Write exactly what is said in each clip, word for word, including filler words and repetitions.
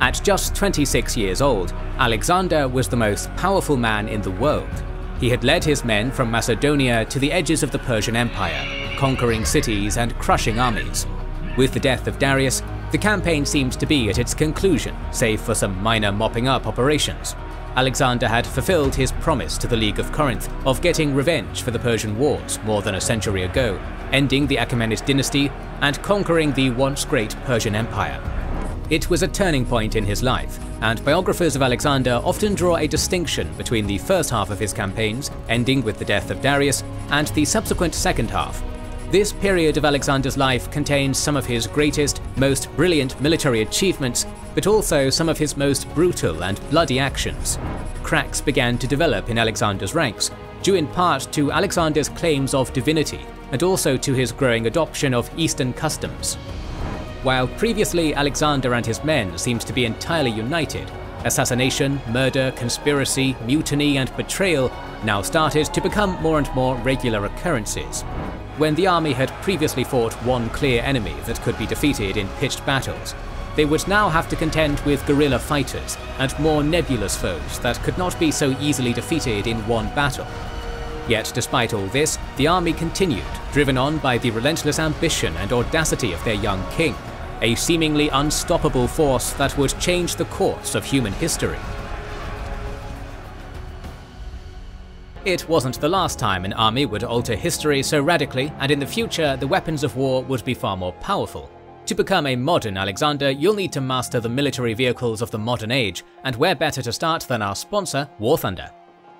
At just twenty-six years old, Alexander was the most powerful man in the world. He had led his men from Macedonia to the edges of the Persian Empire, conquering cities and crushing armies. With the death of Darius, the campaign seems to be at its conclusion, save for some minor mopping up operations. Alexander had fulfilled his promise to the League of Corinth of getting revenge for the Persian wars more than a century ago, ending the Achaemenid dynasty and conquering the once great Persian Empire. It was a turning point in his life, and biographers of Alexander often draw a distinction between the first half of his campaigns, ending with the death of Darius, and the subsequent second half. This period of Alexander's life contains some of his greatest, most brilliant military achievements, but also some of his most brutal and bloody actions. Cracks began to develop in Alexander's ranks, due in part to Alexander's claims of divinity, and also to his growing adoption of Eastern customs. While previously Alexander and his men seemed to be entirely united, assassination, murder, conspiracy, mutiny and betrayal now started to become more and more regular occurrences. When the army had previously fought one clear enemy that could be defeated in pitched battles, they would now have to contend with guerrilla fighters and more nebulous foes that could not be so easily defeated in one battle. Yet despite all this, the army continued, driven on by the relentless ambition and audacity of their young king, a seemingly unstoppable force that would change the course of human history. It wasn't the last time an army would alter history so radically, and in the future the weapons of war would be far more powerful. To become a modern Alexander, you'll need to master the military vehicles of the modern age, and where better to start than our sponsor, War Thunder.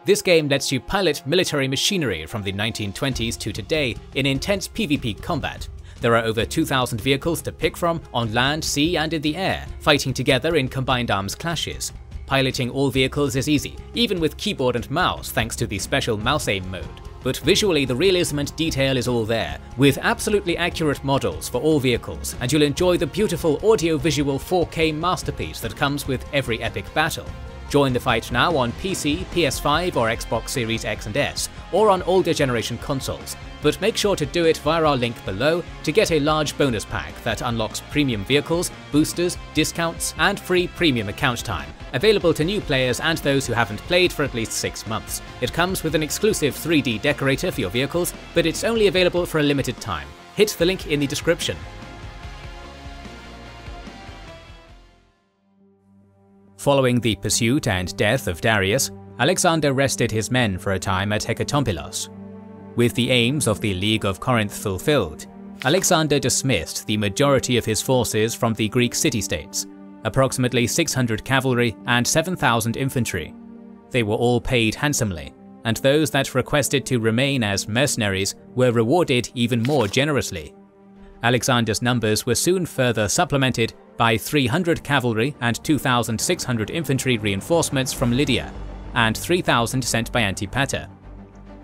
This game lets you pilot military machinery from the nineteen twenties to today in intense PvP combat. There are over two thousand vehicles to pick from on land, sea and in the air, fighting together in combined arms clashes. Piloting all vehicles is easy, even with keyboard and mouse thanks to the special mouse aim mode, but visually the realism and detail is all there, with absolutely accurate models for all vehicles, and you'll enjoy the beautiful audio-visual four K masterpiece that comes with every epic battle. Join the fight now on P C, P S five or Xbox Series X and S, or on older generation consoles, but make sure to do it via our link below to get a large bonus pack that unlocks premium vehicles, boosters, discounts and free premium account time, available to new players and those who haven't played for at least six months. It comes with an exclusive three D decorator for your vehicles, but it's only available for a limited time. Hit the link in the description. Following the pursuit and death of Darius, Alexander rested his men for a time at Hecatompylos. With the aims of the League of Corinth fulfilled, Alexander dismissed the majority of his forces from the Greek city-states, approximately six hundred cavalry and seven thousand infantry. They were all paid handsomely, and those that requested to remain as mercenaries were rewarded even more generously. Alexander's numbers were soon further supplemented by three hundred cavalry and two thousand six hundred infantry reinforcements from Lydia, and three thousand sent by Antipater.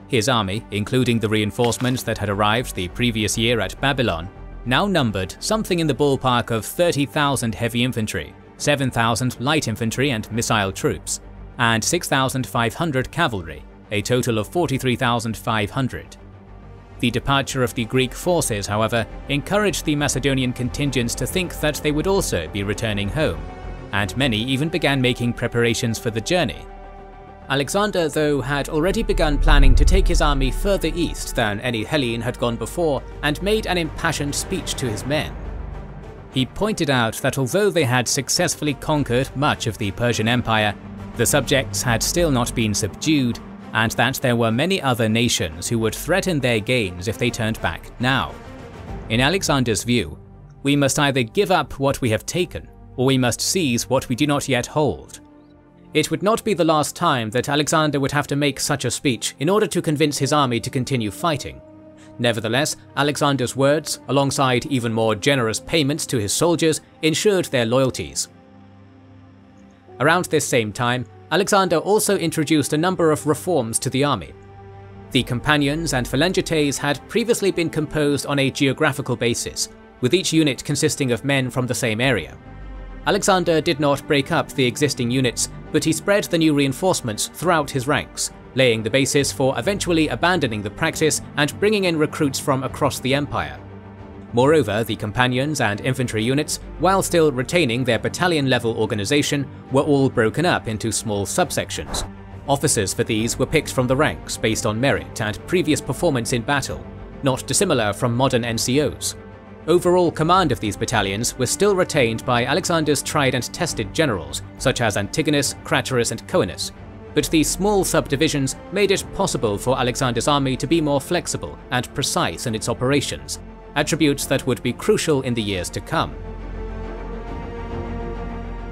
His army, including the reinforcements that had arrived the previous year at Babylon, now numbered something in the ballpark of thirty thousand heavy infantry, seven thousand light infantry and missile troops, and six thousand five hundred cavalry, a total of forty-three thousand five hundred. The departure of the Greek forces, however, encouraged the Macedonian contingents to think that they would also be returning home, and many even began making preparations for the journey. Alexander, though, had already begun planning to take his army further east than any Hellene had gone before, and made an impassioned speech to his men. He pointed out that although they had successfully conquered much of the Persian Empire, the subjects had still not been subdued, and that there were many other nations who would threaten their gains if they turned back now. In Alexander's view, we must either give up what we have taken, or we must seize what we do not yet hold. It would not be the last time that Alexander would have to make such a speech in order to convince his army to continue fighting. Nevertheless, Alexander's words, alongside even more generous payments to his soldiers, ensured their loyalties. Around this same time, Alexander also introduced a number of reforms to the army. The companions and phalangetes had previously been composed on a geographical basis, with each unit consisting of men from the same area. Alexander did not break up the existing units, but he spread the new reinforcements throughout his ranks, laying the basis for eventually abandoning the practice and bringing in recruits from across the empire. Moreover, the companions and infantry units, while still retaining their battalion-level organization, were all broken up into small subsections. Officers for these were picked from the ranks based on merit and previous performance in battle, not dissimilar from modern N C Os. Overall command of these battalions was still retained by Alexander's tried and tested generals, such as Antigonus, Craterus and Coenus, but these small subdivisions made it possible for Alexander's army to be more flexible and precise in its operations, attributes that would be crucial in the years to come.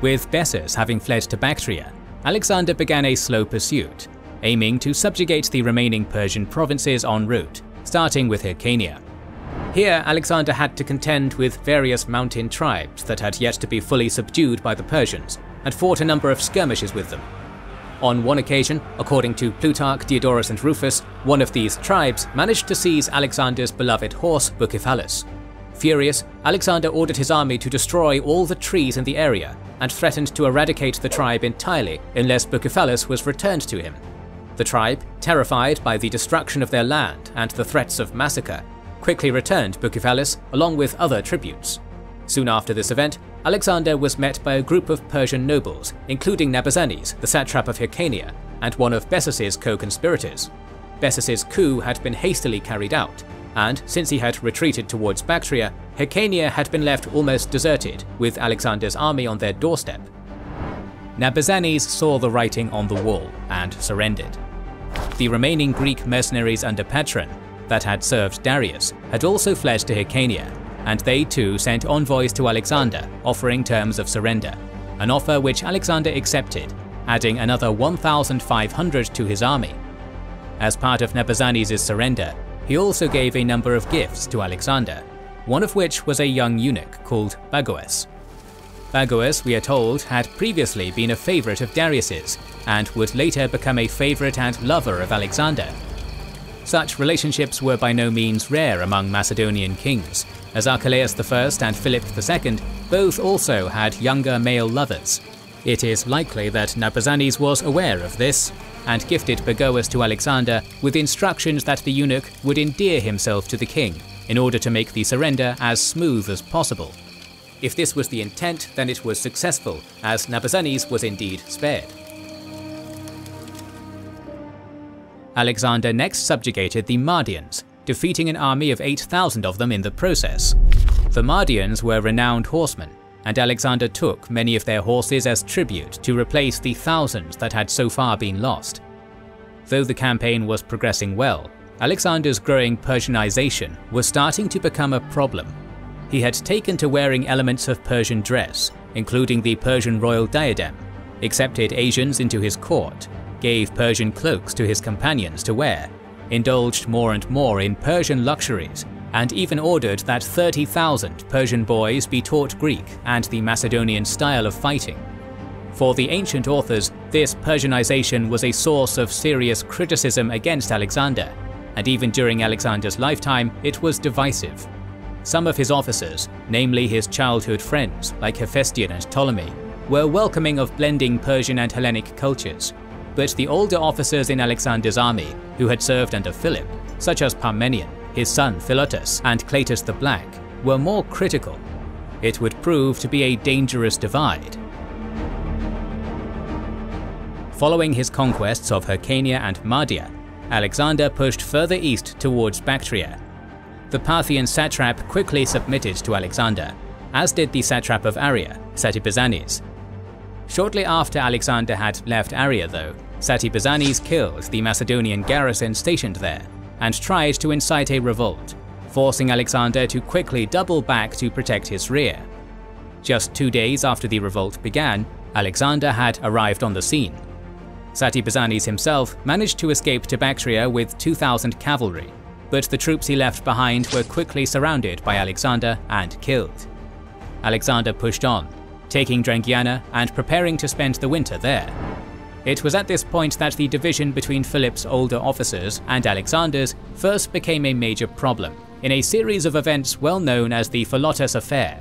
With Bessus having fled to Bactria, Alexander began a slow pursuit, aiming to subjugate the remaining Persian provinces en route, starting with Hyrcania. Here Alexander had to contend with various mountain tribes that had yet to be fully subdued by the Persians, and fought a number of skirmishes with them. On one occasion, according to Plutarch, Diodorus and Rufus, one of these tribes managed to seize Alexander's beloved horse Bucephalus. Furious, Alexander ordered his army to destroy all the trees in the area and threatened to eradicate the tribe entirely unless Bucephalus was returned to him. The tribe, terrified by the destruction of their land and the threats of massacre, quickly returned Bucephalus along with other tributes. Soon after this event, Alexander was met by a group of Persian nobles, including Nabarzanes, the satrap of Hyrcania, and one of Bessus's co-conspirators. Bessus's coup had been hastily carried out, and since he had retreated towards Bactria, Hyrcania had been left almost deserted, with Alexander's army on their doorstep. Nabarzanes saw the writing on the wall and surrendered. The remaining Greek mercenaries under Patron, that had served Darius, had also fled to Hyrcania, and they too sent envoys to Alexander offering terms of surrender, an offer which Alexander accepted, adding another one thousand five hundred to his army. As part of Nabarzanes' surrender, he also gave a number of gifts to Alexander, one of which was a young eunuch called Bagoas. Bagoas, we are told, had previously been a favourite of Darius's, and would later become a favourite and lover of Alexander. Such relationships were by no means rare among Macedonian kings, as Archelaus the First and Philip the Second both also had younger male lovers. It is likely that Nabarzanes was aware of this, and gifted Bagoas to Alexander with instructions that the eunuch would endear himself to the king in order to make the surrender as smooth as possible. If this was the intent, then it was successful, as Nabarzanes was indeed spared. Alexander next subjugated the Mardians, defeating an army of eight thousand of them in the process. The Mardians were renowned horsemen, and Alexander took many of their horses as tribute to replace the thousands that had so far been lost. Though the campaign was progressing well, Alexander's growing Persianization was starting to become a problem. He had taken to wearing elements of Persian dress, including the Persian royal diadem, accepted Asians into his court, gave Persian cloaks to his companions to wear, indulged more and more in Persian luxuries, and even ordered that thirty thousand Persian boys be taught Greek and the Macedonian style of fighting. For the ancient authors, this Persianization was a source of serious criticism against Alexander, and even during Alexander's lifetime it was divisive. Some of his officers, namely his childhood friends like Hephaestion and Ptolemy, were welcoming of blending Persian and Hellenic cultures, but the older officers in Alexander's army, who had served under Philip, such as Parmenion, his son Philotas, and Cleitus the Black, were more critical. It would prove to be a dangerous divide. Following his conquests of Hyrcania and Mardia, Alexander pushed further east towards Bactria. The Parthian satrap quickly submitted to Alexander, as did the satrap of Aria, Satibarzanes. Shortly after Alexander had left Aria though, Satibarzanes killed the Macedonian garrison stationed there, and tried to incite a revolt, forcing Alexander to quickly double back to protect his rear. Just two days after the revolt began, Alexander had arrived on the scene. Satibarzanes himself managed to escape to Bactria with two thousand cavalry, but the troops he left behind were quickly surrounded by Alexander and killed. Alexander pushed on, taking Drangiana and preparing to spend the winter there. It was at this point that the division between Philip's older officers and Alexander's first became a major problem, in a series of events well known as the Philotas affair.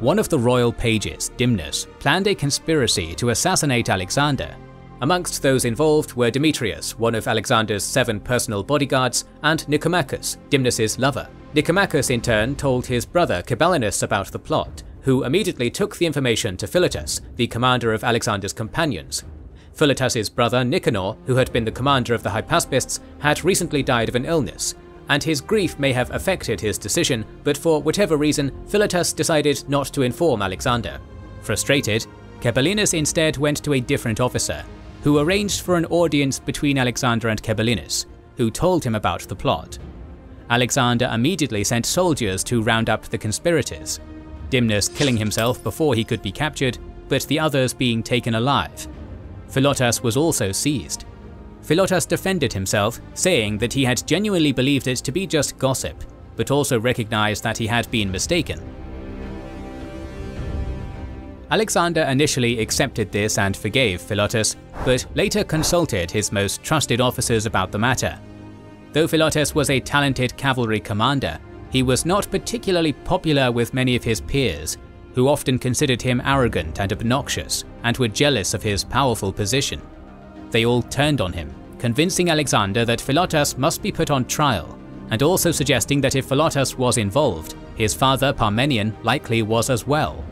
One of the royal pages, Dymnus, planned a conspiracy to assassinate Alexander. Amongst those involved were Demetrius, one of Alexander's seven personal bodyguards, and Nicomachus, Dymnas's lover. Nicomachus in turn told his brother Cebalinus about the plot, who immediately took the information to Philotas, the commander of Alexander's companions. Philotas's brother Nicanor, who had been the commander of the Hypaspists, had recently died of an illness, and his grief may have affected his decision, but for whatever reason, Philotas decided not to inform Alexander. Frustrated, Cebalinus instead went to a different officer, who arranged for an audience between Alexander and Cebalinus, who told him about the plot. Alexander immediately sent soldiers to round up the conspirators, Dymnus killing himself before he could be captured, but the others being taken alive. Philotas was also seized. Philotas defended himself, saying that he had genuinely believed it to be just gossip, but also recognized that he had been mistaken. Alexander initially accepted this and forgave Philotas, but later consulted his most trusted officers about the matter. Though Philotas was a talented cavalry commander, he was not particularly popular with many of his peers, who often considered him arrogant and obnoxious, and were jealous of his powerful position. They all turned on him, convincing Alexander that Philotas must be put on trial, and also suggesting that if Philotas was involved, his father Parmenion likely was as well.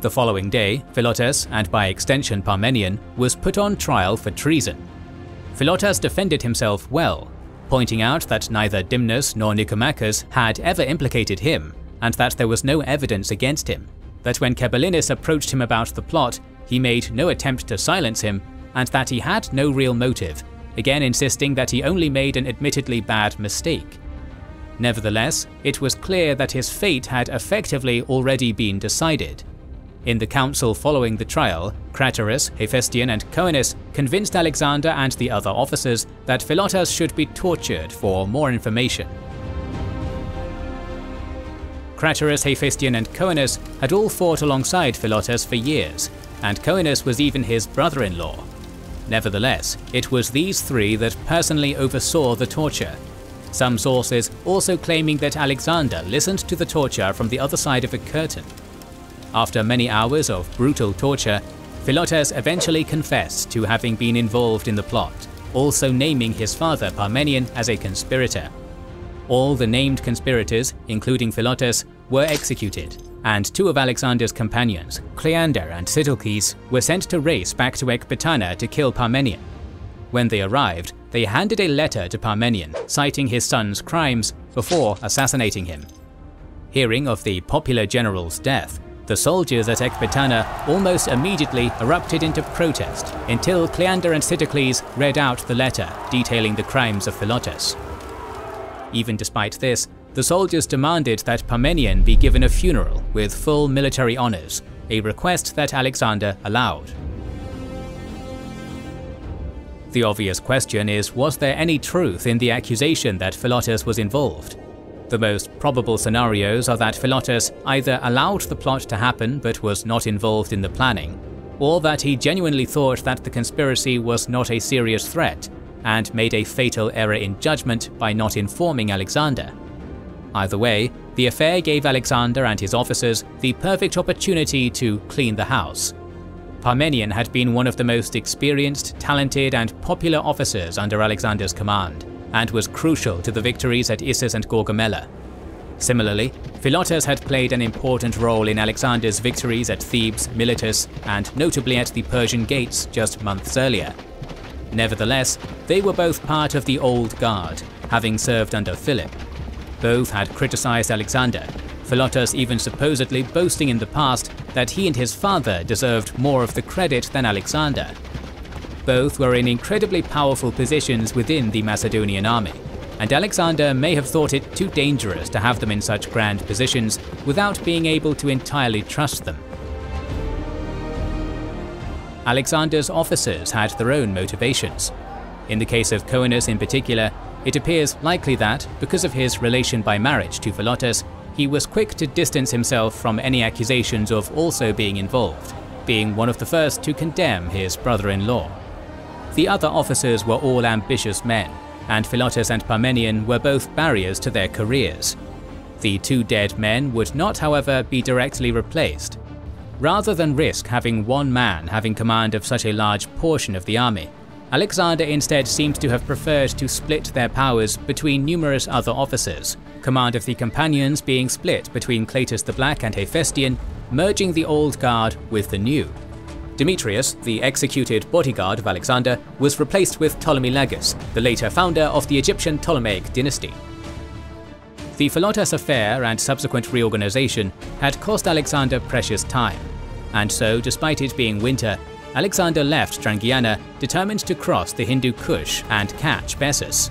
The following day, Philotas, and by extension Parmenion, was put on trial for treason. Philotas defended himself well, pointing out that neither Dymnus nor Nicomachus had ever implicated him, and that there was no evidence against him, that when Cebalinus approached him about the plot, he made no attempt to silence him, and that he had no real motive, again insisting that he only made an admittedly bad mistake. Nevertheless, it was clear that his fate had effectively already been decided. In the council following the trial, Craterus, Hephaestion and Coenus convinced Alexander and the other officers that Philotas should be tortured for more information. Craterus, Hephaestion and Coenus had all fought alongside Philotas for years, and Coenus was even his brother-in-law. Nevertheless, it was these three that personally oversaw the torture, some sources also claiming that Alexander listened to the torture from the other side of a curtain. After many hours of brutal torture, Philotas eventually confessed to having been involved in the plot, also naming his father Parmenion as a conspirator. All the named conspirators, including Philotas, were executed, and two of Alexander's companions, Cleander and Sitalces, were sent to race back to Ecbatana to kill Parmenion. When they arrived, they handed a letter to Parmenion citing his son's crimes before assassinating him. Hearing of the popular general's death, the soldiers at Ecbatana almost immediately erupted into protest until Cleander and Sitalces read out the letter detailing the crimes of Philotas. Even despite this, the soldiers demanded that Parmenion be given a funeral with full military honors, a request that Alexander allowed. The obvious question is, was there any truth in the accusation that Philotas was involved? The most probable scenarios are that Philotas either allowed the plot to happen but was not involved in the planning, or that he genuinely thought that the conspiracy was not a serious threat and made a fatal error in judgment by not informing Alexander. Either way, the affair gave Alexander and his officers the perfect opportunity to clean the house. Parmenion had been one of the most experienced, talented, and popular officers under Alexander's command, and was crucial to the victories at Issus and Gaugamela. Similarly, Philotas had played an important role in Alexander's victories at Thebes, Miletus, and notably at the Persian Gates just months earlier. Nevertheless, they were both part of the old guard, having served under Philip. Both had criticized Alexander, Philotas even supposedly boasting in the past that he and his father deserved more of the credit than Alexander. Both were in incredibly powerful positions within the Macedonian army, and Alexander may have thought it too dangerous to have them in such grand positions without being able to entirely trust them. Alexander's officers had their own motivations. In the case of Coenus in particular, it appears likely that, because of his relation by marriage to Philotas, he was quick to distance himself from any accusations of also being involved, being one of the first to condemn his brother-in-law. The other officers were all ambitious men, and Philotas and Parmenion were both barriers to their careers. The two dead men would not, however, be directly replaced. Rather than risk having one man having command of such a large portion of the army, Alexander instead seems to have preferred to split their powers between numerous other officers, command of the companions being split between Cleitus the Black and Hephaestion, merging the old guard with the new. Demetrius, the executed bodyguard of Alexander, was replaced with Ptolemy Lagus, the later founder of the Egyptian Ptolemaic dynasty. The Philotas affair and subsequent reorganization had cost Alexander precious time, and so despite it being winter, Alexander left Trangiana determined to cross the Hindu Kush and catch Bessus.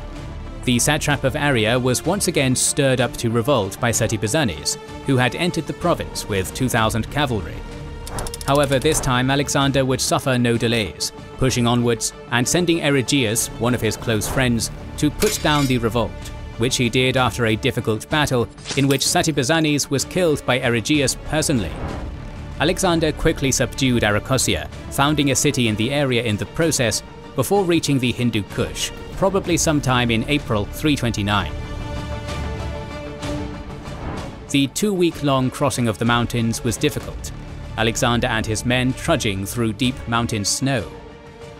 The satrap of Aria was once again stirred up to revolt by Satibarzanes, who had entered the province with two thousand cavalry. However, this time Alexander would suffer no delays, pushing onwards and sending Erigeus, one of his close friends, to put down the revolt, which he did after a difficult battle in which Satibarzanes was killed by Erigeus personally. Alexander quickly subdued Arachosia, founding a city in the area in the process, before reaching the Hindu Kush, probably sometime in April three twenty-nine. The two-week-long crossing of the mountains was difficult, Alexander and his men trudging through deep mountain snow.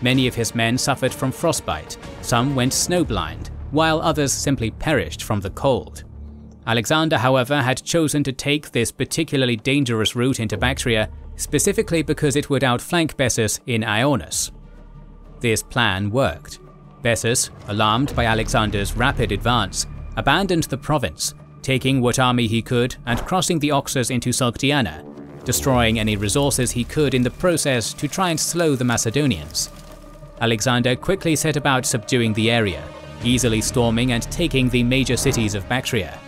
Many of his men suffered from frostbite, some went snowblind, while others simply perished from the cold. Alexander, however, had chosen to take this particularly dangerous route into Bactria, specifically because it would outflank Bessus in Ionis. This plan worked. Bessus, alarmed by Alexander's rapid advance, abandoned the province, taking what army he could and crossing the Oxus into Sogdiana, destroying any resources he could in the process to try and slow the Macedonians. Alexander quickly set about subduing the area, easily storming and taking the major cities of Bactria.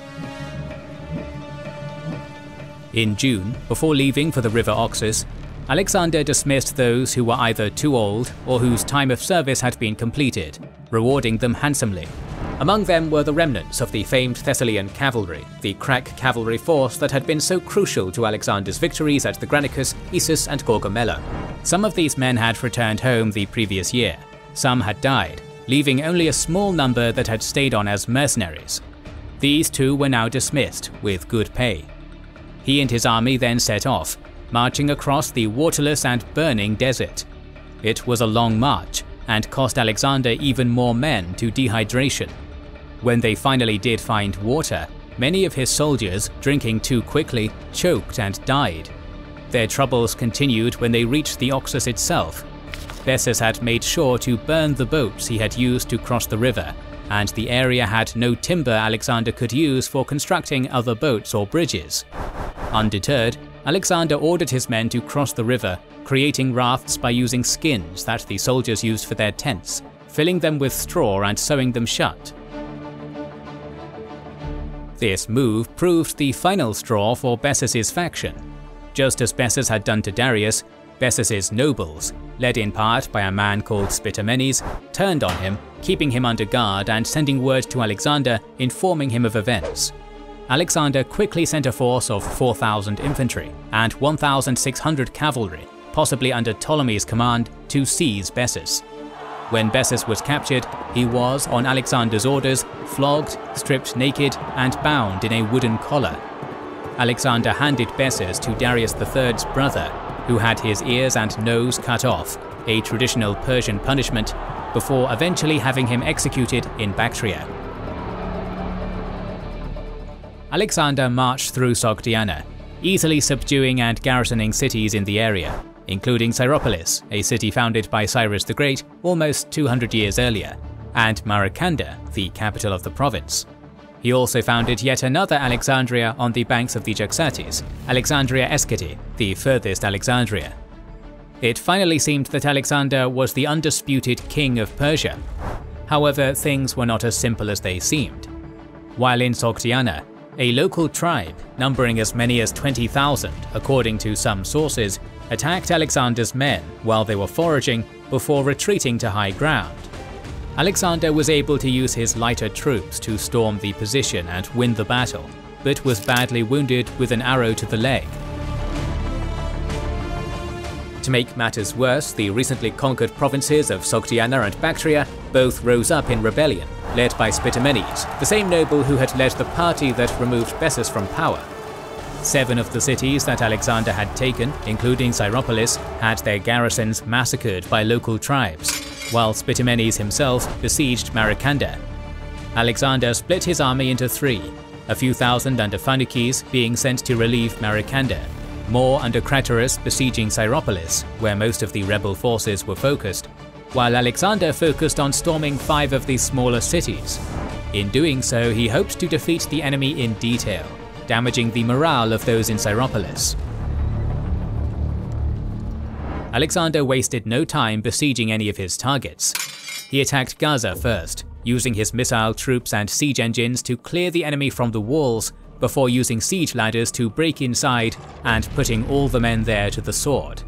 In June, before leaving for the river Oxus, Alexander dismissed those who were either too old or whose time of service had been completed, rewarding them handsomely. Among them were the remnants of the famed Thessalian cavalry, the crack cavalry force that had been so crucial to Alexander's victories at the Granicus, Issus and Gaugamela. Some of these men had returned home the previous year, some had died, leaving only a small number that had stayed on as mercenaries. These two were now dismissed with good pay. He and his army then set off, marching across the waterless and burning desert. It was a long march, and cost Alexander even more men to dehydration. When they finally did find water, many of his soldiers, drinking too quickly, choked and died. Their troubles continued when they reached the Oxus itself. Bessus had made sure to burn the boats he had used to cross the river, and the area had no timber Alexander could use for constructing other boats or bridges. Undeterred, Alexander ordered his men to cross the river, creating rafts by using skins that the soldiers used for their tents, filling them with straw and sewing them shut. This move proved the final straw for Bessus's faction. Just as Bessus had done to Darius, Bessus's nobles, led in part by a man called Spitamenes, turned on him, keeping him under guard and sending word to Alexander informing him of events. Alexander quickly sent a force of four thousand infantry and one thousand six hundred cavalry, possibly under Ptolemy's command, to seize Bessus. When Bessus was captured, he was, on Alexander's orders, flogged, stripped naked, and bound in a wooden collar. Alexander handed Bessus to Darius the third's brother, who had his ears and nose cut off, a traditional Persian punishment, before eventually having him executed in Bactria. Alexander marched through Sogdiana, easily subduing and garrisoning cities in the area, including Cyropolis, a city founded by Cyrus the Great almost two hundred years earlier, and Maracanda, the capital of the province. He also founded yet another Alexandria on the banks of the Jaxantes, Alexandria Escati, the furthest Alexandria. It finally seemed that Alexander was the undisputed king of Persia. However, things were not as simple as they seemed. While in Sogdiana, a local tribe, numbering as many as twenty thousand according to some sources, attacked Alexander's men while they were foraging before retreating to high ground. Alexander was able to use his lighter troops to storm the position and win the battle, but was badly wounded with an arrow to the leg. To make matters worse, the recently conquered provinces of Sogdiana and Bactria both rose up in rebellion, led by Spitamenes, the same noble who had led the party that removed Bessus from power. Seven of the cities that Alexander had taken, including Cyropolis, had their garrisons massacred by local tribes, while Spitamenes himself besieged Maracanda. Alexander split his army into three, a few thousand under Pharnaces being sent to relieve Maracanda, more under Craterus besieging Cyropolis, where most of the rebel forces were focused, while Alexander focused on storming five of the smaller cities. In doing so, he hoped to defeat the enemy in detail, damaging the morale of those in Cyropolis. Alexander wasted no time besieging any of his targets. He attacked Gaza first, using his missile troops and siege engines to clear the enemy from the walls before using siege ladders to break inside and putting all the men there to the sword.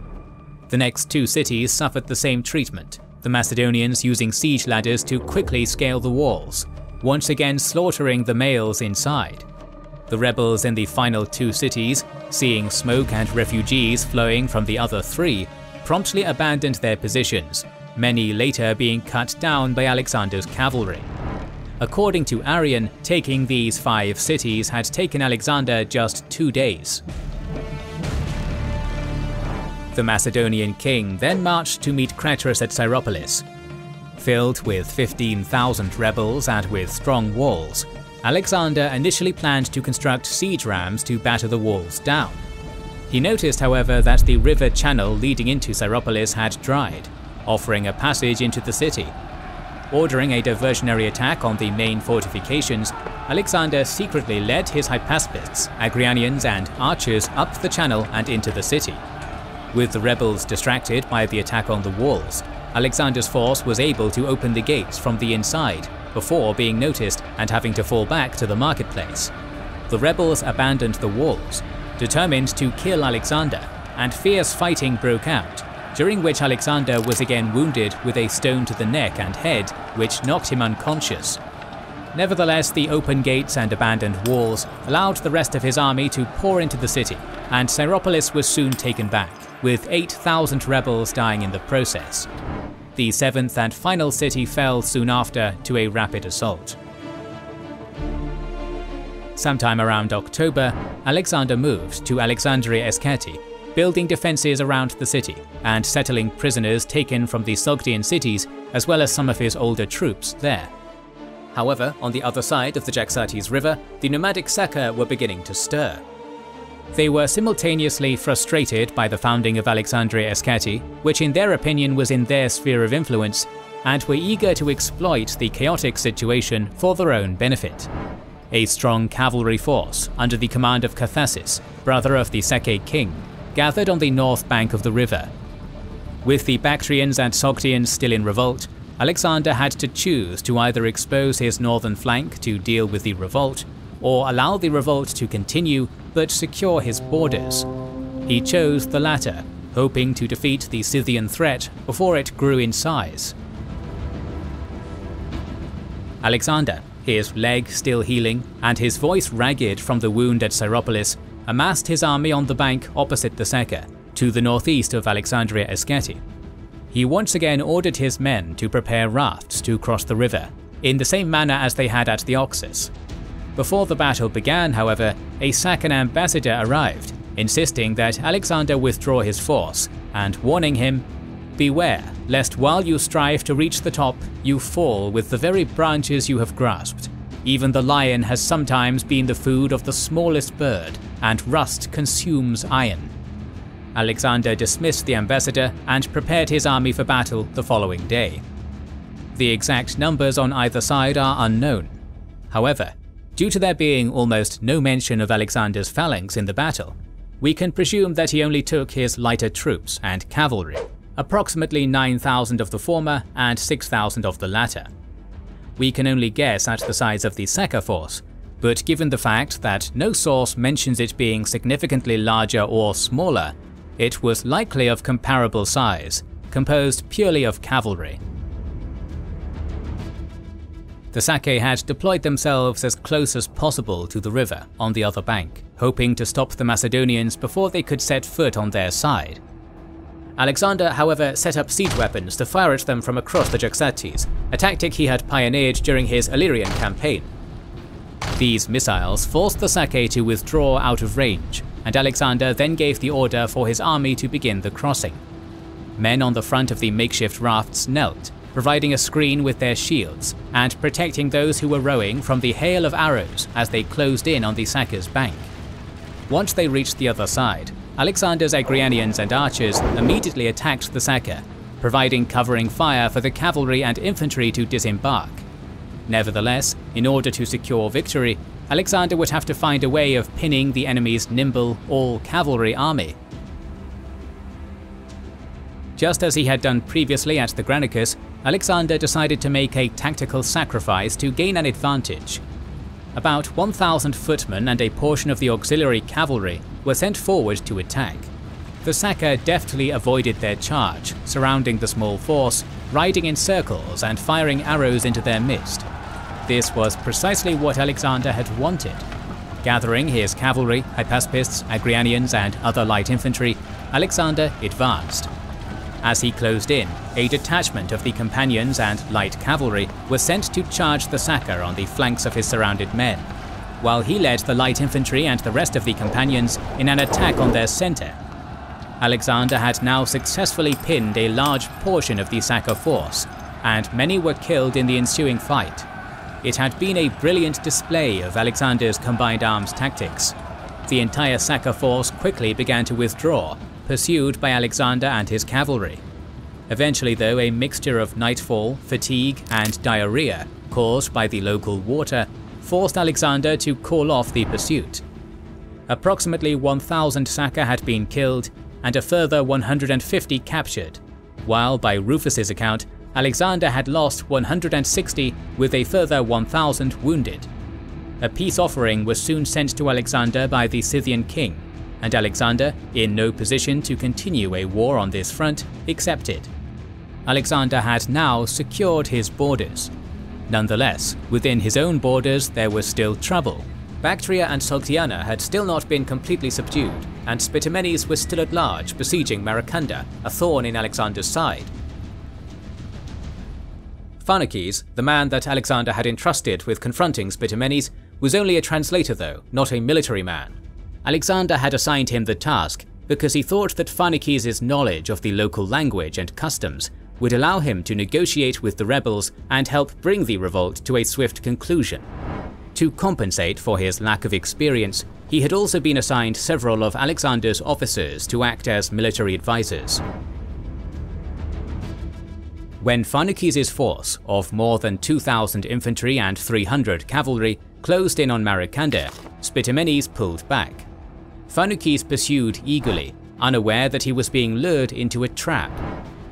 The next two cities suffered the same treatment, the Macedonians using siege ladders to quickly scale the walls, once again slaughtering the males inside. The rebels in the final two cities, seeing smoke and refugees flowing from the other three, promptly abandoned their positions, many later being cut down by Alexander's cavalry. According to Arrian, taking these five cities had taken Alexander just two days. The Macedonian king then marched to meet Craterus at Cyropolis. Filled with fifteen thousand rebels and with strong walls, Alexander initially planned to construct siege rams to batter the walls down. He noticed, however, that the river channel leading into Cyropolis had dried, offering a passage into the city. Ordering a diversionary attack on the main fortifications, Alexander secretly led his Hypaspists, Agrianians and archers up the channel and into the city. With the rebels distracted by the attack on the walls, Alexander's force was able to open the gates from the inside, before being noticed and having to fall back to the marketplace. The rebels abandoned the walls, determined to kill Alexander, and fierce fighting broke out, during which Alexander was again wounded with a stone to the neck and head, which knocked him unconscious. Nevertheless, the open gates and abandoned walls allowed the rest of his army to pour into the city, and Cyropolis was soon taken back, with eight thousand rebels dying in the process. The seventh and final city fell soon after to a rapid assault. Sometime around October, Alexander moved to Alexandria Esceti, building defences around the city and settling prisoners taken from the Sogdian cities as well as some of his older troops there. However, on the other side of the Jaxartes River, the nomadic Saka were beginning to stir. They were simultaneously frustrated by the founding of Alexandria Esceti, which in their opinion was in their sphere of influence, and were eager to exploit the chaotic situation for their own benefit. A strong cavalry force, under the command of Cathasis, brother of the Sake king, gathered on the north bank of the river. With the Bactrians and Sogdians still in revolt, Alexander had to choose to either expose his northern flank to deal with the revolt, or allow the revolt to continue but secure his borders. He chose the latter, hoping to defeat the Scythian threat before it grew in size. Alexander, his leg still healing and his voice ragged from the wound at Cyropolis, amassed his army on the bank opposite the Seka, to the northeast of Alexandria Esceti. He once again ordered his men to prepare rafts to cross the river, in the same manner as they had at the Oxus. Before the battle began, however, a Sacan ambassador arrived, insisting that Alexander withdraw his force and warning him, "Beware, lest while you strive to reach the top, you fall with the very branches you have grasped. Even the lion has sometimes been the food of the smallest bird, and rust consumes iron." Alexander dismissed the ambassador and prepared his army for battle the following day. The exact numbers on either side are unknown. However, due to there being almost no mention of Alexander's phalanx in the battle, we can presume that he only took his lighter troops and cavalry, approximately nine thousand of the former and six thousand of the latter. We can only guess at the size of the Saka force, but given the fact that no source mentions it being significantly larger or smaller, it was likely of comparable size, composed purely of cavalry. The Sakae had deployed themselves as close as possible to the river on the other bank, hoping to stop the Macedonians before they could set foot on their side. Alexander, however, set up siege weapons to fire at them from across the Jaxartes, a tactic he had pioneered during his Illyrian campaign. These missiles forced the Sakae to withdraw out of range, and Alexander then gave the order for his army to begin the crossing. Men on the front of the makeshift rafts knelt, providing a screen with their shields and protecting those who were rowing from the hail of arrows as they closed in on the Saka's bank. Once they reached the other side, Alexander's Agrianians and archers immediately attacked the Saka, providing covering fire for the cavalry and infantry to disembark. Nevertheless, in order to secure victory, Alexander would have to find a way of pinning the enemy's nimble, all-cavalry army. Just as he had done previously at the Granicus, Alexander decided to make a tactical sacrifice to gain an advantage. About one thousand footmen and a portion of the auxiliary cavalry were sent forward to attack. The Saka deftly avoided their charge, surrounding the small force, riding in circles and firing arrows into their midst. This was precisely what Alexander had wanted. Gathering his cavalry, Hypaspists, Agrianians and other light infantry, Alexander advanced. As he closed in, a detachment of the companions and light cavalry were sent to charge the Saka on the flanks of his surrounded men, while he led the light infantry and the rest of the companions in an attack on their center. Alexander had now successfully pinned a large portion of the Saka force, and many were killed in the ensuing fight. It had been a brilliant display of Alexander's combined arms tactics. The entire Saka force quickly began to withdraw, pursued by Alexander and his cavalry. Eventually though, a mixture of nightfall, fatigue and diarrhea caused by the local water forced Alexander to call off the pursuit. Approximately one thousand Saka had been killed and a further one hundred fifty captured, while by Rufus's account, Alexander had lost one hundred sixty with a further one thousand wounded. A peace offering was soon sent to Alexander by the Scythian king, and Alexander, in no position to continue a war on this front, accepted. Alexander had now secured his borders. Nonetheless, within his own borders there was still trouble. Bactria and Sogdiana had still not been completely subdued, and Spitamenes was still at large besieging Maracanda, a thorn in Alexander's side. Pharnaces, the man that Alexander had entrusted with confronting Spitamenes, was only a translator though, not a military man. Alexander had assigned him the task because he thought that Pharnaces' knowledge of the local language and customs would allow him to negotiate with the rebels and help bring the revolt to a swift conclusion. To compensate for his lack of experience, he had also been assigned several of Alexander's officers to act as military advisors. When Pharnaces' force of more than two thousand infantry and three hundred cavalry closed in on Maracanda, Spitamenes pulled back. Pharnaces pursued eagerly, unaware that he was being lured into a trap.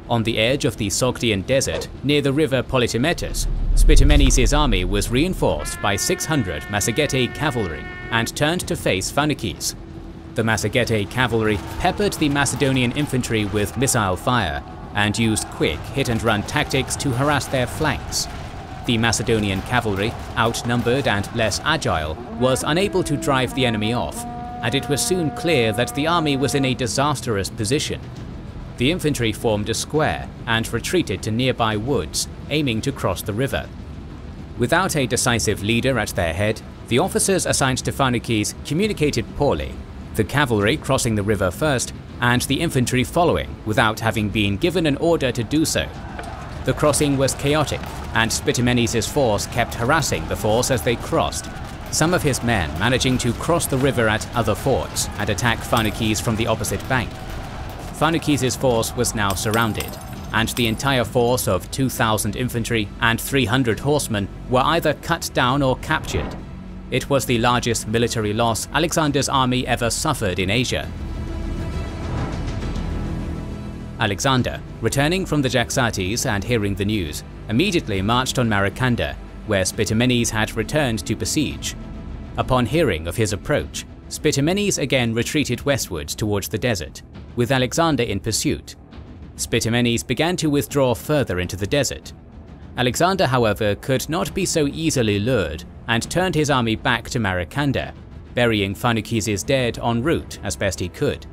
On the edge of the Sogdian desert, near the river Polytimetus, Spitamenes' army was reinforced by six hundred Massagetae cavalry and turned to face Pharnaces. The Massagetae cavalry peppered the Macedonian infantry with missile fire and used quick hit-and-run tactics to harass their flanks. The Macedonian cavalry, outnumbered and less agile, was unable to drive the enemy off, and it was soon clear that the army was in a disastrous position. The infantry formed a square and retreated to nearby woods, aiming to cross the river. Without a decisive leader at their head, the officers assigned to Pharnaces communicated poorly, the cavalry crossing the river first and the infantry following without having been given an order to do so. The crossing was chaotic, and Spitamenes' force kept harassing the force as they crossed, some of his men managing to cross the river at other forts and attack Pharnaces from the opposite bank. Pharnaces' force was now surrounded, and the entire force of two thousand infantry and three hundred horsemen were either cut down or captured. It was the largest military loss Alexander's army ever suffered in Asia. Alexander, returning from the Jaxartes and hearing the news, immediately marched on Maracanda, where Spitamenes had returned to besiege. Upon hearing of his approach, Spitamenes again retreated westwards towards the desert, with Alexander in pursuit. Spitamenes began to withdraw further into the desert. Alexander, however, could not be so easily lured and turned his army back to Maracanda, burying Pharnaces' dead en route as best he could.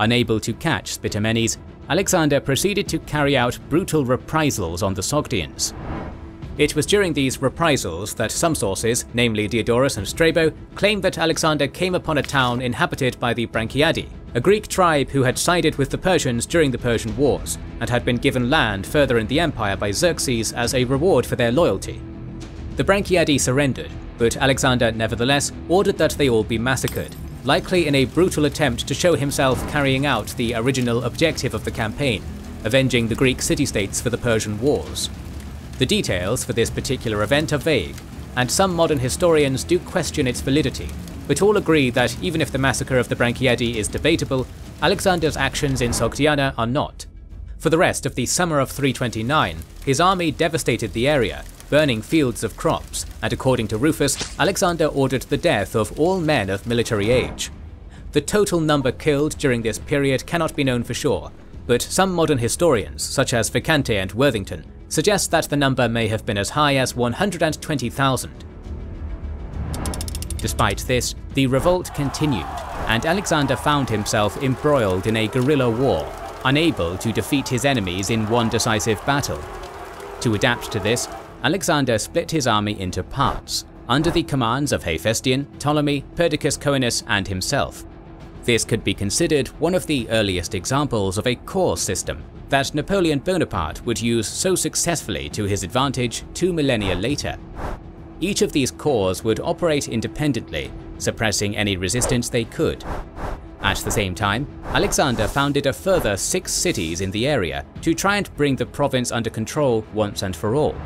Unable to catch Spitamenes, Alexander proceeded to carry out brutal reprisals on the Sogdians. It was during these reprisals that some sources, namely Diodorus and Strabo, claim that Alexander came upon a town inhabited by the Branchiadi, a Greek tribe who had sided with the Persians during the Persian Wars, and had been given land further in the empire by Xerxes as a reward for their loyalty. The Branchiadi surrendered, but Alexander nevertheless ordered that they all be massacred, likely in a brutal attempt to show himself carrying out the original objective of the campaign, avenging the Greek city-states for the Persian Wars. The details for this particular event are vague, and some modern historians do question its validity, but all agree that even if the massacre of the Branchiadi is debatable, Alexander's actions in Sogdiana are not. For the rest of the summer of three twenty-nine, his army devastated the area, burning fields of crops, and according to Rufus, Alexander ordered the death of all men of military age. The total number killed during this period cannot be known for sure, but some modern historians, such as Vicante and Worthington, suggest that the number may have been as high as one hundred twenty thousand. Despite this, the revolt continued, and Alexander found himself embroiled in a guerrilla war, unable to defeat his enemies in one decisive battle. To adapt to this, Alexander split his army into parts, under the commands of Hephaestion, Ptolemy, Perdiccas Coenus, and himself. This could be considered one of the earliest examples of a corps system that Napoleon Bonaparte would use so successfully to his advantage two millennia later. Each of these corps would operate independently, suppressing any resistance they could. At the same time, Alexander founded a further six cities in the area to try and bring the province under control once and for all.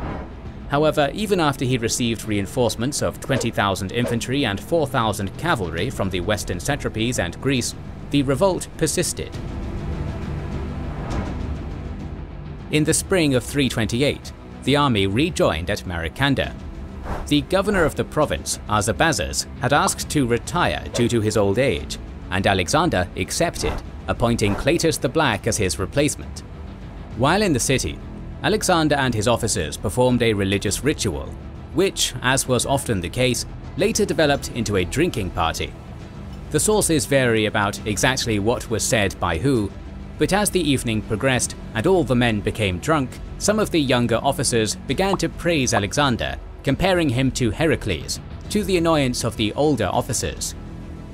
However, even after he received reinforcements of twenty thousand infantry and four thousand cavalry from the western satrapies and Greece, the revolt persisted. In the spring of three twenty-eight, the army rejoined at Maracanda. The governor of the province, Artabazas, had asked to retire due to his old age, and Alexander accepted, appointing Cleitus the Black as his replacement. While in the city, Alexander and his officers performed a religious ritual, which, as was often the case, later developed into a drinking party. The sources vary about exactly what was said by who, but as the evening progressed and all the men became drunk, some of the younger officers began to praise Alexander, comparing him to Heracles, to the annoyance of the older officers.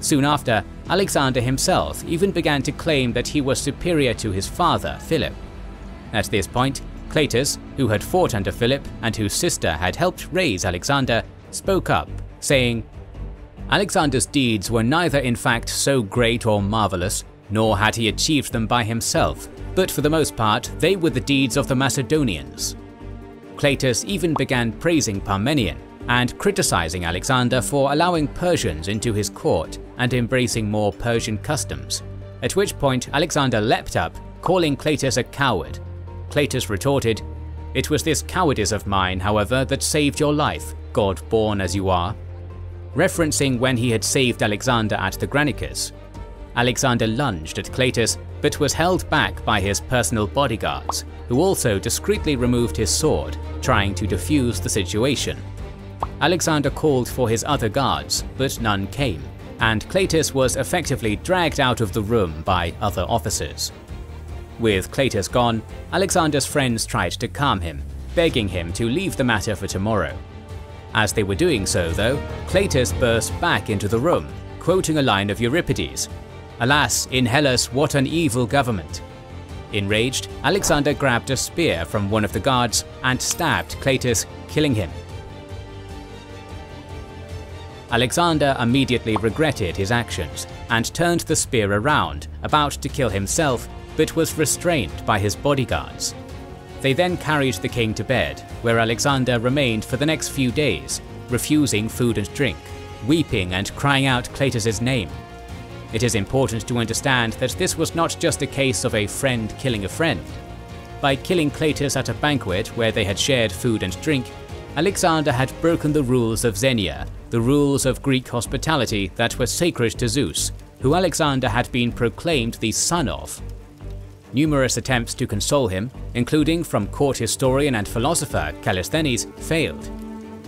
Soon after, Alexander himself even began to claim that he was superior to his father, Philip. At this point, Cleitus, who had fought under Philip and whose sister had helped raise Alexander, spoke up, saying, "Alexander's deeds were neither in fact so great or marvelous, nor had he achieved them by himself, but for the most part they were the deeds of the Macedonians." Cleitus even began praising Parmenion and criticizing Alexander for allowing Persians into his court and embracing more Persian customs, at which point Alexander leapt up, calling Cleitus a coward. Cleitus retorted, "It was this cowardice of mine, however, that saved your life, God-born as you are," referencing when he had saved Alexander at the Granicus. Alexander lunged at Cleitus, but was held back by his personal bodyguards, who also discreetly removed his sword, trying to defuse the situation. Alexander called for his other guards, but none came, and Cleitus was effectively dragged out of the room by other officers. With Cleitus gone, Alexander's friends tried to calm him, begging him to leave the matter for tomorrow. As they were doing so, though, Cleitus burst back into the room, quoting a line of Euripides, "Alas, in Hellas, what an evil government!" Enraged, Alexander grabbed a spear from one of the guards and stabbed Cleitus, killing him. Alexander immediately regretted his actions and turned the spear around, about to kill himself, but was restrained by his bodyguards. They then carried the king to bed, where Alexander remained for the next few days, refusing food and drink, weeping and crying out Cleitus's name. It is important to understand that this was not just a case of a friend killing a friend. By killing Cleitus at a banquet where they had shared food and drink, Alexander had broken the rules of Xenia, the rules of Greek hospitality that were sacred to Zeus, who Alexander had been proclaimed the son of. Numerous attempts to console him, including from court historian and philosopher Callisthenes, failed.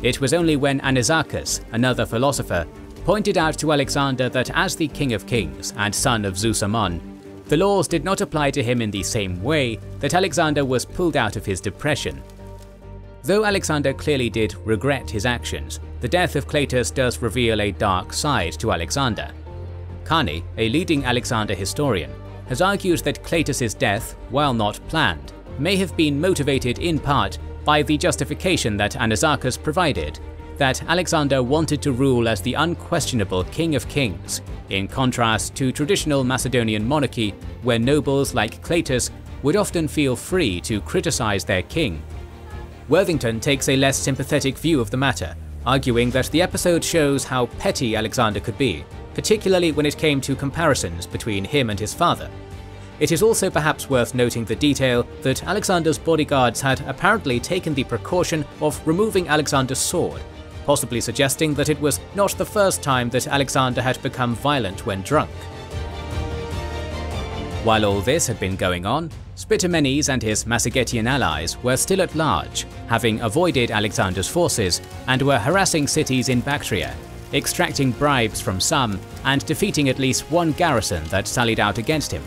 It was only when Anisarchus, another philosopher, pointed out to Alexander that as the king of kings and son of Zeus Ammon, the laws did not apply to him in the same way, that Alexander was pulled out of his depression. Though Alexander clearly did regret his actions, the death of Cleitus does reveal a dark side to Alexander. Carney, a leading Alexander historian, has argued that Cleitus's death, while not planned, may have been motivated in part by the justification that Anisarchus provided, that Alexander wanted to rule as the unquestionable king of kings, in contrast to traditional Macedonian monarchy where nobles like Cleitus would often feel free to criticize their king. Worthington takes a less sympathetic view of the matter, arguing that the episode shows how petty Alexander could be, particularly when it came to comparisons between him and his father. It is also perhaps worth noting the detail that Alexander's bodyguards had apparently taken the precaution of removing Alexander's sword, possibly suggesting that it was not the first time that Alexander had become violent when drunk. While all this had been going on, Spitamenes and his Massagettian allies were still at large, having avoided Alexander's forces, and were harassing cities in Bactria, extracting bribes from some and defeating at least one garrison that sallied out against him.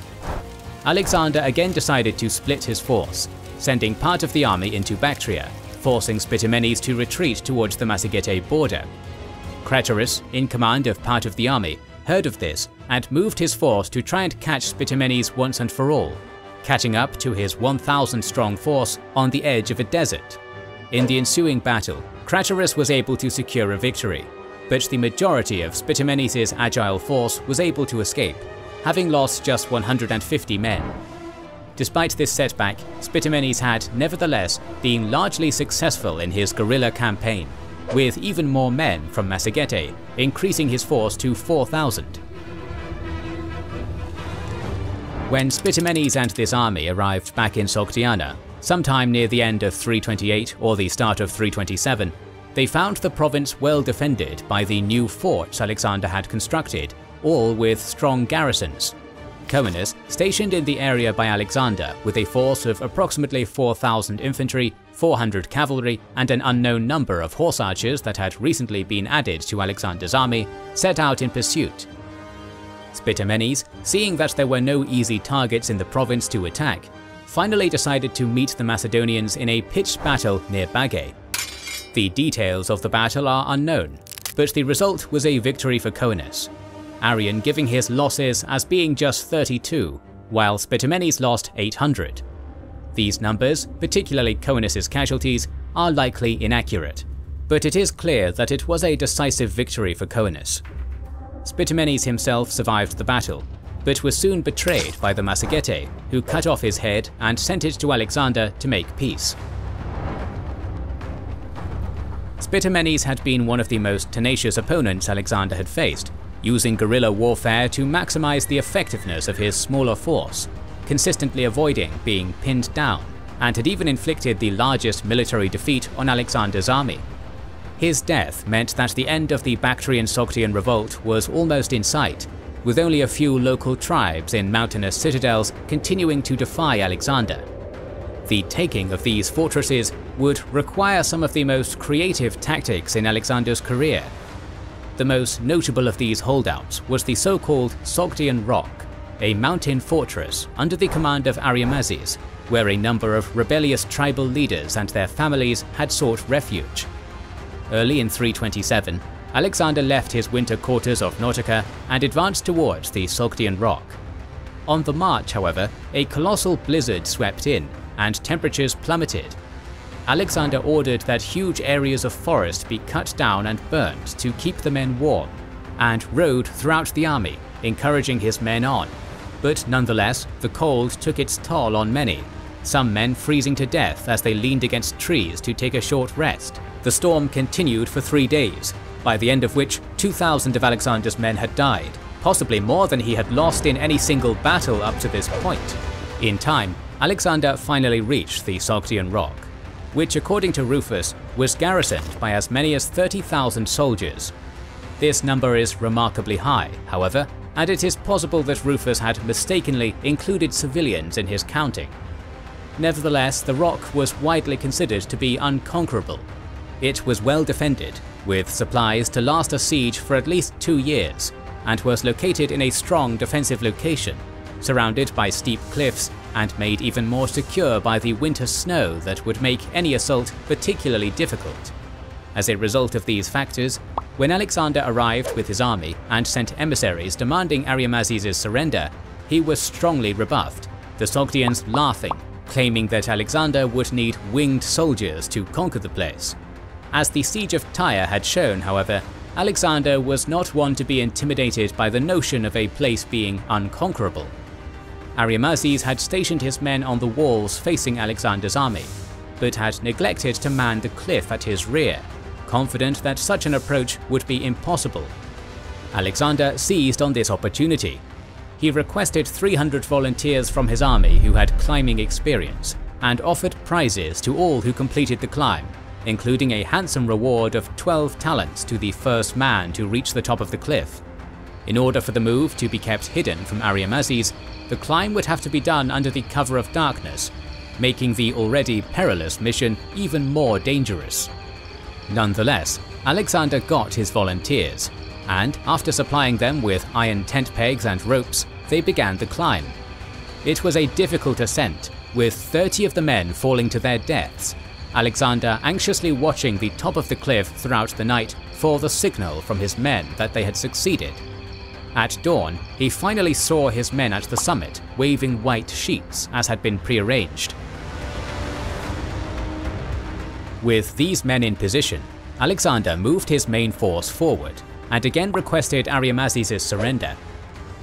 Alexander again decided to split his force, sending part of the army into Bactria, forcing Spitamenes to retreat towards the Massagetae border. Craterus, in command of part of the army, heard of this and moved his force to try and catch Spitamenes once and for all, catching up to his one thousand strong force on the edge of a desert. In the ensuing battle, Craterus was able to secure a victory, but the majority of Spitamenes' agile force was able to escape, having lost just one hundred fifty men. Despite this setback, Spitamenes had, nevertheless, been largely successful in his guerrilla campaign, with even more men from Massagetae, increasing his force to four thousand. When Spitamenes and this army arrived back in Sogdiana, sometime near the end of three twenty-eight or the start of three twenty-seven, they found the province well defended by the new forts Alexander had constructed, all with strong garrisons. Coenus, stationed in the area by Alexander with a force of approximately four thousand infantry, four hundred cavalry, and an unknown number of horse archers that had recently been added to Alexander's army, set out in pursuit. Spitamenes, seeing that there were no easy targets in the province to attack, finally decided to meet the Macedonians in a pitched battle near Bage. The details of the battle are unknown, but the result was a victory for Coenus, Arrian giving his losses as being just thirty-two, while Spitamenes lost eight hundred. These numbers, particularly Coenus's casualties, are likely inaccurate, but it is clear that it was a decisive victory for Coenus. Spitamenes himself survived the battle, but was soon betrayed by the Massagetae, who cut off his head and sent it to Alexander to make peace. Spitamenes had been one of the most tenacious opponents Alexander had faced, using guerrilla warfare to maximize the effectiveness of his smaller force, consistently avoiding being pinned down, and had even inflicted the largest military defeat on Alexander's army. His death meant that the end of the Bactrian-Sogdian revolt was almost in sight, with only a few local tribes in mountainous citadels continuing to defy Alexander. The taking of these fortresses would require some of the most creative tactics in Alexander's career. The most notable of these holdouts was the so-called Sogdian Rock, a mountain fortress under the command of Ariamazes, where a number of rebellious tribal leaders and their families had sought refuge. Early in three twenty-seven, Alexander left his winter quarters of Nautica and advanced towards the Sogdian Rock. On the march, however, a colossal blizzard swept in, and temperatures plummeted. Alexander ordered that huge areas of forest be cut down and burned to keep the men warm, and rode throughout the army, encouraging his men on. But nonetheless, the cold took its toll on many, some men freezing to death as they leaned against trees to take a short rest. The storm continued for three days, by the end of which two thousand of Alexander's men had died, possibly more than he had lost in any single battle up to this point. In time, Alexander finally reached the Sogdian Rock, which, according to Rufus, was garrisoned by as many as thirty thousand soldiers. This number is remarkably high, however, and it is possible that Rufus had mistakenly included civilians in his counting. Nevertheless, the rock was widely considered to be unconquerable. It was well defended, with supplies to last a siege for at least two years, and was located in a strong defensive location, surrounded by steep cliffs and made even more secure by the winter snow that would make any assault particularly difficult. As a result of these factors, when Alexander arrived with his army and sent emissaries demanding Ariamazes's surrender, he was strongly rebuffed, the Sogdians laughing, claiming that Alexander would need winged soldiers to conquer the place. As the siege of Tyre had shown, however, Alexander was not one to be intimidated by the notion of a place being unconquerable. Ariamazes had stationed his men on the walls facing Alexander's army, but had neglected to man the cliff at his rear, confident that such an approach would be impossible. Alexander seized on this opportunity. He requested three hundred volunteers from his army who had climbing experience, and offered prizes to all who completed the climb, including a handsome reward of twelve talents to the first man to reach the top of the cliff. In order for the move to be kept hidden from Ariamazes, the climb would have to be done under the cover of darkness, making the already perilous mission even more dangerous. Nonetheless, Alexander got his volunteers, and after supplying them with iron tent pegs and ropes, they began the climb. It was a difficult ascent, with thirty of the men falling to their deaths, Alexander anxiously watching the top of the cliff throughout the night for the signal from his men that they had succeeded. At dawn, he finally saw his men at the summit, waving white sheets as had been prearranged. With these men in position, Alexander moved his main force forward and again requested Ariamazes' surrender.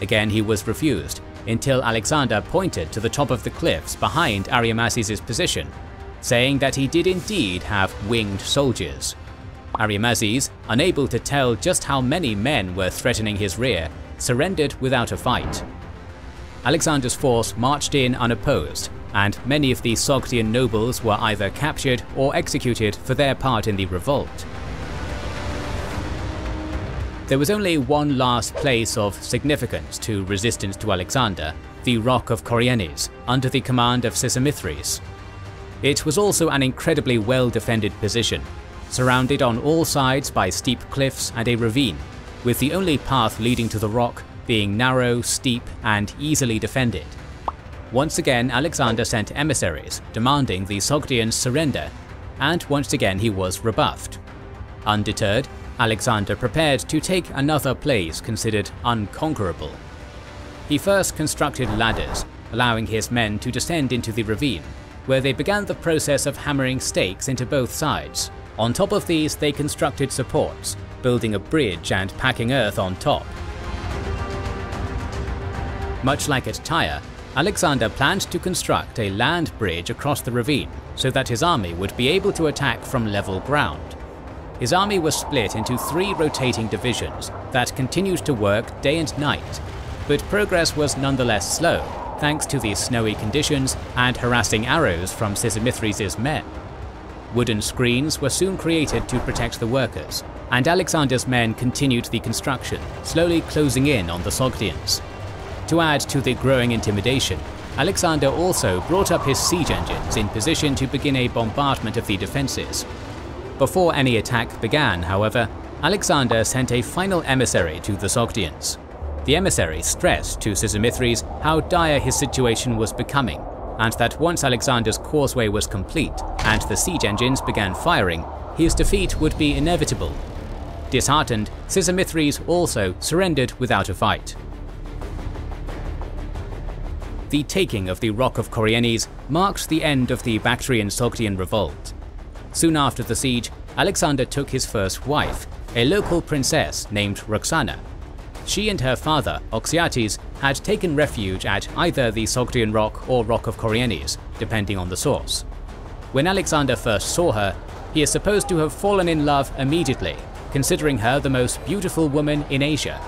Again he was refused, until Alexander pointed to the top of the cliffs behind Ariamazes' position, saying that he did indeed have winged soldiers. Ariamazes, unable to tell just how many men were threatening his rear, surrendered without a fight. Alexander's force marched in unopposed, and many of the Sogdian nobles were either captured or executed for their part in the revolt. There was only one last place of significance to resistance to Alexander, the rock of Corienes, under the command of Sisamithris. It was also an incredibly well-defended position, surrounded on all sides by steep cliffs and a ravine, with the only path leading to the rock being narrow, steep, and easily defended. Once again, Alexander sent emissaries demanding the Sogdians surrender, and once again he was rebuffed. Undeterred, Alexander prepared to take another place considered unconquerable. He first constructed ladders, allowing his men to descend into the ravine, where they began the process of hammering stakes into both sides. On top of these, they constructed supports, building a bridge and packing earth on top. Much like at Tyre, Alexander planned to construct a land bridge across the ravine so that his army would be able to attack from level ground. His army was split into three rotating divisions that continued to work day and night, but progress was nonetheless slow, thanks to the snowy conditions and harassing arrows from Sisamithris's men. Wooden screens were soon created to protect the workers, and Alexander's men continued the construction, slowly closing in on the Sogdians. To add to the growing intimidation, Alexander also brought up his siege engines in position to begin a bombardment of the defences. Before any attack began, however, Alexander sent a final emissary to the Sogdians. The emissary stressed to Sisamithris how dire his situation was becoming, and that once Alexander's causeway was complete and the siege engines began firing, his defeat would be inevitable. Disheartened, Sisamithris also surrendered without a fight. The taking of the Rock of Corienes marked the end of the Bactrian-Sogdian revolt. Soon after the siege, Alexander took his first wife, a local princess named Roxana. She and her father, Oxyates, had taken refuge at either the Sogdian Rock or Rock of Corienes, depending on the source. When Alexander first saw her, he is supposed to have fallen in love immediately, considering her the most beautiful woman in Asia.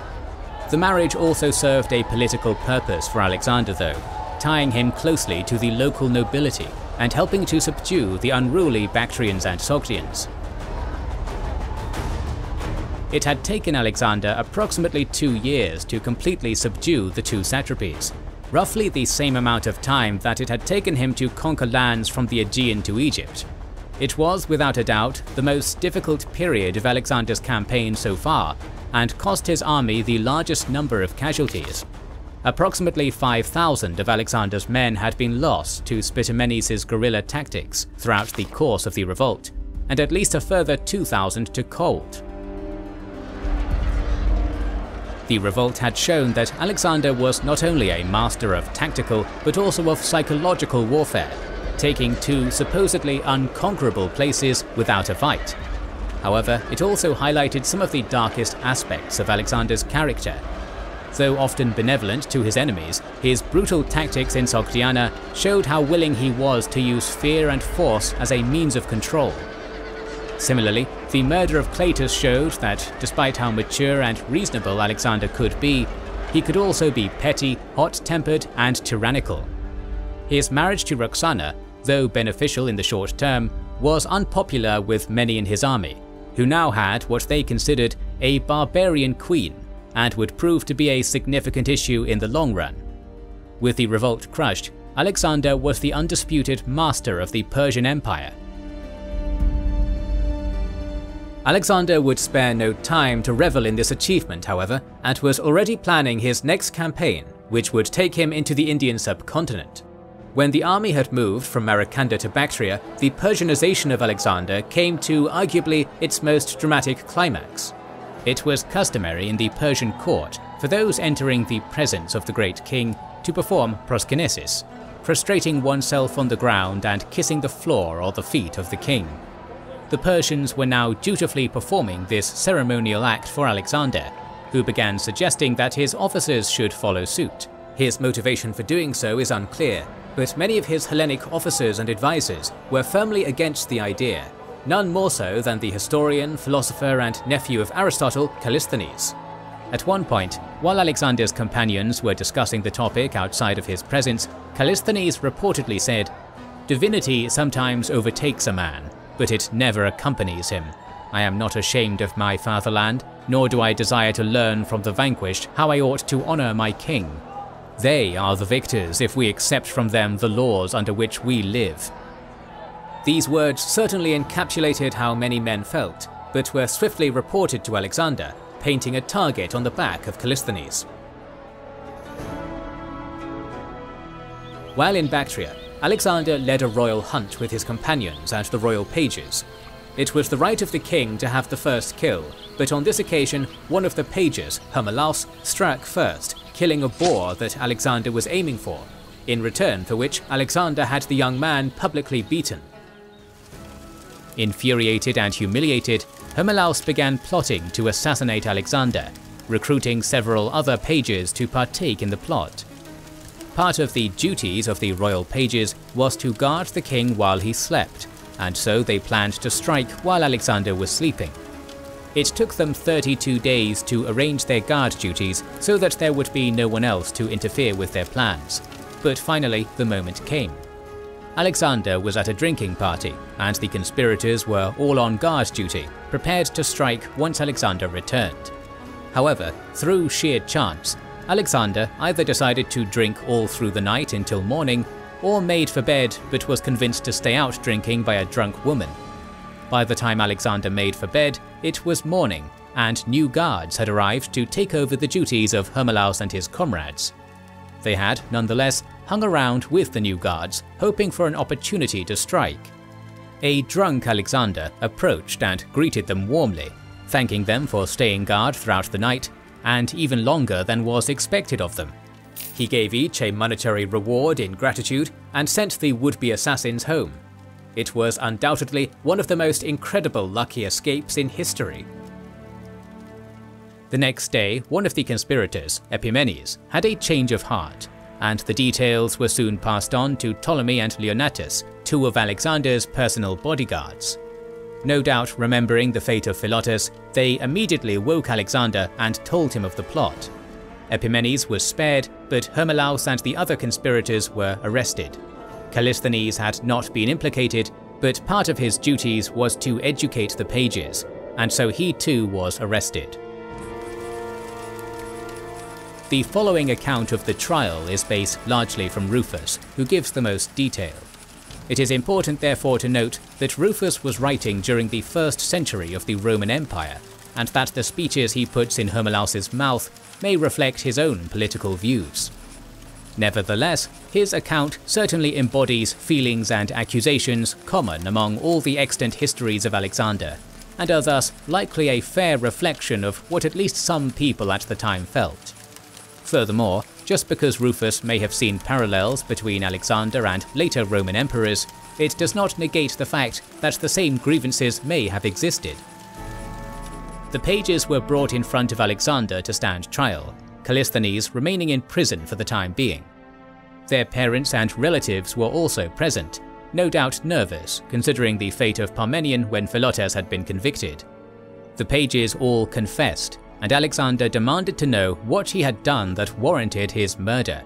The marriage also served a political purpose for Alexander though, tying him closely to the local nobility and helping to subdue the unruly Bactrians and Sogdians. It had taken Alexander approximately two years to completely subdue the two satrapies, roughly the same amount of time that it had taken him to conquer lands from the Aegean to Egypt. It was, without a doubt, the most difficult period of Alexander's campaign so far, and cost his army the largest number of casualties. Approximately five thousand of Alexander's men had been lost to Spitamenes' guerrilla tactics throughout the course of the revolt, and at least a further two thousand to cold. The revolt had shown that Alexander was not only a master of tactical but also of psychological warfare, taking two supposedly unconquerable places without a fight. However, it also highlighted some of the darkest aspects of Alexander's character. Though often benevolent to his enemies, his brutal tactics in Sogdiana showed how willing he was to use fear and force as a means of control. Similarly, the murder of Cleitus showed that, despite how mature and reasonable Alexander could be, he could also be petty, hot-tempered, and tyrannical. His marriage to Roxana, though beneficial in the short term, was unpopular with many in his army, who now had what they considered a barbarian queen, and would prove to be a significant issue in the long run. With the revolt crushed, Alexander was the undisputed master of the Persian Empire. Alexander would spare no time to revel in this achievement, however, and was already planning his next campaign, which would take him into the Indian subcontinent. When the army had moved from Maracanda to Bactria, the Persianization of Alexander came to arguably its most dramatic climax. It was customary in the Persian court for those entering the presence of the great king to perform proskinesis, prostrating oneself on the ground and kissing the floor or the feet of the king. The Persians were now dutifully performing this ceremonial act for Alexander, who began suggesting that his officers should follow suit. His motivation for doing so is unclear, but many of his Hellenic officers and advisors were firmly against the idea, none more so than the historian, philosopher, and nephew of Aristotle, Callisthenes. At one point, while Alexander's companions were discussing the topic outside of his presence, Callisthenes reportedly said, "Divinity sometimes overtakes a man, but it never accompanies him. I am not ashamed of my fatherland, nor do I desire to learn from the vanquished how I ought to honor my king. They are the victors if we accept from them the laws under which we live." These words certainly encapsulated how many men felt, but were swiftly reported to Alexander, painting a target on the back of Callisthenes. While in Bactria, Alexander led a royal hunt with his companions and the royal pages. It was the right of the king to have the first kill, but on this occasion one of the pages, Hermelaus, struck first, killing a boar that Alexander was aiming for, in return for which Alexander had the young man publicly beaten. Infuriated and humiliated, Hermelaus began plotting to assassinate Alexander, recruiting several other pages to partake in the plot. Part of the duties of the royal pages was to guard the king while he slept, and so they planned to strike while Alexander was sleeping. It took them thirty-two days to arrange their guard duties so that there would be no one else to interfere with their plans, but finally the moment came. Alexander was at a drinking party, and the conspirators were all on guard duty, prepared to strike once Alexander returned. However, through sheer chance, Alexander either decided to drink all through the night until morning, or made for bed but was convinced to stay out drinking by a drunk woman. By the time Alexander made for bed, it was morning, and new guards had arrived to take over the duties of Hermelaus and his comrades. They had, nonetheless, hung around with the new guards, hoping for an opportunity to strike. A drunk Alexander approached and greeted them warmly, thanking them for staying guard throughout the night, and even longer than was expected of them. He gave each a monetary reward in gratitude and sent the would-be assassins home. It was undoubtedly one of the most incredible lucky escapes in history. The next day, one of the conspirators, Epimenes, had a change of heart, and the details were soon passed on to Ptolemy and Leonnatus, two of Alexander's personal bodyguards. No doubt remembering the fate of Philotas, they immediately woke Alexander and told him of the plot. Epimenes was spared, but Hermelaus and the other conspirators were arrested. Callisthenes had not been implicated, but part of his duties was to educate the pages, and so he too was arrested. The following account of the trial is based largely from Rufus, who gives the most detail. It is important therefore to note that Rufus was writing during the first century of the Roman Empire, and that the speeches he puts in Hermolaus's mouth may reflect his own political views. Nevertheless, his account certainly embodies feelings and accusations common among all the extant histories of Alexander, and are thus likely a fair reflection of what at least some people at the time felt. Furthermore, just because Rufus may have seen parallels between Alexander and later Roman emperors, it does not negate the fact that the same grievances may have existed. The pages were brought in front of Alexander to stand trial, Callisthenes remaining in prison for the time being. Their parents and relatives were also present, no doubt nervous considering the fate of Parmenion when Philotas had been convicted. The pages all confessed, and Alexander demanded to know what he had done that warranted his murder.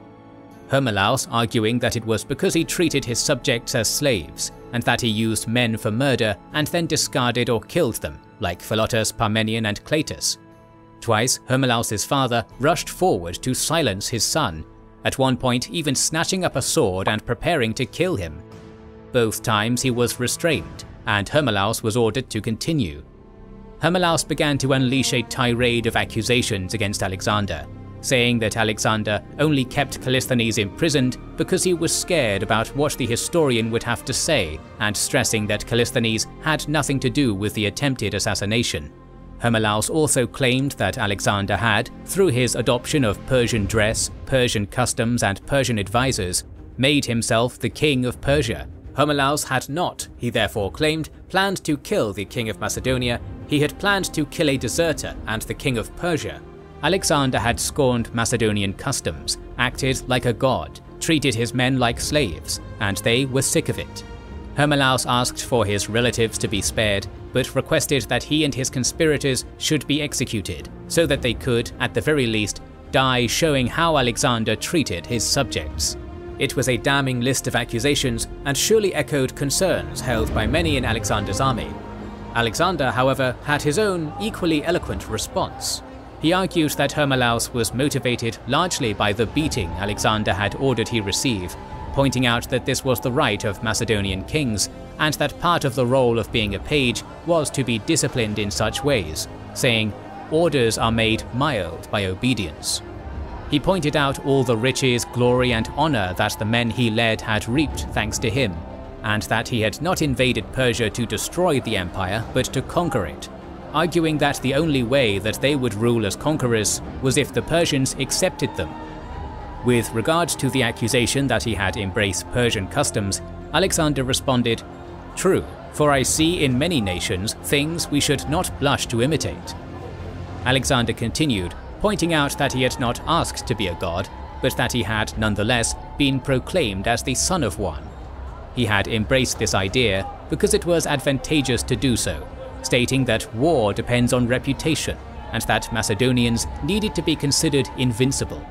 Hermolaus arguing that it was because he treated his subjects as slaves, and that he used men for murder and then discarded or killed them, like Philotas, Parmenion and Cleitus. Twice, Hermolaus's father rushed forward to silence his son, at one point even snatching up a sword and preparing to kill him. Both times he was restrained, and Hermolaus was ordered to continue. Hermolaus began to unleash a tirade of accusations against Alexander, saying that Alexander only kept Callisthenes imprisoned because he was scared about what the historian would have to say, and stressing that Callisthenes had nothing to do with the attempted assassination. Hermolaus also claimed that Alexander had, through his adoption of Persian dress, Persian customs and Persian advisors, made himself the king of Persia. Hermolaus had not, he therefore claimed, planned to kill the king of Macedonia, he had planned to kill a deserter and the king of Persia. Alexander had scorned Macedonian customs, acted like a god, treated his men like slaves, and they were sick of it. Hermolaus asked for his relatives to be spared, but requested that he and his conspirators should be executed, so that they could, at the very least, die showing how Alexander treated his subjects. It was a damning list of accusations, and surely echoed concerns held by many in Alexander's army. Alexander, however, had his own equally eloquent response. He argued that Hermolaus was motivated largely by the beating Alexander had ordered he receive, pointing out that this was the right of Macedonian kings, and that part of the role of being a page was to be disciplined in such ways, saying, "Orders are made mild by obedience." He pointed out all the riches, glory and honor that the men he led had reaped thanks to him, and that he had not invaded Persia to destroy the empire but to conquer it, arguing that the only way that they would rule as conquerors was if the Persians accepted them. With regard to the accusation that he had embraced Persian customs, Alexander responded, "True, for I see in many nations things we should not blush to imitate." Alexander continued, pointing out that he had not asked to be a god, but that he had nonetheless been proclaimed as the son of one. He had embraced this idea because it was advantageous to do so, stating that war depends on reputation and that Macedonians needed to be considered invincible.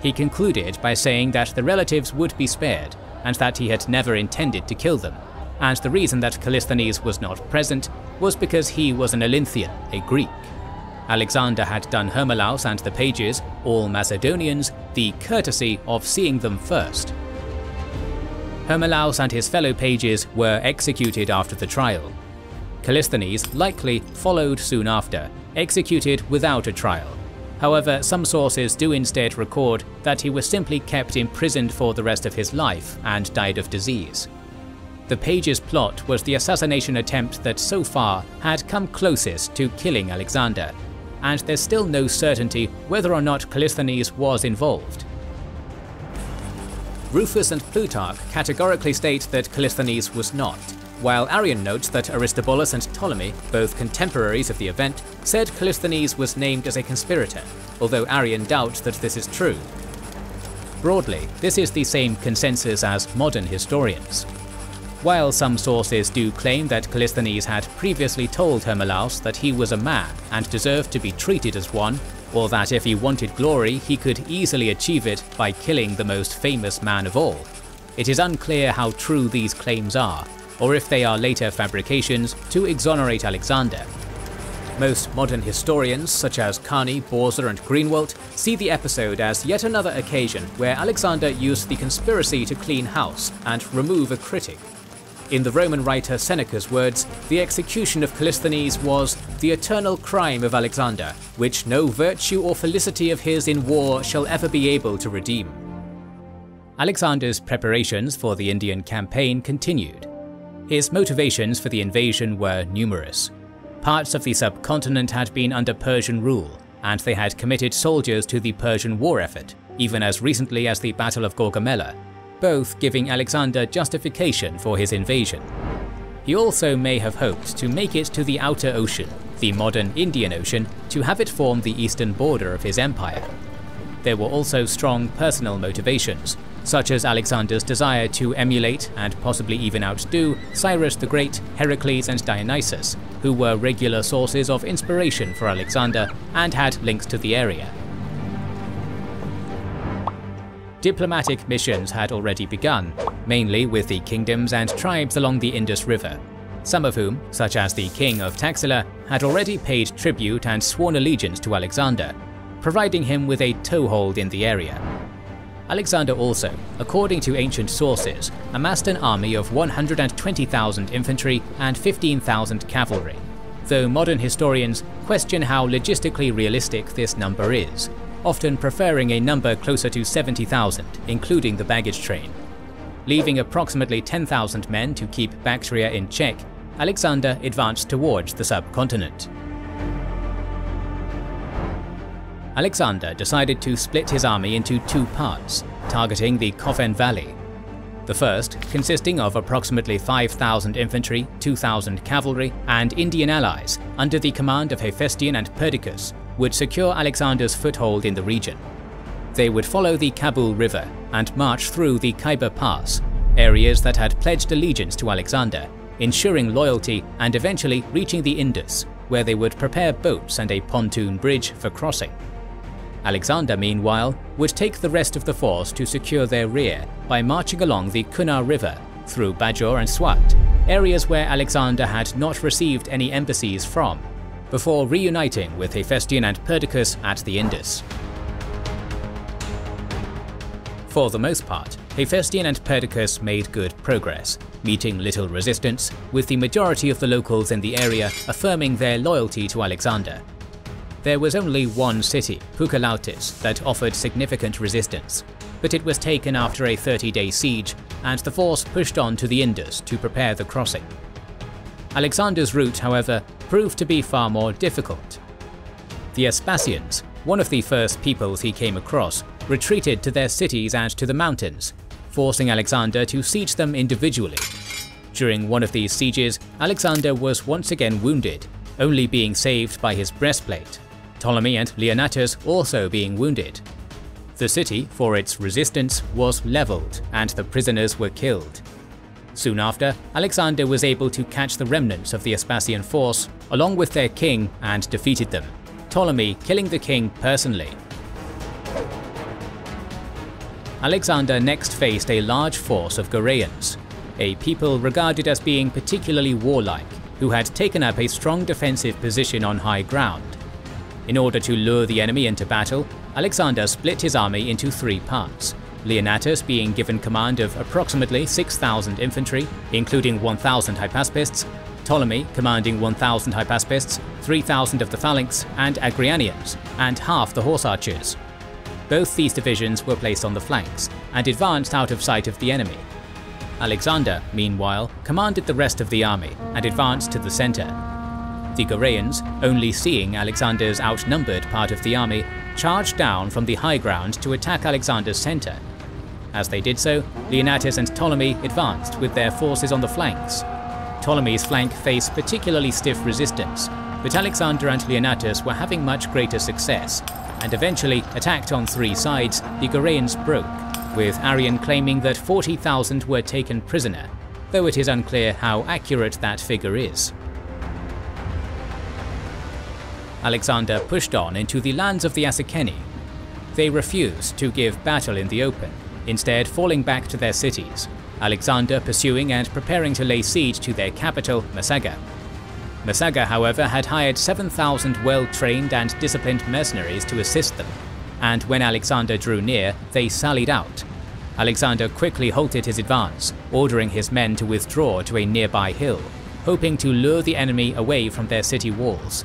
He concluded by saying that the relatives would be spared, and that he had never intended to kill them, and the reason that Callisthenes was not present was because he was an Olynthian, a Greek. Alexander had done Hermolaus and the pages, all Macedonians, the courtesy of seeing them first. Hermolaus and his fellow pages were executed after the trial. Callisthenes likely followed soon after, executed without a trial. However, some sources do instead record that he was simply kept imprisoned for the rest of his life and died of disease. The pages' plot was the assassination attempt that so far had come closest to killing Alexander, and there's still no certainty whether or not Callisthenes was involved. Rufus and Plutarch categorically state that Callisthenes was not, while Arrian notes that Aristobulus and Ptolemy, both contemporaries of the event, said Callisthenes was named as a conspirator, although Arrian doubts that this is true. Broadly, this is the same consensus as modern historians. While some sources do claim that Callisthenes had previously told Hermolaus that he was a man and deserved to be treated as one, or that if he wanted glory he could easily achieve it by killing the most famous man of all, it is unclear how true these claims are, or if they are later fabrications to exonerate Alexander. Most modern historians, such as Carney, Borza and Greenwalt, see the episode as yet another occasion where Alexander used the conspiracy to clean house and remove a critic. In the Roman writer Seneca's words, the execution of Callisthenes was the eternal crime of Alexander, which no virtue or felicity of his in war shall ever be able to redeem. Alexander's preparations for the Indian campaign continued. His motivations for the invasion were numerous. Parts of the subcontinent had been under Persian rule, and they had committed soldiers to the Persian war effort, even as recently as the Battle of Gaugamela, both giving Alexander justification for his invasion. He also may have hoped to make it to the Outer Ocean, the modern Indian Ocean, to have it form the eastern border of his empire. There were also strong personal motivations, such as Alexander's desire to emulate and possibly even outdo Cyrus the Great, Heracles and Dionysus, who were regular sources of inspiration for Alexander and had links to the area. Diplomatic missions had already begun, mainly with the kingdoms and tribes along the Indus River, some of whom, such as the king of Taxila, had already paid tribute and sworn allegiance to Alexander, providing him with a toehold in the area. Alexander also, according to ancient sources, amassed an army of one hundred twenty thousand infantry and fifteen thousand cavalry, though modern historians question how logistically realistic this number is, often preferring a number closer to seventy thousand, including the baggage train. Leaving approximately ten thousand men to keep Bactria in check, Alexander advanced towards the subcontinent. Alexander decided to split his army into two parts, targeting the Cofen Valley. The first, consisting of approximately five thousand infantry, two thousand cavalry, and Indian allies under the command of Hephaestion and Perdiccas, would secure Alexander's foothold in the region. They would follow the Kabul River and march through the Khyber Pass, areas that had pledged allegiance to Alexander, ensuring loyalty and eventually reaching the Indus, where they would prepare boats and a pontoon bridge for crossing. Alexander, meanwhile, would take the rest of the force to secure their rear by marching along the Kunar River, through Bajor and Swat, areas where Alexander had not received any embassies from, before reuniting with Hephaestion and Perdiccas at the Indus. For the most part, Hephaestion and Perdiccas made good progress, meeting little resistance, with the majority of the locals in the area affirming their loyalty to Alexander. There was only one city, Pukalautis, that offered significant resistance, but it was taken after a thirty-day siege, and the force pushed on to the Indus to prepare the crossing. Alexander's route, however, proved to be far more difficult. The Aspasians, one of the first peoples he came across, retreated to their cities and to the mountains, forcing Alexander to siege them individually. During one of these sieges, Alexander was once again wounded, only being saved by his breastplate. Ptolemy and Leonnatus also being wounded. The city, for its resistance, was leveled and the prisoners were killed. Soon after, Alexander was able to catch the remnants of the Aspasian force, along with their king, and defeated them, Ptolemy killing the king personally. Alexander next faced a large force of Goraians, a people regarded as being particularly warlike, who had taken up a strong defensive position on high ground. In order to lure the enemy into battle, Alexander split his army into three parts, Leonnatus being given command of approximately six thousand infantry, including one thousand Hypaspists, Ptolemy commanding one thousand Hypaspists, three thousand of the phalanx and Agrianians, and half the horse archers. Both these divisions were placed on the flanks, and advanced out of sight of the enemy. Alexander, meanwhile, commanded the rest of the army, and advanced to the centre. The Goraians, only seeing Alexander's outnumbered part of the army, charged down from the high ground to attack Alexander's centre. As they did so, Leonnatus and Ptolemy advanced with their forces on the flanks. Ptolemy's flank faced particularly stiff resistance, but Alexander and Leonnatus were having much greater success, and eventually, attacked on three sides, the Goraians broke, with Arrian claiming that forty thousand were taken prisoner, though it is unclear how accurate that figure is. Alexander pushed on into the lands of the Asakeni. They refused to give battle in the open, instead falling back to their cities, Alexander pursuing and preparing to lay siege to their capital, Massaga. Massaga, however, had hired seven thousand well-trained and disciplined mercenaries to assist them, and when Alexander drew near, they sallied out. Alexander quickly halted his advance, ordering his men to withdraw to a nearby hill, hoping to lure the enemy away from their city walls.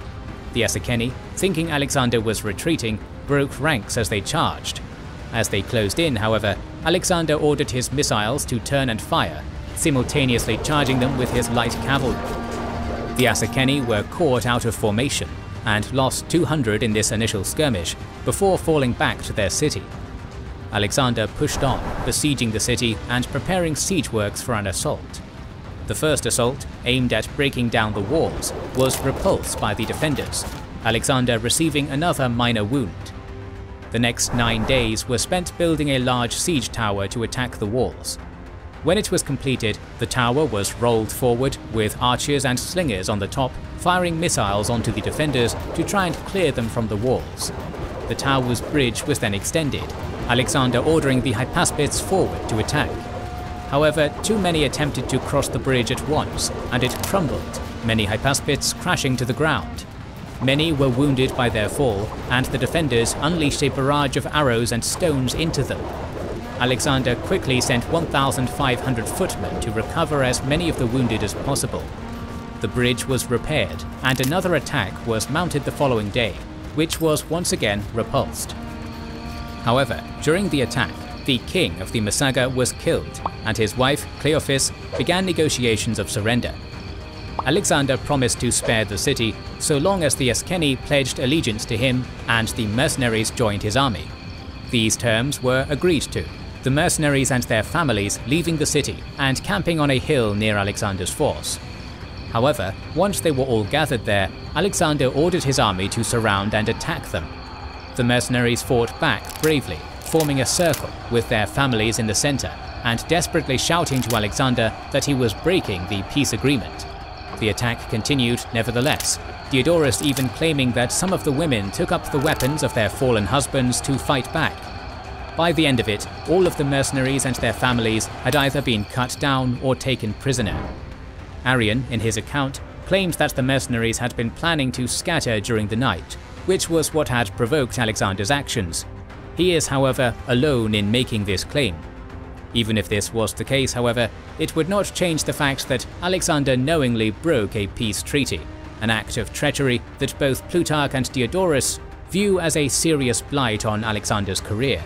The Esseceni, thinking Alexander was retreating, broke ranks as they charged. As they closed in, however, Alexander ordered his missiles to turn and fire, simultaneously charging them with his light cavalry. The Assaceni were caught out of formation and lost two hundred in this initial skirmish before falling back to their city. Alexander pushed on, besieging the city and preparing siege works for an assault. The first assault, aimed at breaking down the walls, was repulsed by the defenders, Alexander receiving another minor wound. The next nine days were spent building a large siege tower to attack the walls. When it was completed, the tower was rolled forward with archers and slingers on the top, firing missiles onto the defenders to try and clear them from the walls. The tower's bridge was then extended, Alexander ordering the Hypaspists forward to attack. However, too many attempted to cross the bridge at once, and it crumbled, many Hypaspists crashing to the ground. Many were wounded by their fall, and the defenders unleashed a barrage of arrows and stones into them. Alexander quickly sent one thousand five hundred footmen to recover as many of the wounded as possible. The bridge was repaired, and another attack was mounted the following day, which was once again repulsed. However, during the attack, the king of the Massaga was killed, and his wife, Cleophis, began negotiations of surrender. Alexander promised to spare the city so long as the Esseceni pledged allegiance to him and the mercenaries joined his army. These terms were agreed to, the mercenaries and their families leaving the city and camping on a hill near Alexander's force. However, once they were all gathered there, Alexander ordered his army to surround and attack them. The mercenaries fought back bravely, forming a circle with their families in the center and desperately shouting to Alexander that he was breaking the peace agreement. The attack continued nevertheless, Diodorus even claiming that some of the women took up the weapons of their fallen husbands to fight back. By the end of it, all of the mercenaries and their families had either been cut down or taken prisoner. Arrian, in his account, claimed that the mercenaries had been planning to scatter during the night, which was what had provoked Alexander's actions. He is, however, alone in making this claim. Even if this was the case, however, it would not change the fact that Alexander knowingly broke a peace treaty, an act of treachery that both Plutarch and Diodorus view as a serious blight on Alexander's career.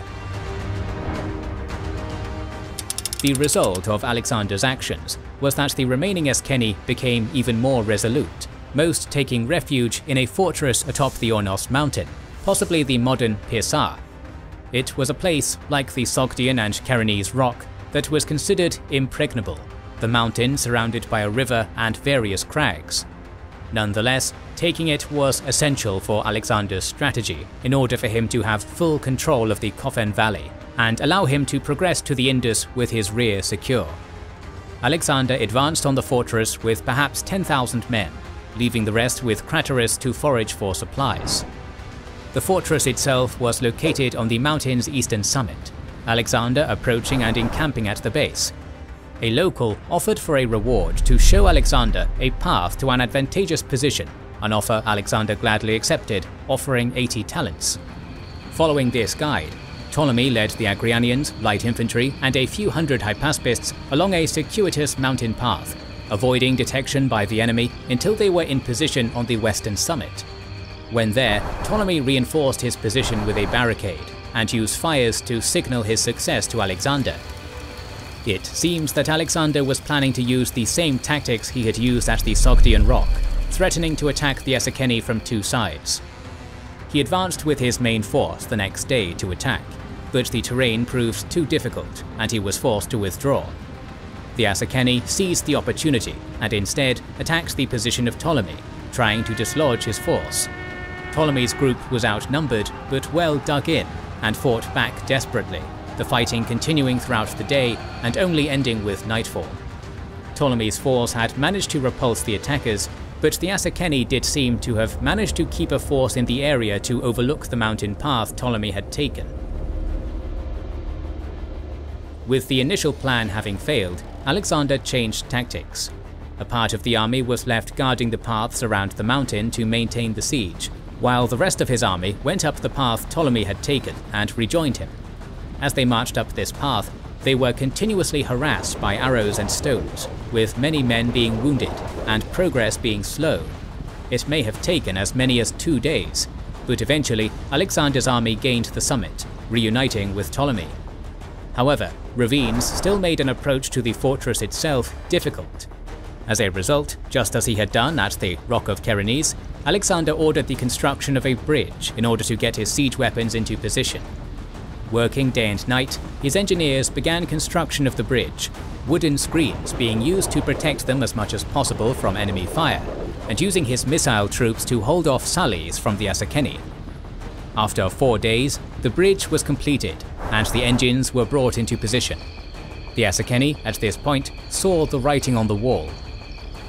The result of Alexander's actions was that the remaining Esseceni became even more resolute, most taking refuge in a fortress atop the Ornos mountain, possibly the modern Pisa. It was a place, like the Sogdian and Carinese rock, that was considered impregnable, the mountain surrounded by a river and various crags. Nonetheless, taking it was essential for Alexander's strategy in order for him to have full control of the Cofen Valley and allow him to progress to the Indus with his rear secure. Alexander advanced on the fortress with perhaps ten thousand men, leaving the rest with Craterus to forage for supplies. The fortress itself was located on the mountain's eastern summit, Alexander approaching and encamping at the base. A local offered for a reward to show Alexander a path to an advantageous position, an offer Alexander gladly accepted, offering eighty talents. Following this guide, Ptolemy led the Agrianians, light infantry, and a few hundred Hypaspists along a circuitous mountain path, avoiding detection by the enemy until they were in position on the western summit. When there, Ptolemy reinforced his position with a barricade and used fires to signal his success to Alexander. It seems that Alexander was planning to use the same tactics he had used at the Sogdian Rock, threatening to attack the Esseceni from two sides. He advanced with his main force the next day to attack, but the terrain proved too difficult and he was forced to withdraw. The Esseceni seized the opportunity and instead attacked the position of Ptolemy, trying to dislodge his force. Ptolemy's group was outnumbered but well dug in and fought back desperately, the fighting continuing throughout the day and only ending with nightfall. Ptolemy's force had managed to repulse the attackers, but the Esseceni did seem to have managed to keep a force in the area to overlook the mountain path Ptolemy had taken. With the initial plan having failed, Alexander changed tactics. A part of the army was left guarding the paths around the mountain to maintain the siege, while the rest of his army went up the path Ptolemy had taken and rejoined him. As they marched up this path, they were continuously harassed by arrows and stones, with many men being wounded and progress being slow. It may have taken as many as two days, but eventually Alexander's army gained the summit, reuniting with Ptolemy. However, ravines still made an approach to the fortress itself difficult. As a result, just as he had done at the Rock of Carinese, Alexander ordered the construction of a bridge in order to get his siege weapons into position. Working day and night, his engineers began construction of the bridge, wooden screens being used to protect them as much as possible from enemy fire, and using his missile troops to hold off sallies from the Asakeni. After four days, the bridge was completed, and the engines were brought into position. The Asakeni, at this point, saw the writing on the wall.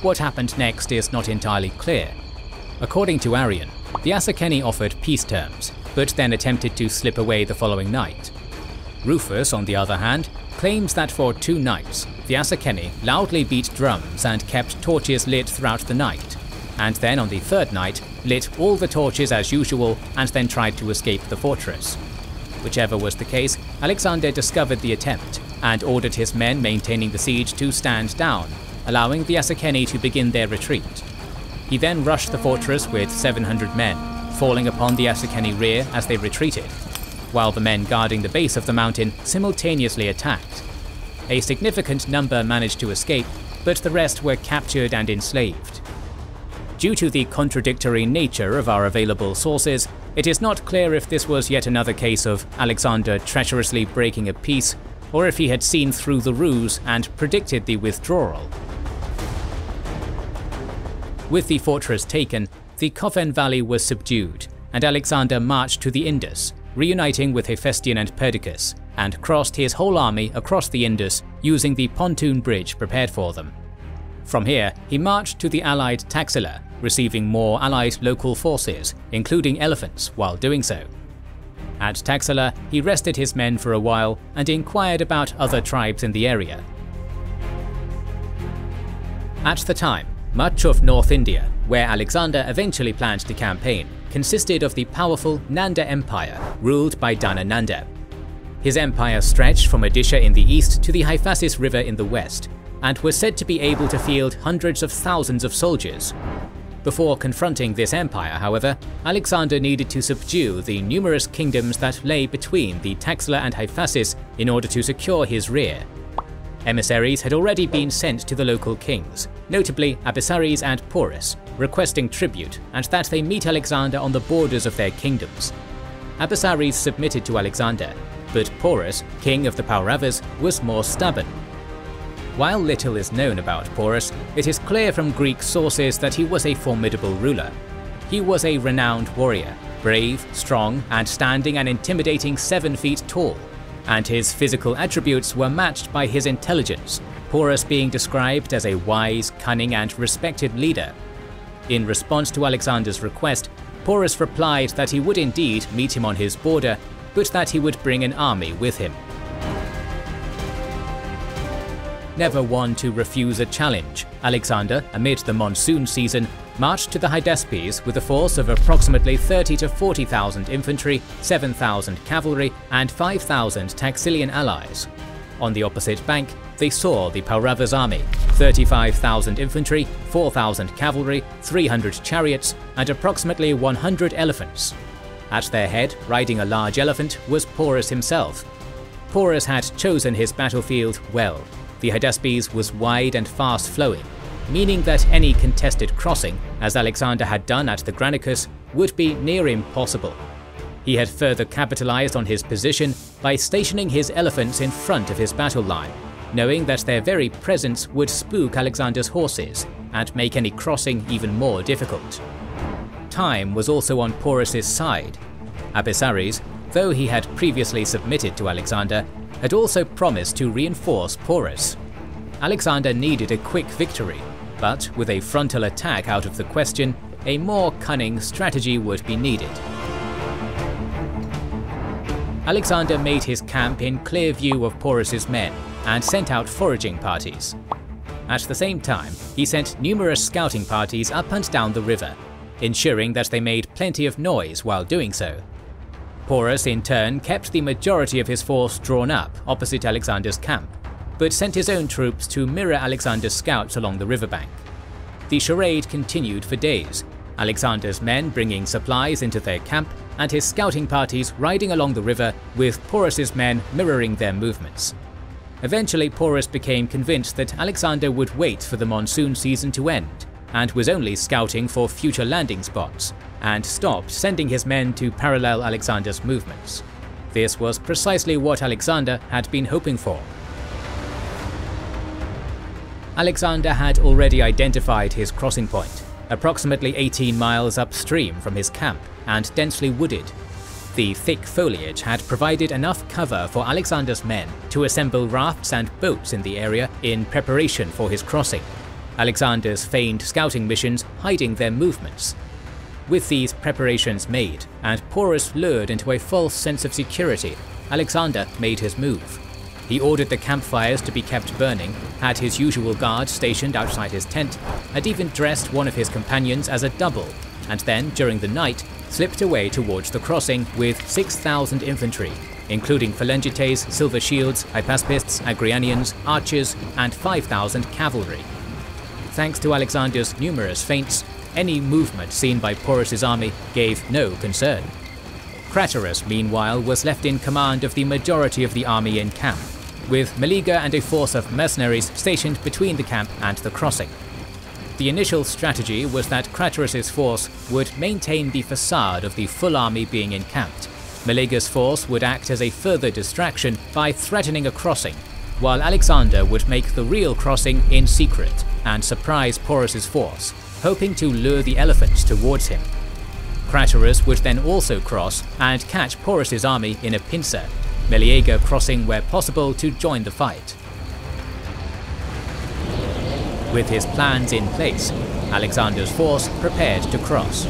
What happened next is not entirely clear. According to Arrian, the Asakeni offered peace terms, but then attempted to slip away the following night. Rufus, on the other hand, claims that for two nights, the Asakeni loudly beat drums and kept torches lit throughout the night, and then on the third night, lit all the torches as usual and then tried to escape the fortress. Whichever was the case, Alexander discovered the attempt and ordered his men maintaining the siege to stand down, allowing the Asakeni to begin their retreat. He then rushed the fortress with seven hundred men, falling upon the Asakeni rear as they retreated, while the men guarding the base of the mountain simultaneously attacked. A significant number managed to escape, but the rest were captured and enslaved. Due to the contradictory nature of our available sources, it is not clear if this was yet another case of Alexander treacherously breaking a peace, or if he had seen through the ruse and predicted the withdrawal. With the fortress taken, the Cofen Valley was subdued, and Alexander marched to the Indus, reuniting with Hephaestion and Perdiccas, and crossed his whole army across the Indus using the pontoon bridge prepared for them. From here, he marched to the allied Taxila, receiving more allied local forces, including elephants, while doing so. At Taxila, he rested his men for a while and inquired about other tribes in the area. At the time, much of North India, where Alexander eventually planned to campaign, consisted of the powerful Nanda Empire, ruled by Dhanananda. His empire stretched from Odisha in the east to the Hyphasis River in the west, and was said to be able to field hundreds of thousands of soldiers. Before confronting this empire, however, Alexander needed to subdue the numerous kingdoms that lay between the Taxila and Hyphasis in order to secure his rear. Emissaries had already been sent to the local kings, notably Abisaris and Porus, requesting tribute and that they meet Alexander on the borders of their kingdoms. Abisaris submitted to Alexander, but Porus, king of the Pauravas, was more stubborn. While little is known about Porus, it is clear from Greek sources that he was a formidable ruler. He was a renowned warrior, brave, strong, and standing an intimidating seven feet tall, and his physical attributes were matched by his intelligence, Porus being described as a wise, cunning, and respected leader. In response to Alexander's request, Porus replied that he would indeed meet him on his border, but that he would bring an army with him. Never one to refuse a challenge, Alexander, amid the monsoon season, marched to the Hydaspes with a force of approximately thirty to forty thousand infantry, seven thousand cavalry, and five thousand Taxilian allies. On the opposite bank, they saw the Pauravas' army, thirty-five thousand infantry, four thousand cavalry, three hundred chariots, and approximately one hundred elephants. At their head, riding a large elephant, was Porus himself. Porus had chosen his battlefield well. The Hydaspes was wide and fast-flowing, meaning that any contested crossing, as Alexander had done at the Granicus, would be near impossible. He had further capitalized on his position by stationing his elephants in front of his battle line, knowing that their very presence would spook Alexander's horses and make any crossing even more difficult. Time was also on Porus's side. Abisaris, though he had previously submitted to Alexander, had also promised to reinforce Porus. Alexander needed a quick victory, but with a frontal attack out of the question, a more cunning strategy would be needed. Alexander made his camp in clear view of Porus's men and sent out foraging parties. At the same time, he sent numerous scouting parties up and down the river, ensuring that they made plenty of noise while doing so. Porus in turn kept the majority of his force drawn up opposite Alexander's camp, but sent his own troops to mirror Alexander's scouts along the riverbank. The charade continued for days, Alexander's men bringing supplies into their camp and his scouting parties riding along the river with Porus's men mirroring their movements. Eventually Porus became convinced that Alexander would wait for the monsoon season to end and was only scouting for future landing spots, and stopped sending his men to parallel Alexander's movements. This was precisely what Alexander had been hoping for. Alexander had already identified his crossing point, approximately eighteen miles upstream from his camp and densely wooded. The thick foliage had provided enough cover for Alexander's men to assemble rafts and boats in the area in preparation for his crossing, Alexander's feigned scouting missions hiding their movements. With these preparations made, and Porus lured into a false sense of security, Alexander made his move. He ordered the campfires to be kept burning, had his usual guard stationed outside his tent, had even dressed one of his companions as a double, and then, during the night, slipped away towards the crossing with six thousand infantry, including phalangites, silver shields, Hypaspists, Agrianians, archers, and five thousand cavalry. Thanks to Alexander's numerous feints, any movement seen by Porus's army gave no concern. Craterus, meanwhile, was left in command of the majority of the army in camp, with Meleager and a force of mercenaries stationed between the camp and the crossing. The initial strategy was that Craterus's force would maintain the facade of the full army being encamped. Meleager's force would act as a further distraction by threatening a crossing, while Alexander would make the real crossing in secret and surprise Porus's force, hoping to lure the elephants towards him. Craterus would then also cross and catch Porus's army in a pincer, Meleager crossing where possible to join the fight. With his plans in place, Alexander's force prepared to cross.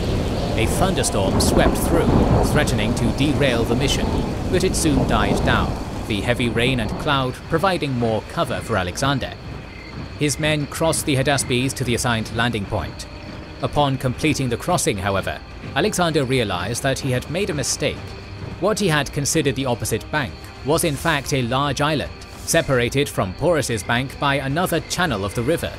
A thunderstorm swept through, threatening to derail the mission, but it soon died down, the heavy rain and cloud providing more cover for Alexander. His men crossed the Hydaspes to the assigned landing point. Upon completing the crossing, however, Alexander realized that he had made a mistake. What he had considered the opposite bank was in fact a large island, separated from Porus's bank by another channel of the river.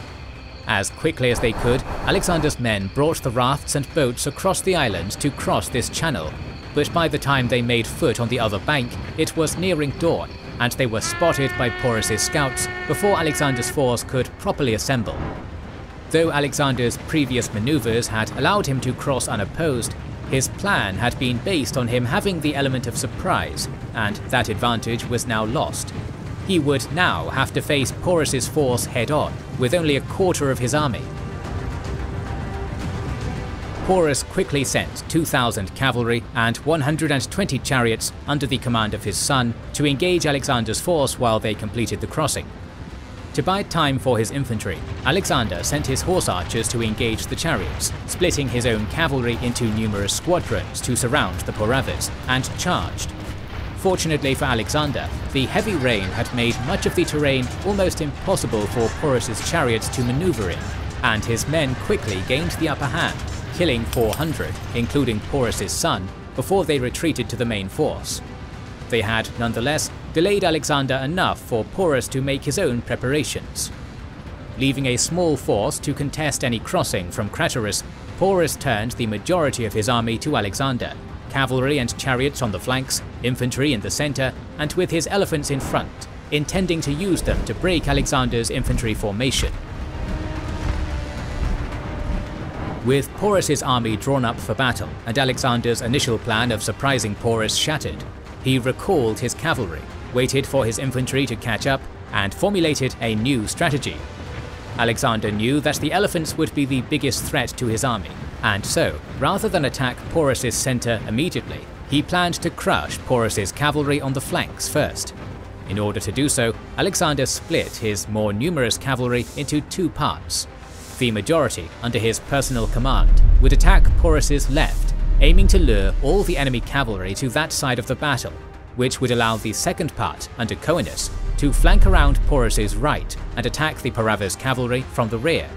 As quickly as they could, Alexander's men brought the rafts and boats across the island to cross this channel, but by the time they made foot on the other bank, it was nearing dawn, and they were spotted by Porus's scouts before Alexander's force could properly assemble. Though Alexander's previous maneuvers had allowed him to cross unopposed, his plan had been based on him having the element of surprise, and that advantage was now lost. He would now have to face Porus's force head-on, with only a quarter of his army. Porus quickly sent two thousand cavalry and one hundred twenty chariots under the command of his son to engage Alexander's force while they completed the crossing. To buy time for his infantry, Alexander sent his horse archers to engage the chariots, splitting his own cavalry into numerous squadrons to surround the Poravas, and charged. Fortunately for Alexander, the heavy rain had made much of the terrain almost impossible for Porus's chariots to maneuver in, and his men quickly gained the upper hand, killing four hundred, including Porus's son, before they retreated to the main force. They had, nonetheless, delayed Alexander enough for Porus to make his own preparations. Leaving a small force to contest any crossing from Craterus, Porus turned the majority of his army to Alexander, cavalry and chariots on the flanks, infantry in the center, and with his elephants in front, intending to use them to break Alexander's infantry formation. With Porus's army drawn up for battle and Alexander's initial plan of surprising Porus shattered, he recalled his cavalry, waited for his infantry to catch up, and formulated a new strategy. Alexander knew that the elephants would be the biggest threat to his army, and so, rather than attack Porus's center immediately, he planned to crush Porus's cavalry on the flanks first. In order to do so, Alexander split his more numerous cavalry into two parts. The majority, under his personal command, would attack Porus's left, aiming to lure all the enemy cavalry to that side of the battle, which would allow the second part, under Coenus, to flank around Porus's right and attack the Paravas cavalry from the rear.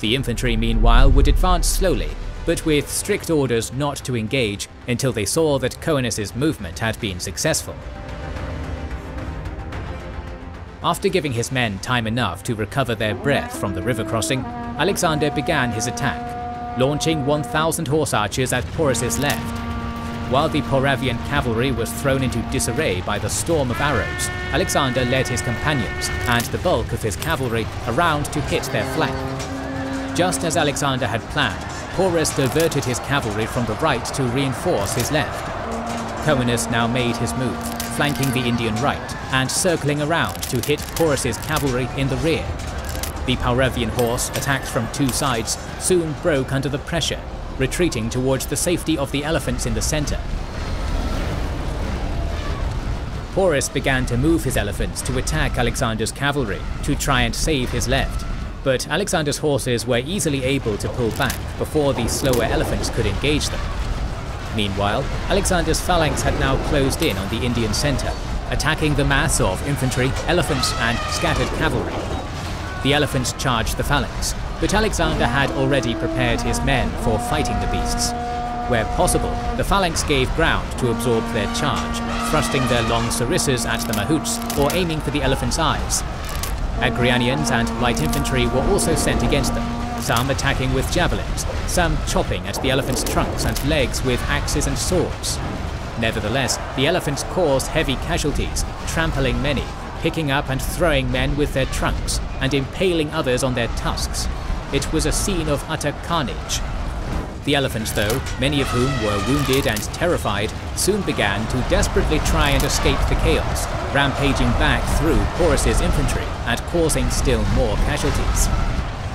The infantry, meanwhile, would advance slowly, but with strict orders not to engage until they saw that Coenus's movement had been successful. After giving his men time enough to recover their breath from the river crossing, Alexander began his attack, launching one thousand horse archers at Porus's left. While the Poravian cavalry was thrown into disarray by the storm of arrows, Alexander led his companions and the bulk of his cavalry around to hit their flank. Just as Alexander had planned, Porus diverted his cavalry from the right to reinforce his left. Coenus now made his move, flanking the Indian right and circling around to hit Porus's cavalry in the rear. The Pauravian horse, attacked from two sides, soon broke under the pressure, retreating towards the safety of the elephants in the center. Porus began to move his elephants to attack Alexander's cavalry to try and save his left, but Alexander's horses were easily able to pull back before the slower elephants could engage them. Meanwhile, Alexander's phalanx had now closed in on the Indian center, attacking the mass of infantry, elephants, and scattered cavalry. The elephants charged the phalanx, but Alexander had already prepared his men for fighting the beasts. Where possible, the phalanx gave ground to absorb their charge, thrusting their long sarissas at the mahouts or aiming for the elephants' eyes. Agrianians and light infantry were also sent against them, some attacking with javelins, some chopping at the elephants' trunks and legs with axes and swords. Nevertheless, the elephants caused heavy casualties, trampling many, picking up and throwing men with their trunks, and impaling others on their tusks. It was a scene of utter carnage. The elephants though, many of whom were wounded and terrified, soon began to desperately try and escape the chaos, rampaging back through Porus's infantry and causing still more casualties.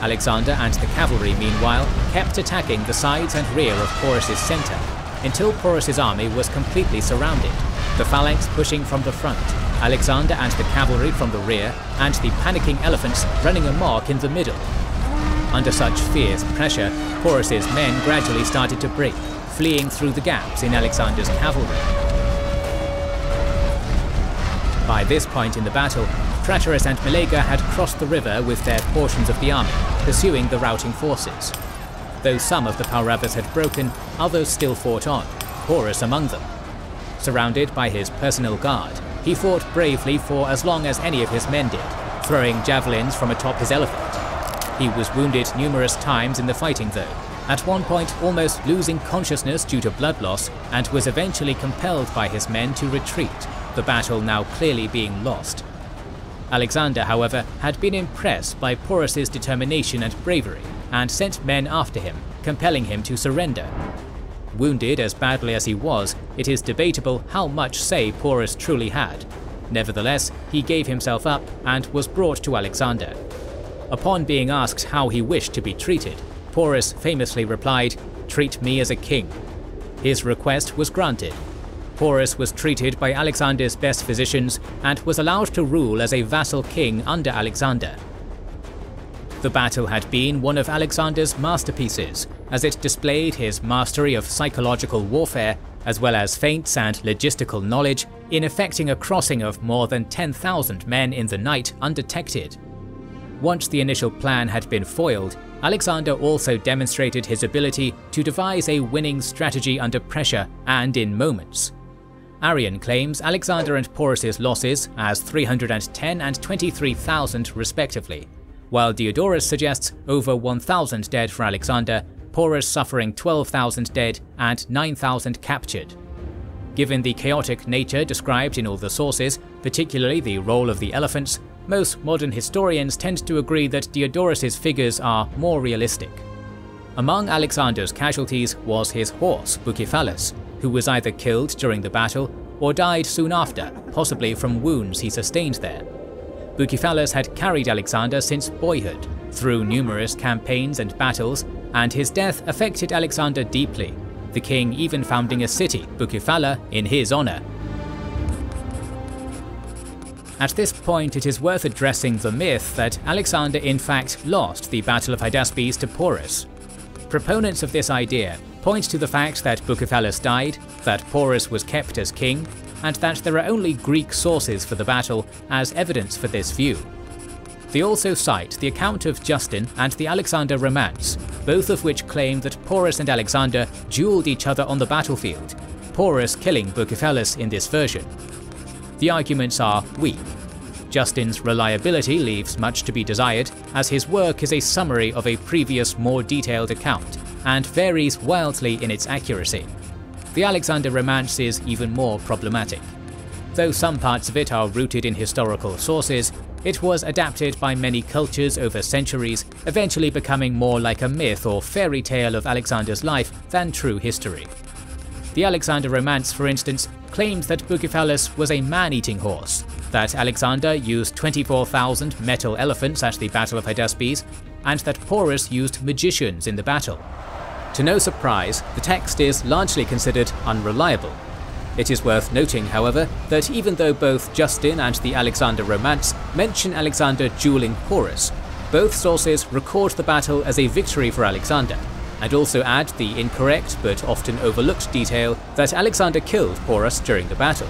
Alexander and the cavalry meanwhile kept attacking the sides and rear of Porus's center, until Porus's army was completely surrounded, the phalanx pushing from the front, Alexander and the cavalry from the rear, and the panicking elephants running amok in the middle. Under such fierce pressure, Porus's men gradually started to break, fleeing through the gaps in Alexander's cavalry. By this point in the battle, Craterus and Melega had crossed the river with their portions of the army, pursuing the routing forces. Though some of the Pauravas had broken, others still fought on, Porus among them. Surrounded by his personal guard, he fought bravely for as long as any of his men did, throwing javelins from atop his elephant. He was wounded numerous times in the fighting though, at one point almost losing consciousness due to blood loss, and was eventually compelled by his men to retreat, the battle now clearly being lost. Alexander, however, had been impressed by Porus's determination and bravery, and sent men after him, compelling him to surrender. Wounded as badly as he was, it is debatable how much say Porus truly had. Nevertheless, he gave himself up and was brought to Alexander. Upon being asked how he wished to be treated, Porus famously replied, "Treat me as a king." His request was granted. Porus was treated by Alexander's best physicians and was allowed to rule as a vassal king under Alexander. The battle had been one of Alexander's masterpieces, as it displayed his mastery of psychological warfare, as well as feints and logistical knowledge, in effecting a crossing of more than ten thousand men in the night undetected. Once the initial plan had been foiled, Alexander also demonstrated his ability to devise a winning strategy under pressure and in moments. Arrian claims Alexander and Porus's losses as three hundred ten and twenty-three thousand respectively, while Diodorus suggests over one thousand dead for Alexander, Porus suffering twelve thousand dead and nine thousand captured. Given the chaotic nature described in all the sources, particularly the role of the elephants, most modern historians tend to agree that Diodorus's figures are more realistic. Among Alexander's casualties was his horse, Bucephalus, who was either killed during the battle or died soon after, possibly from wounds he sustained there. Bucephalus had carried Alexander since boyhood, through numerous campaigns and battles, and his death affected Alexander deeply, the king even founding a city, Bucephala, in his honor. At this point it is worth addressing the myth that Alexander in fact lost the Battle of Hydaspes to Porus. Proponents of this idea point to the fact that Bucephalus died, that Porus was kept as king, and that there are only Greek sources for the battle as evidence for this view. They also cite the account of Justin and the Alexander Romance, both of which claim that Porus and Alexander duelled each other on the battlefield, Porus killing Bucephalus in this version. The arguments are weak. Justin's reliability leaves much to be desired, as his work is a summary of a previous more detailed account, and varies wildly in its accuracy. The Alexander Romance is even more problematic. Though some parts of it are rooted in historical sources, it was adapted by many cultures over centuries, eventually becoming more like a myth or fairy tale of Alexander's life than true history. The Alexander Romance, for instance, claims that Bucephalus was a man-eating horse, that Alexander used twenty-four thousand metal elephants at the Battle of Hydaspes, and that Porus used magicians in the battle. To no surprise, the text is largely considered unreliable. It is worth noting, however, that even though both Justin and the Alexander Romance mention Alexander dueling Porus, both sources record the battle as a victory for Alexander, and also add the incorrect but often overlooked detail that Alexander killed Porus during the battle.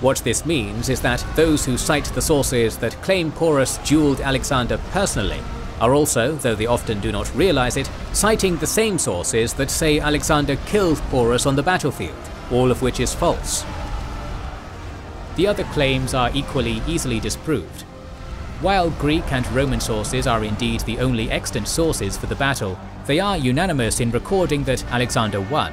What this means is that those who cite the sources that claim Porus dueled Alexander personally are also, though they often do not realize it, citing the same sources that say Alexander killed Porus on the battlefield, all of which is false. The other claims are equally easily disproved. While Greek and Roman sources are indeed the only extant sources for the battle, they are unanimous in recording that Alexander won.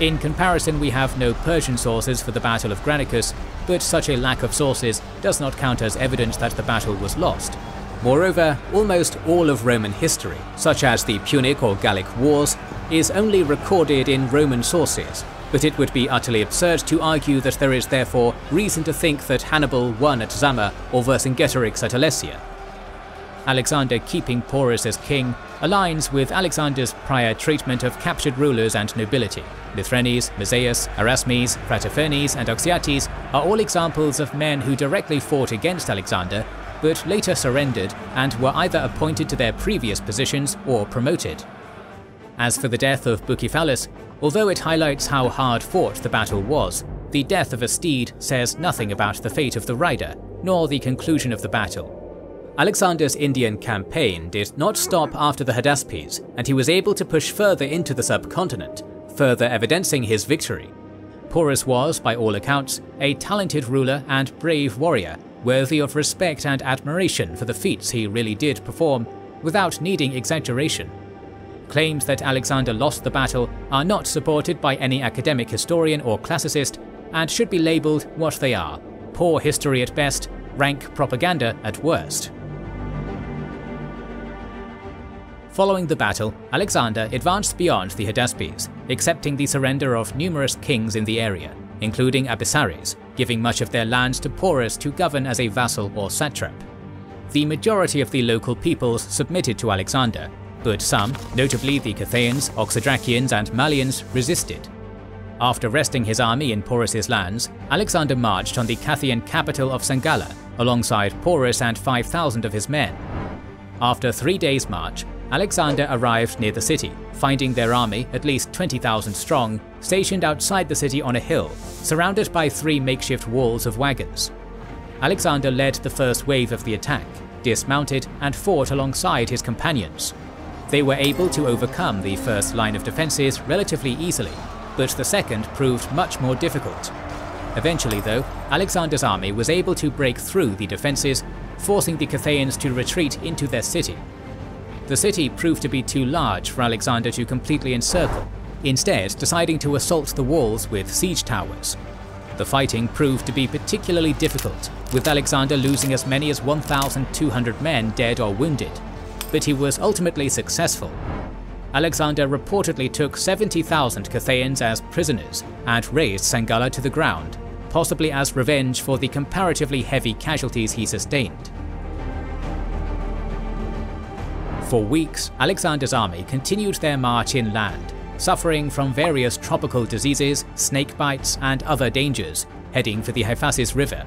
In comparison, we have no Persian sources for the Battle of Granicus, but such a lack of sources does not count as evidence that the battle was lost. Moreover, almost all of Roman history, such as the Punic or Gallic Wars, is only recorded in Roman sources, but it would be utterly absurd to argue that there is therefore reason to think that Hannibal won at Zama or Vercingetorix at Alesia. Alexander keeping Porus as king aligns with Alexander's prior treatment of captured rulers and nobility. Mithranes, Miseus, Erasmes, Cratophernes, and Oxyates are all examples of men who directly fought against Alexander, but later surrendered and were either appointed to their previous positions or promoted. As for the death of Bucephalus, although it highlights how hard fought the battle was, the death of a steed says nothing about the fate of the rider, nor the conclusion of the battle. Alexander's Indian campaign did not stop after the Hydaspes, and he was able to push further into the subcontinent, further evidencing his victory. Porus was, by all accounts, a talented ruler and brave warrior, worthy of respect and admiration for the feats he really did perform, without needing exaggeration. Claims that Alexander lost the battle are not supported by any academic historian or classicist, and should be labelled what they are: poor history at best, rank propaganda at worst. Following the battle, Alexander advanced beyond the Hydaspes, accepting the surrender of numerous kings in the area, including Abisares, giving much of their lands to Porus to govern as a vassal or satrap. The majority of the local peoples submitted to Alexander, but some, notably the Cathaeans, Oxydracians, and Malians, resisted. After resting his army in Porus's lands, Alexander marched on the Cathaean capital of Sangala, alongside Porus and five thousand of his men. After three days' march, Alexander arrived near the city, finding their army, at least twenty thousand strong, stationed outside the city on a hill, surrounded by three makeshift walls of wagons. Alexander led the first wave of the attack, dismounted, and fought alongside his companions. They were able to overcome the first line of defences relatively easily, but the second proved much more difficult. Eventually, though, Alexander's army was able to break through the defences, forcing the Cathaeans to retreat into their city. The city proved to be too large for Alexander to completely encircle, instead deciding to assault the walls with siege towers. The fighting proved to be particularly difficult, with Alexander losing as many as one thousand two hundred men dead or wounded, but he was ultimately successful. Alexander reportedly took seventy thousand Cathaeans as prisoners and razed Sangala to the ground, possibly as revenge for the comparatively heavy casualties he sustained. For weeks, Alexander's army continued their march inland, suffering from various tropical diseases, snake bites, and other dangers, heading for the Hyphasis River.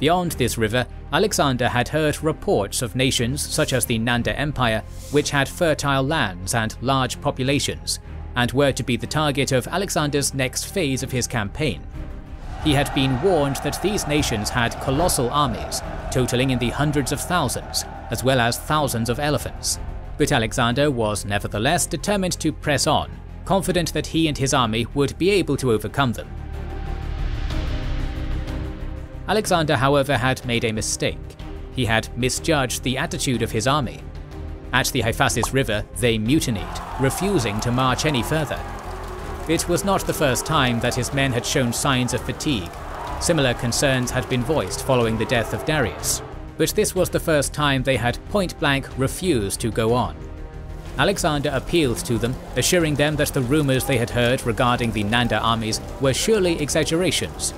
Beyond this river, Alexander had heard reports of nations such as the Nanda Empire, which had fertile lands and large populations, and were to be the target of Alexander's next phase of his campaign. He had been warned that these nations had colossal armies, totaling in the hundreds of thousands, as well as thousands of elephants. But Alexander was nevertheless determined to press on, confident that he and his army would be able to overcome them. Alexander, however, had made a mistake. He had misjudged the attitude of his army. At the Hyphasis River, they mutinied, refusing to march any further. It was not the first time that his men had shown signs of fatigue. Similar concerns had been voiced following the death of Darius, but this was the first time they had point-blank refused to go on. Alexander appealed to them, assuring them that the rumours they had heard regarding the Nanda armies were surely exaggerations.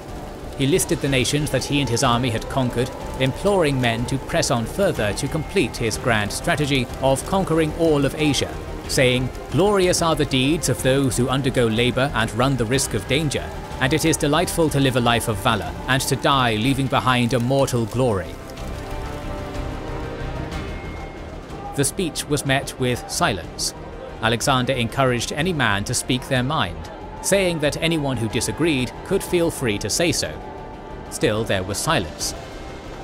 He listed the nations that he and his army had conquered, imploring men to press on further to complete his grand strategy of conquering all of Asia, saying, "Glorious are the deeds of those who undergo labour and run the risk of danger, and it is delightful to live a life of valour and to die leaving behind immortal glory." The speech was met with silence. Alexander encouraged any man to speak their mind, saying that anyone who disagreed could feel free to say so. Still, there was silence.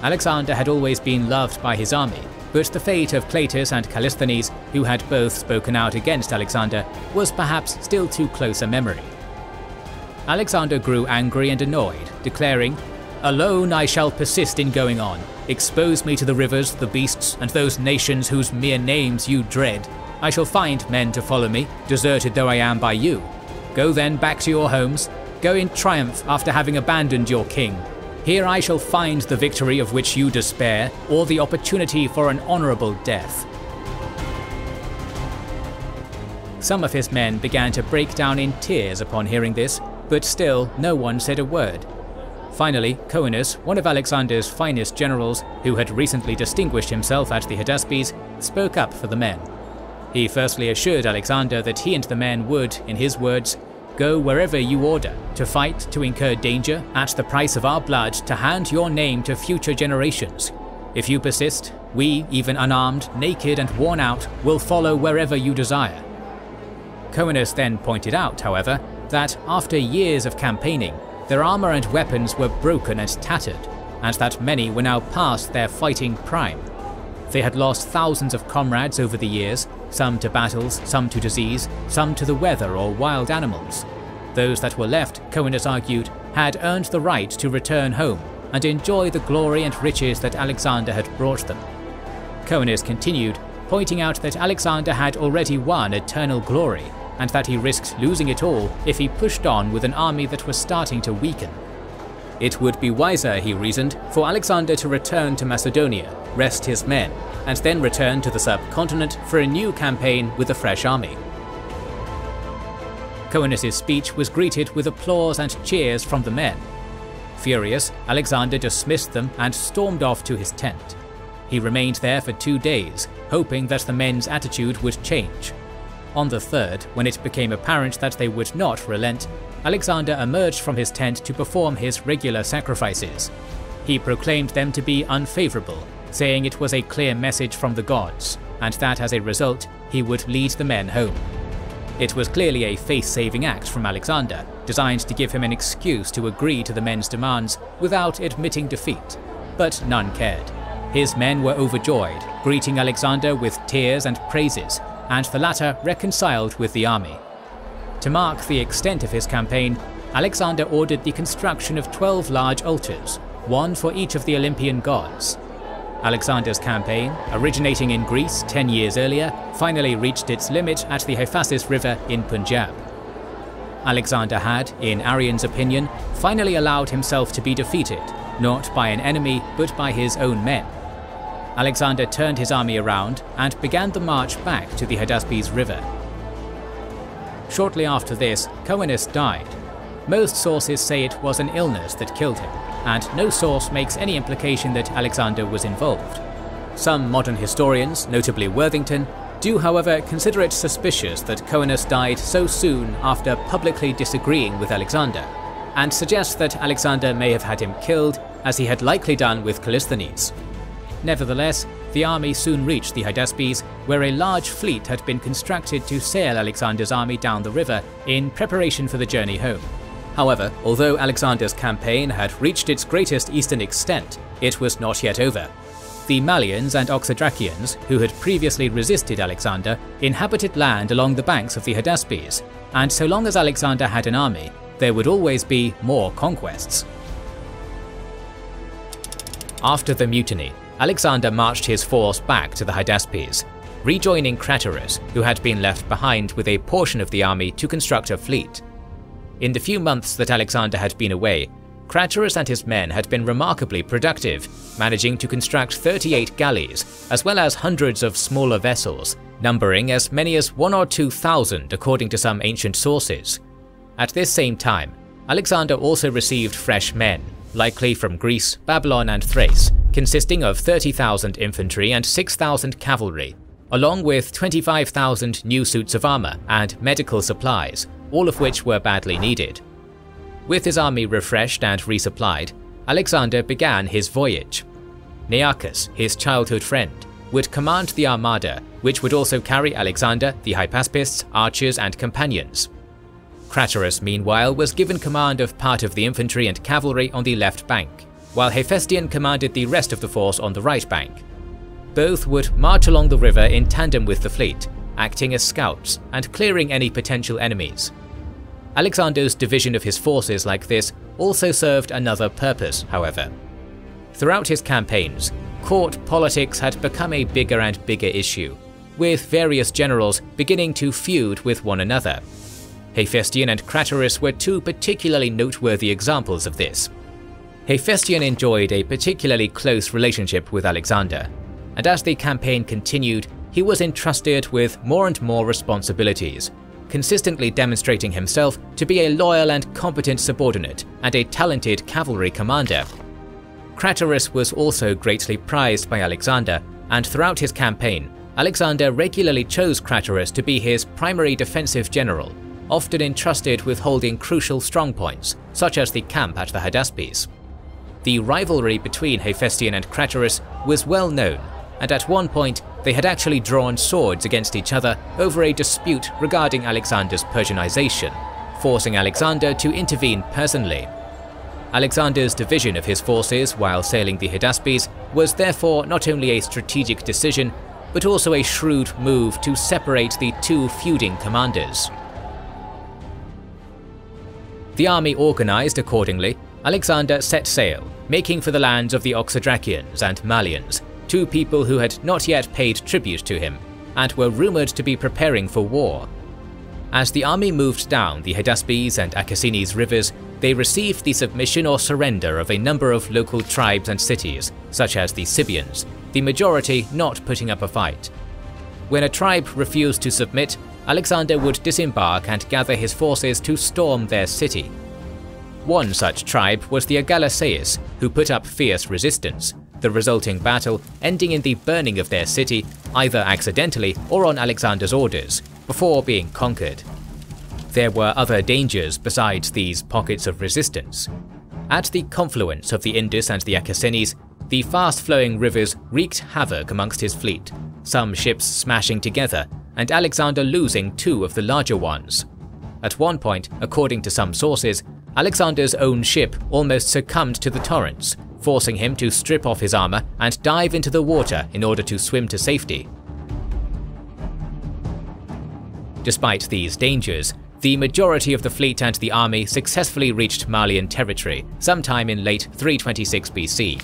Alexander had always been loved by his army, but the fate of Cleitus and Callisthenes, who had both spoken out against Alexander, was perhaps still too close a memory. Alexander grew angry and annoyed, declaring, "Alone I shall persist in going on. Expose me to the rivers, the beasts, and those nations whose mere names you dread. I shall find men to follow me, deserted though I am by you. Go then back to your homes. Go in triumph after having abandoned your king. Here I shall find the victory of which you despair, or the opportunity for an honourable death." Some of his men began to break down in tears upon hearing this, but still no one said a word. Finally, Coenus, one of Alexander's finest generals, who had recently distinguished himself at the Hydaspes, spoke up for the men. He firstly assured Alexander that he and the men would, in his words, "go wherever you order, to fight, to incur danger, at the price of our blood, to hand your name to future generations. If you persist, we, even unarmed, naked and worn out, will follow wherever you desire." Coenus then pointed out, however, that after years of campaigning, their armour and weapons were broken and tattered, and that many were now past their fighting prime. They had lost thousands of comrades over the years, some to battles, some to disease, some to the weather or wild animals. Those that were left, Coenus argued, had earned the right to return home and enjoy the glory and riches that Alexander had brought them. Coenus continued, pointing out that Alexander had already won eternal glory, and that he risked losing it all if he pushed on with an army that was starting to weaken. It would be wiser, he reasoned, for Alexander to return to Macedonia, rest his men, and then return to the subcontinent for a new campaign with a fresh army. Coenus's speech was greeted with applause and cheers from the men. Furious, Alexander dismissed them and stormed off to his tent. He remained there for two days, hoping that the men's attitude would change. On the third, when it became apparent that they would not relent, Alexander emerged from his tent to perform his regular sacrifices. He proclaimed them to be unfavourable, saying it was a clear message from the gods, and that as a result, he would lead the men home. It was clearly a face-saving act from Alexander, designed to give him an excuse to agree to the men's demands without admitting defeat, but none cared. His men were overjoyed, greeting Alexander with tears and praises, and the latter reconciled with the army. To mark the extent of his campaign, Alexander ordered the construction of twelve large altars, one for each of the Olympian gods. Alexander's campaign, originating in Greece ten years earlier, finally reached its limit at the Hephaestion River in Punjab. Alexander had, in Arrian's opinion, finally allowed himself to be defeated, not by an enemy but by his own men. Alexander turned his army around and began the march back to the Hydaspes River. Shortly after this, Coenus died. Most sources say it was an illness that killed him, and no source makes any implication that Alexander was involved. Some modern historians, notably Worthington, do however consider it suspicious that Coenus died so soon after publicly disagreeing with Alexander, and suggest that Alexander may have had him killed, as he had likely done with Callisthenes. Nevertheless, the army soon reached the Hydaspes, where a large fleet had been constructed to sail Alexander's army down the river in preparation for the journey home. However, although Alexander's campaign had reached its greatest eastern extent, it was not yet over. The Malians and Oxydracians, who had previously resisted Alexander, inhabited land along the banks of the Hydaspes, and so long as Alexander had an army, there would always be more conquests. After the mutiny, Alexander marched his force back to the Hydaspes, rejoining Craterus, who had been left behind with a portion of the army to construct a fleet. In the few months that Alexander had been away, Craterus and his men had been remarkably productive, managing to construct thirty-eight galleys, as well as hundreds of smaller vessels, numbering as many as one or two thousand according to some ancient sources. At this same time, Alexander also received fresh men, likely from Greece, Babylon and Thrace, consisting of thirty thousand infantry and six thousand cavalry, along with twenty-five thousand new suits of armor and medical supplies, all of which were badly needed. With his army refreshed and resupplied, Alexander began his voyage. Nearchus, his childhood friend, would command the armada, which would also carry Alexander, the Hypaspists, archers and companions. Craterus, meanwhile, was given command of part of the infantry and cavalry on the left bank, while Hephaestion commanded the rest of the force on the right bank. Both would march along the river in tandem with the fleet, acting as scouts and clearing any potential enemies. Alexander's division of his forces like this also served another purpose, however. Throughout his campaigns, court politics had become a bigger and bigger issue, with various generals beginning to feud with one another. Hephaestion and Craterus were two particularly noteworthy examples of this. Hephaestion enjoyed a particularly close relationship with Alexander, and as the campaign continued, he was entrusted with more and more responsibilities, consistently demonstrating himself to be a loyal and competent subordinate and a talented cavalry commander. Craterus was also greatly prized by Alexander, and throughout his campaign, Alexander regularly chose Craterus to be his primary defensive general, often entrusted with holding crucial strongpoints, such as the camp at the Hydaspes. The rivalry between Hephaestion and Craterus was well known, and at one point they had actually drawn swords against each other over a dispute regarding Alexander's Persianization, forcing Alexander to intervene personally. Alexander's division of his forces while sailing the Hydaspes was therefore not only a strategic decision, but also a shrewd move to separate the two feuding commanders. The army organized accordingly, Alexander set sail, making for the lands of the Oxydracians and Malians, two people who had not yet paid tribute to him, and were rumoured to be preparing for war. As the army moved down the Hydaspes and Achaemenes rivers, they received the submission or surrender of a number of local tribes and cities, such as the Sibians, the majority not putting up a fight. When a tribe refused to submit, Alexander would disembark and gather his forces to storm their city. One such tribe was the Agalasaeus, who put up fierce resistance, the resulting battle ending in the burning of their city, either accidentally or on Alexander's orders, before being conquered. There were other dangers besides these pockets of resistance. At the confluence of the Indus and the Achaemenes, the fast-flowing rivers wreaked havoc amongst his fleet, some ships smashing together, and Alexander losing two of the larger ones. At one point, according to some sources, Alexander's own ship almost succumbed to the torrents, forcing him to strip off his armor and dive into the water in order to swim to safety. Despite these dangers, the majority of the fleet and the army successfully reached Malian territory sometime in late three twenty-six B C.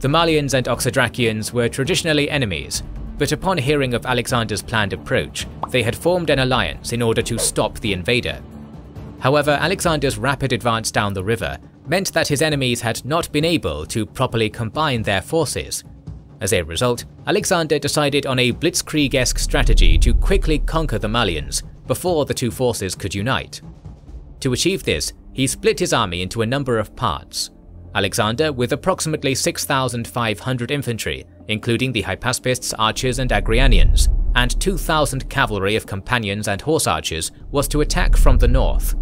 The Malians and Oxydracians were traditionally enemies, but upon hearing of Alexander's planned approach, they had formed an alliance in order to stop the invader. However, Alexander's rapid advance down the river meant that his enemies had not been able to properly combine their forces. As a result, Alexander decided on a blitzkrieg-esque strategy to quickly conquer the Malians before the two forces could unite. To achieve this, he split his army into a number of parts. Alexander, with approximately six thousand five hundred infantry, including the Hypaspists, archers and Agrianians, and two thousand cavalry of companions and horse archers, was to attack from the north.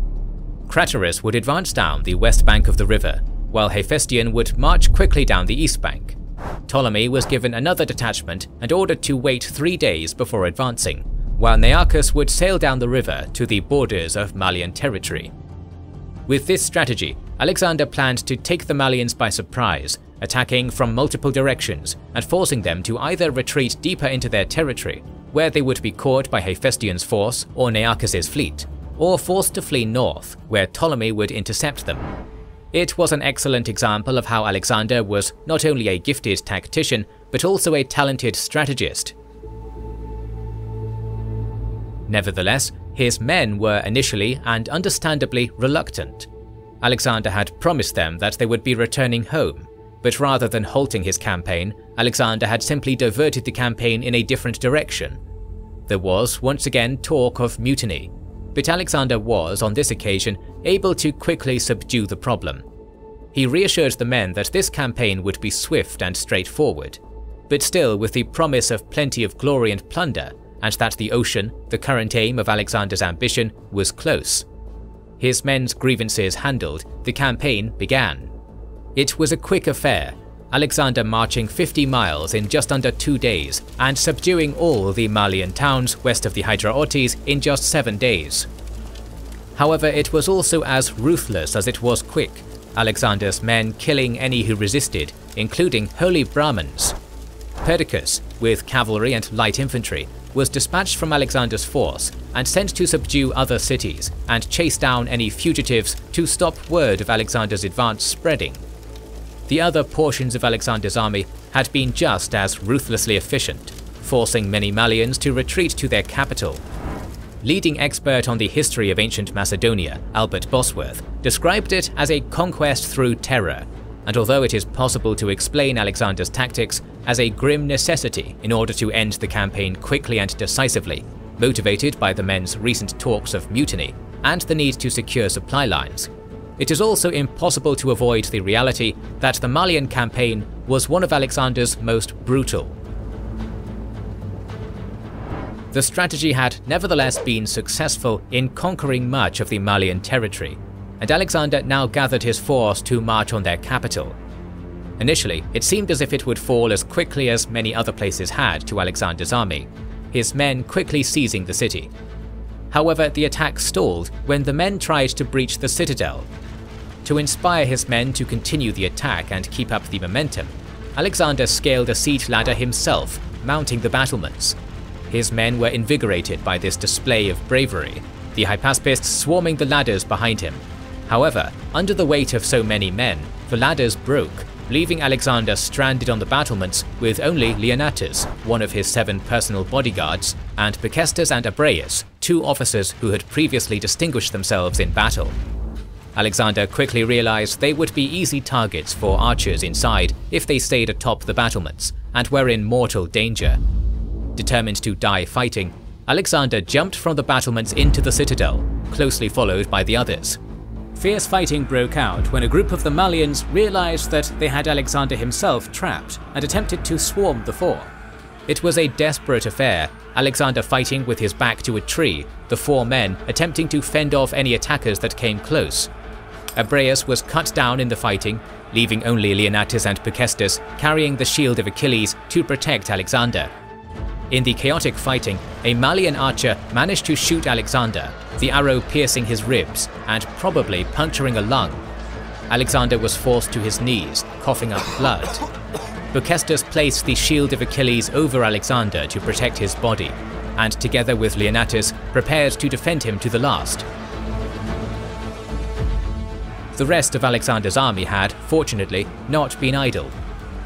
Craterus would advance down the west bank of the river, while Hephaestion would march quickly down the east bank. Ptolemy was given another detachment and ordered to wait three days before advancing, while Nearchus would sail down the river to the borders of Malian territory. With this strategy, Alexander planned to take the Malians by surprise, attacking from multiple directions and forcing them to either retreat deeper into their territory, where they would be caught by Hephaestion's force or Nearchus's fleet, or forced to flee north, where Ptolemy would intercept them. It was an excellent example of how Alexander was not only a gifted tactician, but also a talented strategist. Nevertheless, his men were initially and understandably reluctant. Alexander had promised them that they would be returning home, but rather than halting his campaign, Alexander had simply diverted the campaign in a different direction. There was once again talk of mutiny, but Alexander was, on this occasion, able to quickly subdue the problem. He reassured the men that this campaign would be swift and straightforward, but still with the promise of plenty of glory and plunder, and that the ocean, the current aim of Alexander's ambition, was close. His men's grievances handled, the campaign began. It was a quick affair, Alexander marching fifty miles in just under two days and subduing all the Malian towns west of the Hydraortes in just seven days. However, it was also as ruthless as it was quick, Alexander's men killing any who resisted, including holy Brahmins. Perdiccas, with cavalry and light infantry, was dispatched from Alexander's force and sent to subdue other cities and chase down any fugitives to stop word of Alexander's advance spreading. The other portions of Alexander's army had been just as ruthlessly efficient, forcing many Malians to retreat to their capital. Leading expert on the history of ancient Macedonia, Albert Bosworth, described it as a conquest through terror, and although it is possible to explain Alexander's tactics as a grim necessity in order to end the campaign quickly and decisively, motivated by the men's recent talks of mutiny and the need to secure supply lines, it is also impossible to avoid the reality that the Malian campaign was one of Alexander's most brutal. The strategy had nevertheless been successful in conquering much of the Malian territory, and Alexander now gathered his force to march on their capital. Initially, it seemed as if it would fall as quickly as many other places had to Alexander's army, his men quickly seizing the city. However, the attack stalled when the men tried to breach the citadel. To inspire his men to continue the attack and keep up the momentum, Alexander scaled a siege ladder himself, mounting the battlements. His men were invigorated by this display of bravery, the Hypaspists swarming the ladders behind him. However, under the weight of so many men, the ladders broke, leaving Alexander stranded on the battlements with only Leonatus, one of his seven personal bodyguards, and Pacestus and Abreus, two officers who had previously distinguished themselves in battle. Alexander quickly realized they would be easy targets for archers inside if they stayed atop the battlements, and were in mortal danger. Determined to die fighting, Alexander jumped from the battlements into the citadel, closely followed by the others. Fierce fighting broke out when a group of the Malians realized that they had Alexander himself trapped and attempted to swarm the four. It was a desperate affair, Alexander fighting with his back to a tree, the four men attempting to fend off any attackers that came close. Abreus was cut down in the fighting, leaving only Leonatus and Pacestus carrying the shield of Achilles to protect Alexander. In the chaotic fighting, a Malian archer managed to shoot Alexander, the arrow piercing his ribs and probably puncturing a lung. Alexander was forced to his knees, coughing up blood. Bucestus placed the shield of Achilles over Alexander to protect his body, and together with Leonatus, prepared to defend him to the last. The rest of Alexander's army had, fortunately, not been idle.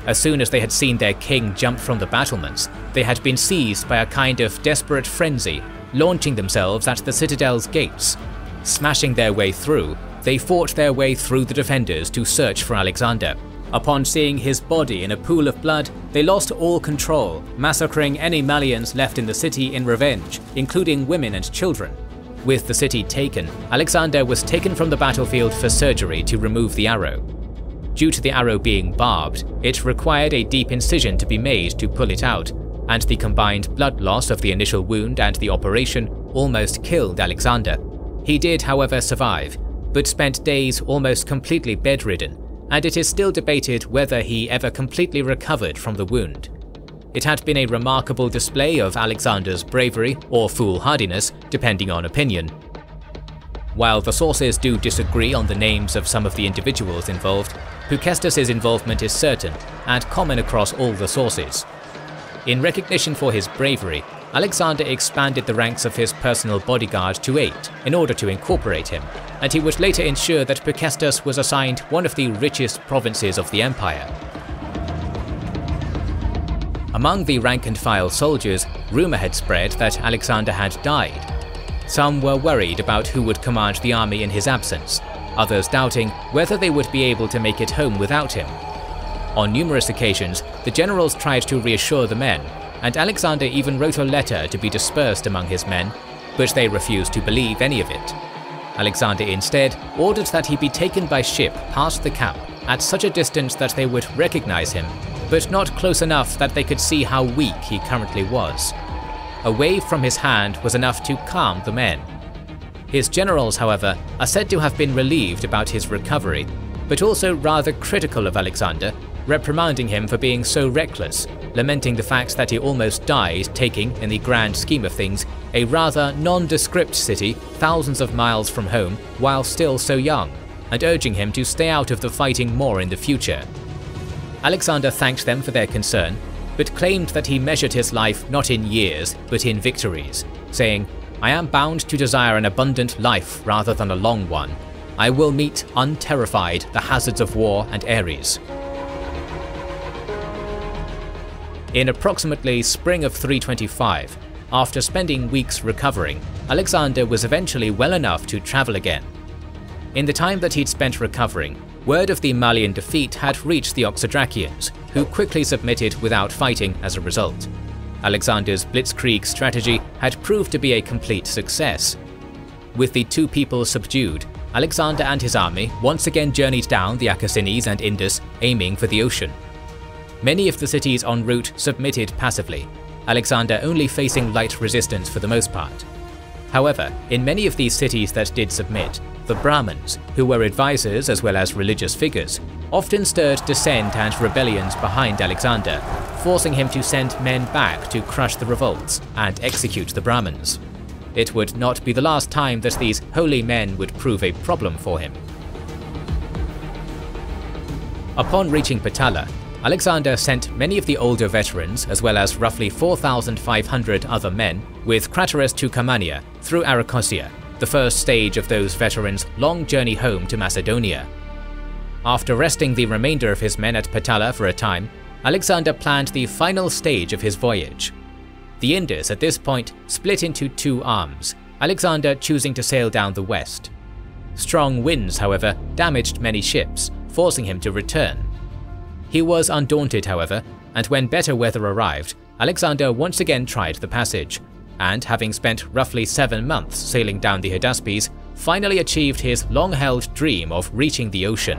As soon as they had seen their king jump from the battlements, they had been seized by a kind of desperate frenzy, launching themselves at the citadel's gates. Smashing their way through, they fought their way through the defenders to search for Alexander. Upon seeing his body in a pool of blood, they lost all control, massacring any Malians left in the city in revenge, including women and children. With the city taken, Alexander was taken from the battlefield for surgery to remove the arrow. Due to the arrow being barbed, it required a deep incision to be made to pull it out, and the combined blood loss of the initial wound and the operation almost killed Alexander. He did, however, survive, but spent days almost completely bedridden, and it is still debated whether he ever completely recovered from the wound. It had been a remarkable display of Alexander's bravery or foolhardiness, depending on opinion. While the sources do disagree on the names of some of the individuals involved, Peucestus's involvement is certain and common across all the sources. In recognition for his bravery, Alexander expanded the ranks of his personal bodyguard to eight in order to incorporate him, and he would later ensure that Peucestus was assigned one of the richest provinces of the empire. Among the rank-and-file soldiers, rumour had spread that Alexander had died. Some were worried about who would command the army in his absence, others doubting whether they would be able to make it home without him. On numerous occasions, the generals tried to reassure the men, and Alexander even wrote a letter to be dispersed among his men, but they refused to believe any of it. Alexander instead ordered that he be taken by ship past the camp at such a distance that they would recognize him, but not close enough that they could see how weak he currently was. A wave from his hand was enough to calm the men. His generals, however, are said to have been relieved about his recovery, but also rather critical of Alexander, reprimanding him for being so reckless, lamenting the fact that he almost died taking, in the grand scheme of things, a rather nondescript city thousands of miles from home while still so young, and urging him to stay out of the fighting more in the future. Alexander thanked them for their concern, but claimed that he measured his life not in years but in victories, saying, "I am bound to desire an abundant life rather than a long one. I will meet, unterrified, the hazards of war and Ares." In approximately spring of three twenty-five, after spending weeks recovering, Alexander was eventually well enough to travel again. In the time that he'd spent recovering, word of the Malian defeat had reached the Oxydracians, who quickly submitted without fighting as a result. Alexander's blitzkrieg strategy had proved to be a complete success. With the two peoples subdued, Alexander and his army once again journeyed down the Acossines and Indus, aiming for the ocean. Many of the cities en route submitted passively, Alexander only facing light resistance for the most part. However, in many of these cities that did submit, the Brahmins, who were advisors as well as religious figures, often stirred dissent and rebellions behind Alexander, forcing him to send men back to crush the revolts and execute the Brahmins. It would not be the last time that these holy men would prove a problem for him. Upon reaching Patala, Alexander sent many of the older veterans, as well as roughly four thousand five hundred other men, with Craterus to Camanea through Aracosia, the first stage of those veterans' long journey home to Macedonia. After resting the remainder of his men at Patala for a time, Alexander planned the final stage of his voyage. The Indus at this point split into two arms, Alexander choosing to sail down the west. Strong winds, however, damaged many ships, forcing him to return. He was undaunted, however, and when better weather arrived, Alexander once again tried the passage, and having spent roughly seven months sailing down the Hydaspes, finally achieved his long-held dream of reaching the ocean.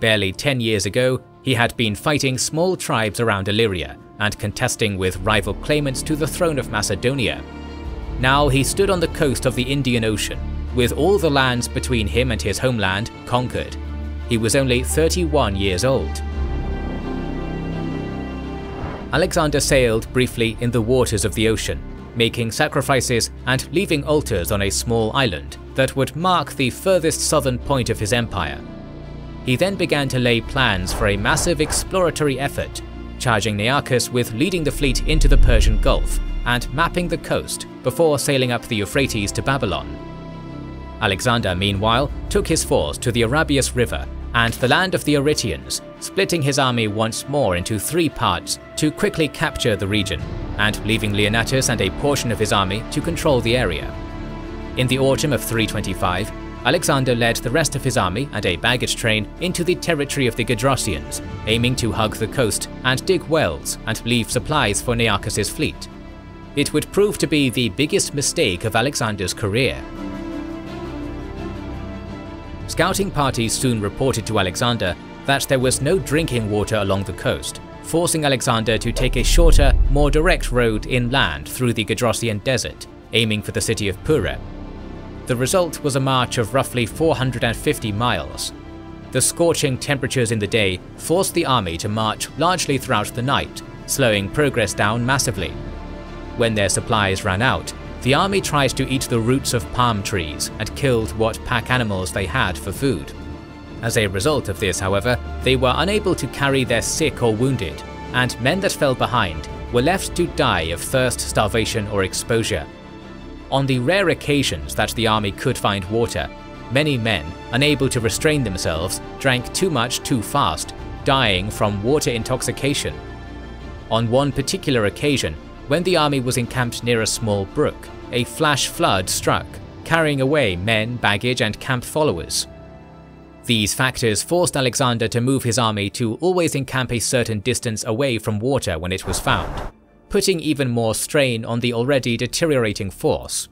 Barely ten years ago, he had been fighting small tribes around Illyria and contesting with rival claimants to the throne of Macedonia. Now he stood on the coast of the Indian Ocean, with all the lands between him and his homeland conquered. He was only thirty-one years old. Alexander sailed briefly in the waters of the ocean, making sacrifices and leaving altars on a small island that would mark the furthest southern point of his empire. He then began to lay plans for a massive exploratory effort, charging Nearchus with leading the fleet into the Persian Gulf and mapping the coast before sailing up the Euphrates to Babylon. Alexander, meanwhile, took his force to the Arabius River and the land of the Aritians, splitting his army once more into three parts to quickly capture the region, and leaving Leonnatus and a portion of his army to control the area. In the autumn of three twenty-five, Alexander led the rest of his army and a baggage train into the territory of the Gedrosians, aiming to hug the coast and dig wells and leave supplies for Nearchus's fleet. It would prove to be the biggest mistake of Alexander's career. Scouting parties soon reported to Alexander that there was no drinking water along the coast, forcing Alexander to take a shorter, more direct road inland through the Gedrosian desert, aiming for the city of Pura. The result was a march of roughly four hundred fifty miles. The scorching temperatures in the day forced the army to march largely throughout the night, slowing progress down massively. When their supplies ran out, The army tried to eat the roots of palm trees and killed what pack animals they had for food. As a result of this, however, they were unable to carry their sick or wounded, and men that fell behind were left to die of thirst, starvation, or exposure. On the rare occasions that the army could find water, many men, unable to restrain themselves, drank too much too fast, dying from water intoxication. On one particular occasion, when the army was encamped near a small brook, a flash flood struck, carrying away men, baggage, and camp followers. These factors forced Alexander to move his army to always encamp a certain distance away from water when it was found, putting even more strain on the already deteriorating force.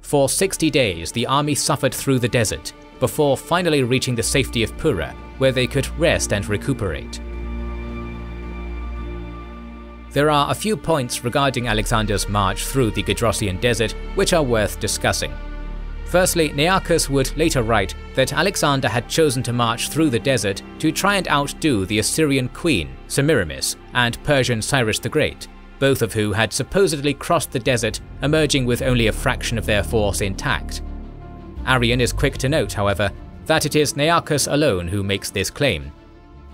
For sixty days the army suffered through the desert, before finally reaching the safety of Pura, where they could rest and recuperate. There are a few points regarding Alexander's march through the Gedrossian desert which are worth discussing. Firstly, Nearchus would later write that Alexander had chosen to march through the desert to try and outdo the Assyrian queen, Semiramis, and Persian Cyrus the Great, both of who had supposedly crossed the desert, emerging with only a fraction of their force intact. Arrian is quick to note, however, that it is Nearchus alone who makes this claim.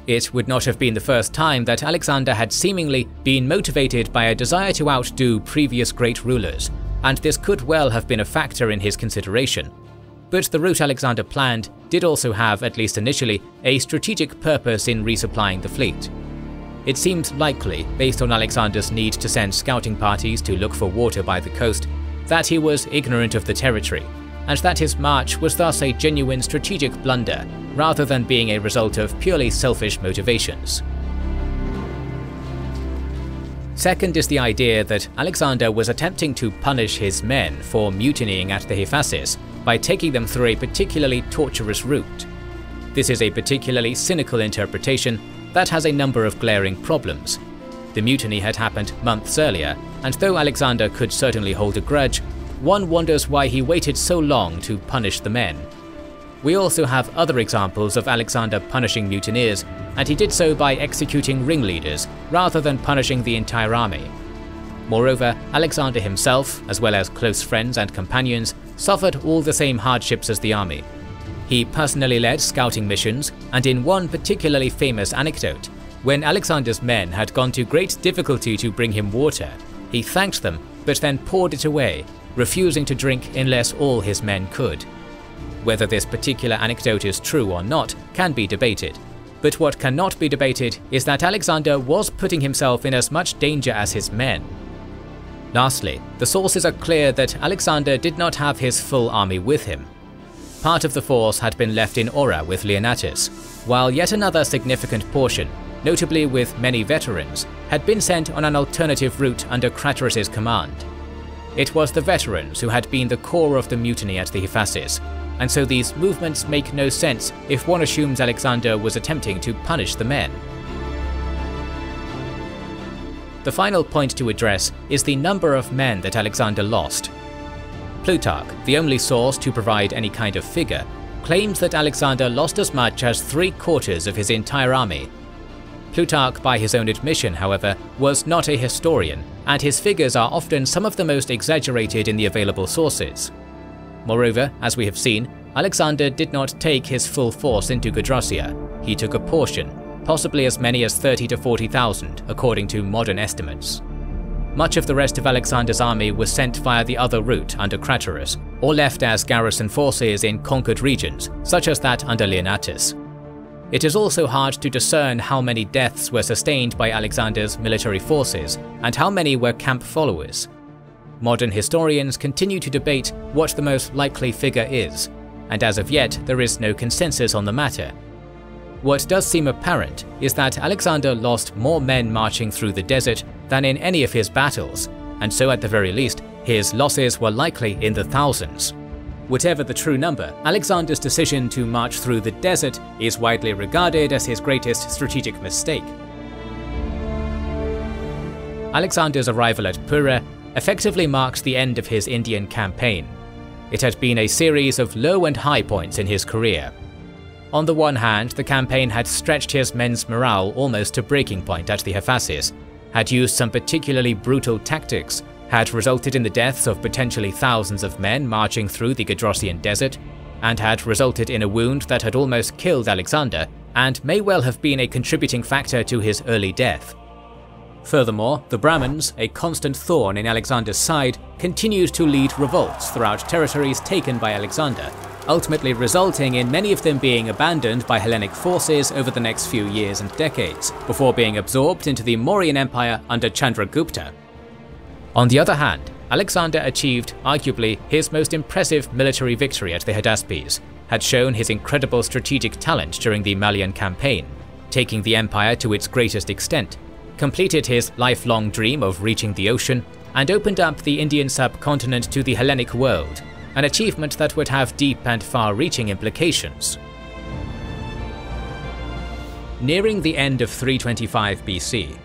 It would not have been the first time that Alexander had seemingly been motivated by a desire to outdo previous great rulers, and this could well have been a factor in his consideration. But the route Alexander planned did also have, at least initially, a strategic purpose in resupplying the fleet. It seemed likely, based on Alexander's need to send scouting parties to look for water by the coast, that he was ignorant of the territory, and that his march was thus a genuine strategic blunder, rather than being a result of purely selfish motivations. Second is the idea that Alexander was attempting to punish his men for mutinying at the Hephaestion by taking them through a particularly torturous route. This is a particularly cynical interpretation that has a number of glaring problems. The mutiny had happened months earlier, and though Alexander could certainly hold a grudge, one wonders why he waited so long to punish the men. We also have other examples of Alexander punishing mutineers, and he did so by executing ringleaders rather than punishing the entire army. Moreover, Alexander himself, as well as close friends and companions, suffered all the same hardships as the army. He personally led scouting missions, and in one particularly famous anecdote, when Alexander's men had gone to great difficulty to bring him water, he thanked them but then poured it away, refusing to drink unless all his men could. Whether this particular anecdote is true or not can be debated, but what cannot be debated is that Alexander was putting himself in as much danger as his men. Lastly, the sources are clear that Alexander did not have his full army with him. Part of the force had been left in Aura with Leonnatus, while yet another significant portion, notably with many veterans, had been sent on an alternative route under Craterus's command. It was the veterans who had been the core of the mutiny at the Hephaestion, and so these movements make no sense if one assumes Alexander was attempting to punish the men. The final point to address is the number of men that Alexander lost. Plutarch, the only source to provide any kind of figure, claims that Alexander lost as much as three quarters of his entire army. Plutarch, by his own admission, however, was not a historian, and his figures are often some of the most exaggerated in the available sources. Moreover, as we have seen, Alexander did not take his full force into Gedrosia. He took a portion, possibly as many as thirty to forty thousand, according to modern estimates. Much of the rest of Alexander's army was sent via the other route under Craterus, or left as garrison forces in conquered regions, such as that under Leonnatus. It is also hard to discern how many deaths were sustained by Alexander's military forces, and how many were camp followers. Modern historians continue to debate what the most likely figure is, and as of yet there is no consensus on the matter. What does seem apparent is that Alexander lost more men marching through the desert than in any of his battles, and so at the very least, his losses were likely in the thousands. Whatever the true number, Alexander's decision to march through the desert is widely regarded as his greatest strategic mistake. Alexander's arrival at Pura effectively marked the end of his Indian campaign. It had been a series of low and high points in his career. On the one hand, the campaign had stretched his men's morale almost to breaking point at the Hephaestion, had used some particularly brutal tactics, had resulted in the deaths of potentially thousands of men marching through the Gedrossian desert, and had resulted in a wound that had almost killed Alexander and may well have been a contributing factor to his early death. Furthermore, the Brahmins, a constant thorn in Alexander's side, continued to lead revolts throughout territories taken by Alexander, ultimately resulting in many of them being abandoned by Hellenic forces over the next few years and decades, before being absorbed into the Mauryan Empire under Chandragupta. On the other hand, Alexander achieved, arguably, his most impressive military victory at the Hydaspes, had shown his incredible strategic talent during the Malian campaign, taking the empire to its greatest extent, completed his lifelong dream of reaching the ocean, and opened up the Indian subcontinent to the Hellenic world, an achievement that would have deep and far-reaching implications. Nearing the end of three twenty-five B C,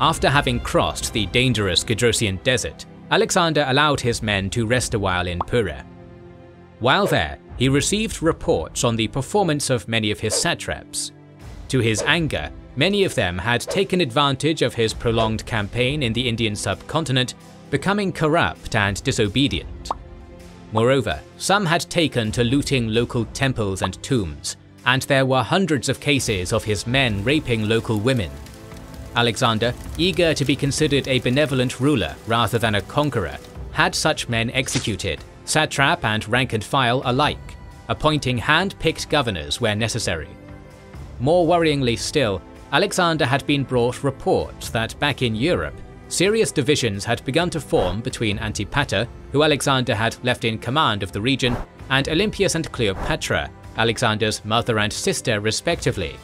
after having crossed the dangerous Gedrosian desert, Alexander allowed his men to rest a while in Pura. While there, he received reports on the performance of many of his satraps. To his anger, many of them had taken advantage of his prolonged campaign in the Indian subcontinent, becoming corrupt and disobedient. Moreover, some had taken to looting local temples and tombs, and there were hundreds of cases of his men raping local women. Alexander, eager to be considered a benevolent ruler rather than a conqueror, had such men executed, satrap and rank and file alike, appointing hand-picked governors where necessary. More worryingly still, Alexander had been brought reports that back in Europe, serious divisions had begun to form between Antipater, who Alexander had left in command of the region, and Olympias and Cleopatra, Alexander's mother and sister respectively.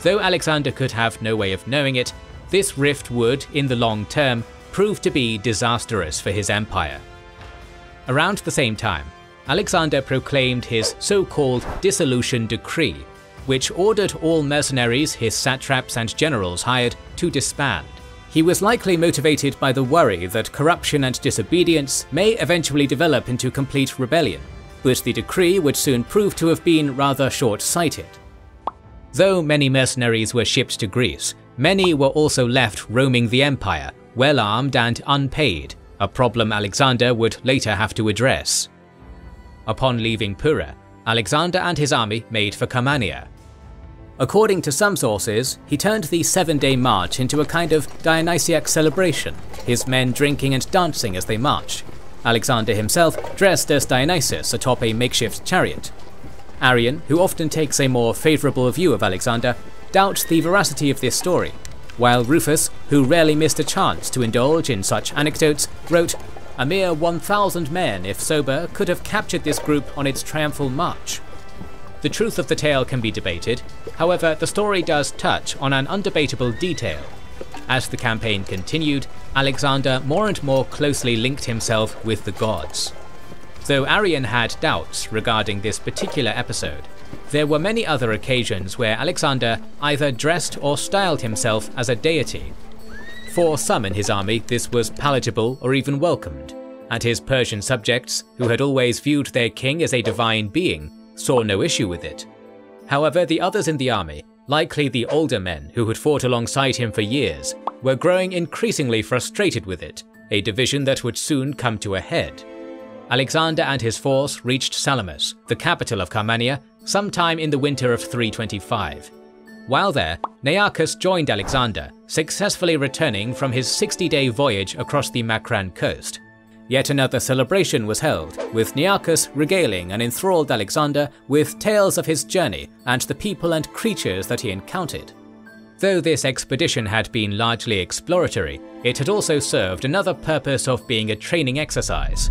Though Alexander could have no way of knowing it, this rift would, in the long term, prove to be disastrous for his empire. Around the same time, Alexander proclaimed his so-called dissolution decree, which ordered all mercenaries his satraps and generals hired to disband. He was likely motivated by the worry that corruption and disobedience may eventually develop into complete rebellion, but the decree would soon prove to have been rather short-sighted. Though many mercenaries were shipped to Greece, many were also left roaming the empire, well-armed and unpaid, a problem Alexander would later have to address. Upon leaving Pura, Alexander and his army made for Camanea. According to some sources, he turned the seven-day march into a kind of Dionysiac celebration, his men drinking and dancing as they marched. Alexander himself dressed as Dionysus atop a makeshift chariot. Arrian, who often takes a more favourable view of Alexander, doubts the veracity of this story, while Rufus, who rarely missed a chance to indulge in such anecdotes, wrote, "A mere one thousand men, if sober, could have captured this group on its triumphal march." The truth of the tale can be debated, however the story does touch on an undebatable detail. As the campaign continued, Alexander more and more closely linked himself with the gods. Though Arrian had doubts regarding this particular episode, there were many other occasions where Alexander either dressed or styled himself as a deity. For some in his army, this was palatable or even welcomed, and his Persian subjects, who had always viewed their king as a divine being, saw no issue with it. However, the others in the army, likely the older men who had fought alongside him for years, were growing increasingly frustrated with it, a division that would soon come to a head. Alexander and his force reached Salamis, the capital of Camanea, sometime in the winter of three twenty-five. While there, Nearchus joined Alexander, successfully returning from his sixty-day voyage across the Makran coast. Yet another celebration was held, with Nearchus regaling an enthralled Alexander with tales of his journey and the people and creatures that he encountered. Though this expedition had been largely exploratory, it had also served another purpose of being a training exercise.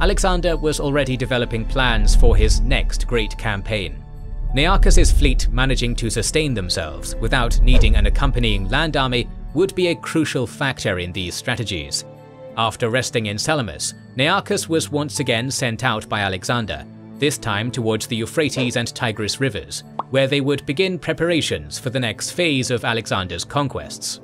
Alexander was already developing plans for his next great campaign. Nearchus's fleet managing to sustain themselves without needing an accompanying land army would be a crucial factor in these strategies. After resting in Salamis, Nearchus was once again sent out by Alexander, this time towards the Euphrates and Tigris rivers, where they would begin preparations for the next phase of Alexander's conquests.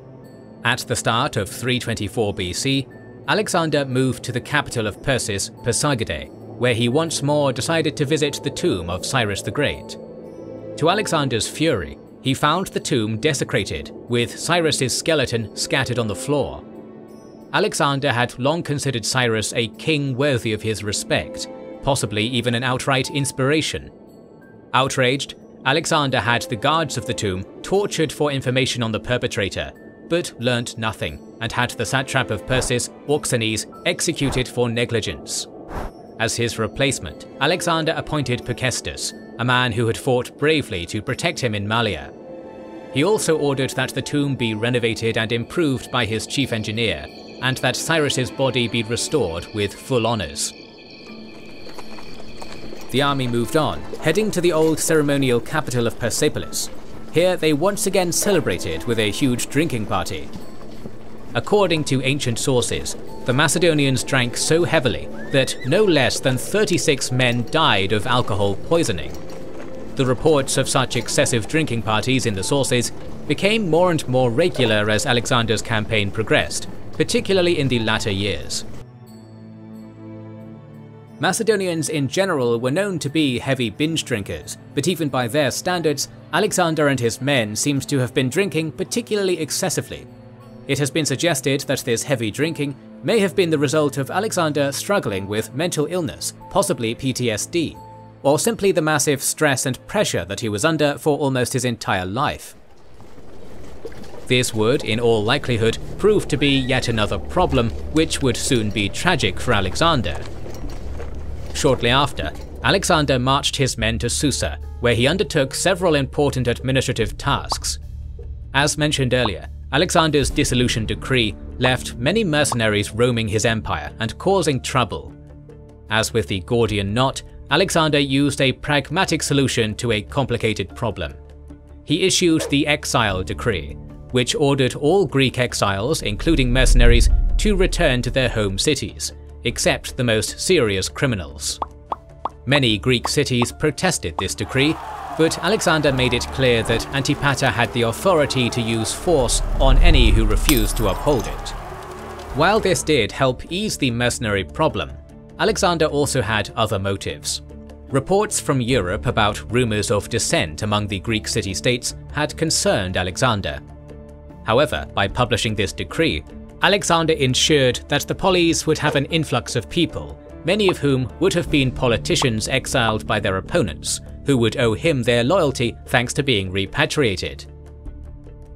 At the start of three twenty-four B C, Alexander moved to the capital of Persis, Pasargadae, where he once more decided to visit the tomb of Cyrus the Great. To Alexander's fury, he found the tomb desecrated, with Cyrus's skeleton scattered on the floor. Alexander had long considered Cyrus a king worthy of his respect, possibly even an outright inspiration. Outraged, Alexander had the guards of the tomb tortured for information on the perpetrator, but learnt nothing and had the satrap of Persis, Auxenes, executed for negligence. As his replacement, Alexander appointed Pacestus, a man who had fought bravely to protect him in Malea. He also ordered that the tomb be renovated and improved by his chief engineer, and that Cyrus's body be restored with full honours. The army moved on, heading to the old ceremonial capital of Persepolis. Here they once again celebrated with a huge drinking party. According to ancient sources, the Macedonians drank so heavily that no less than thirty-six men died of alcohol poisoning. The reports of such excessive drinking parties in the sources became more and more regular as Alexander's campaign progressed, particularly in the latter years. Macedonians in general were known to be heavy binge drinkers, but even by their standards, Alexander and his men seemed to have been drinking particularly excessively. It has been suggested that this heavy drinking may have been the result of Alexander struggling with mental illness, possibly P T S D, or simply the massive stress and pressure that he was under for almost his entire life. This would, in all likelihood, prove to be yet another problem, which would soon be tragic for Alexander. Shortly after, Alexander marched his men to Susa, where he undertook several important administrative tasks. As mentioned earlier, Alexander's dissolution decree left many mercenaries roaming his empire and causing trouble. As with the Gordian knot, Alexander used a pragmatic solution to a complicated problem. He issued the Exile Decree, which ordered all Greek exiles, including mercenaries, to return to their home cities, except the most serious criminals. Many Greek cities protested this decree, but Alexander made it clear that Antipater had the authority to use force on any who refused to uphold it. While this did help ease the mercenary problem, Alexander also had other motives. Reports from Europe about rumors of dissent among the Greek city-states had concerned Alexander. However, by publishing this decree, Alexander ensured that the polis would have an influx of people, many of whom would have been politicians exiled by their opponents, who would owe him their loyalty thanks to being repatriated.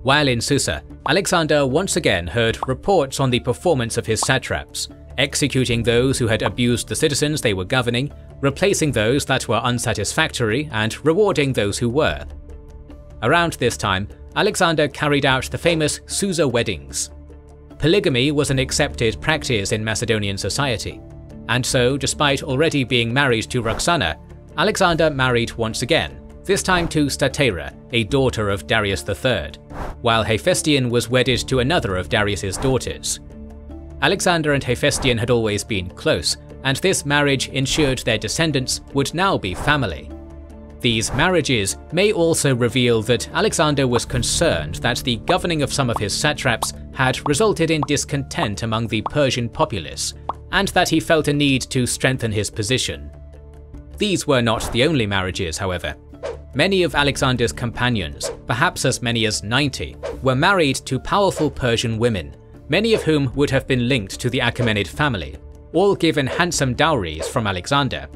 While in Susa, Alexander once again heard reports on the performance of his satraps, executing those who had abused the citizens they were governing, replacing those that were unsatisfactory, and rewarding those who were. Around this time, Alexander carried out the famous Susa weddings. Polygamy was an accepted practice in Macedonian society, and so, despite already being married to Roxana, Alexander married once again, this time to Statera, a daughter of Darius the third, while Hephaestion was wedded to another of Darius's daughters. Alexander and Hephaestion had always been close, and this marriage ensured their descendants would now be family. These marriages may also reveal that Alexander was concerned that the governing of some of his satraps had resulted in discontent among the Persian populace, and that he felt a need to strengthen his position. These were not the only marriages, however. Many of Alexander's companions, perhaps as many as ninety, were married to powerful Persian women, many of whom would have been linked to the Achaemenid family, all given handsome dowries from Alexander.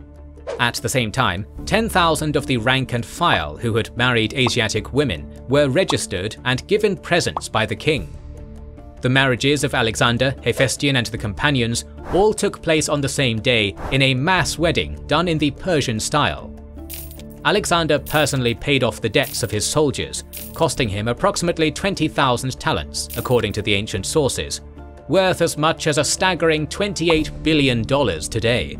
At the same time, ten thousand of the rank and file who had married Asiatic women were registered and given presents by the king. The marriages of Alexander, Hephaestion and the companions all took place on the same day in a mass wedding done in the Persian style. Alexander personally paid off the debts of his soldiers, costing him approximately twenty thousand talents, according to the ancient sources, worth as much as a staggering twenty-eight billion dollars today.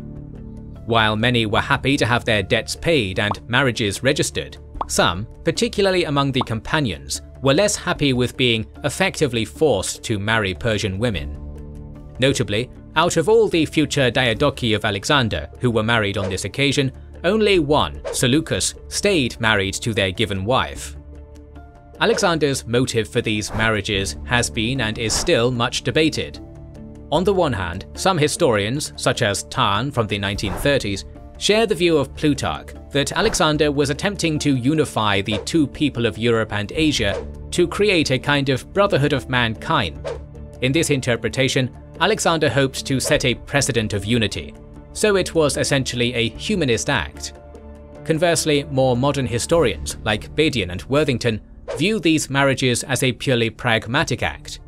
While many were happy to have their debts paid and marriages registered, some, particularly among the companions, were less happy with being effectively forced to marry Persian women. Notably, out of all the future diadochi of Alexander who were married on this occasion, only one, Seleucus, stayed married to their given wife. Alexander's motive for these marriages has been and is still much debated. On the one hand, some historians, such as Tarn from the nineteen thirties, share the view of Plutarch that Alexander was attempting to unify the two people of Europe and Asia to create a kind of brotherhood of mankind. In this interpretation, Alexander hoped to set a precedent of unity, so it was essentially a humanist act. Conversely, more modern historians, like Badian and Worthington, view these marriages as a purely pragmatic act.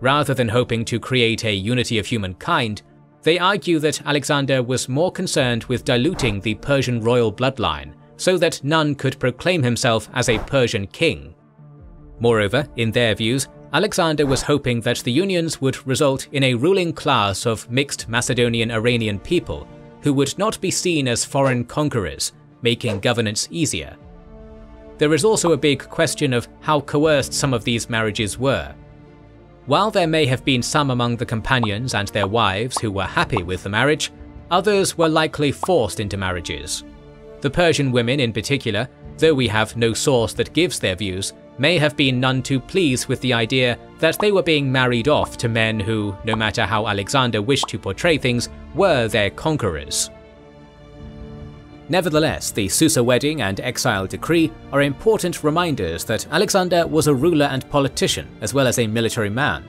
Rather than hoping to create a unity of humankind, they argue that Alexander was more concerned with diluting the Persian royal bloodline so that none could proclaim himself as a Persian king. Moreover, in their views, Alexander was hoping that the unions would result in a ruling class of mixed Macedonian-Iranian people who would not be seen as foreign conquerors, making governance easier. There is also a big question of how coerced some of these marriages were. While there may have been some among the companions and their wives who were happy with the marriage, others were likely forced into marriages. The Persian women in particular, though we have no source that gives their views, may have been none too pleased with the idea that they were being married off to men who, no matter how Alexander wished to portray things, were their conquerors. Nevertheless, the Susa wedding and exile decree are important reminders that Alexander was a ruler and politician as well as a military man.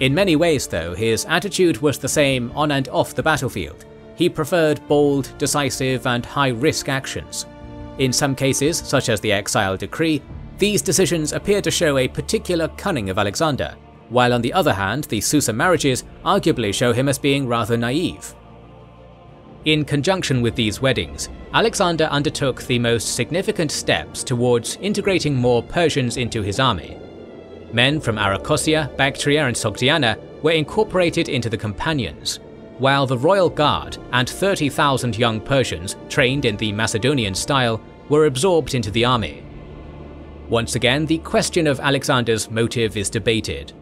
In many ways though, his attitude was the same on and off the battlefield. He preferred bold, decisive and high-risk actions. In some cases, such as the exile decree, these decisions appear to show a particular cunning of Alexander, while on the other hand the Susa marriages arguably show him as being rather naive. In conjunction with these weddings, Alexander undertook the most significant steps towards integrating more Persians into his army. Men from Arachosia, Bactria and Sogdiana were incorporated into the companions, while the royal guard and thirty thousand young Persians trained in the Macedonian style were absorbed into the army. Once again, the question of Alexander's motive is debated.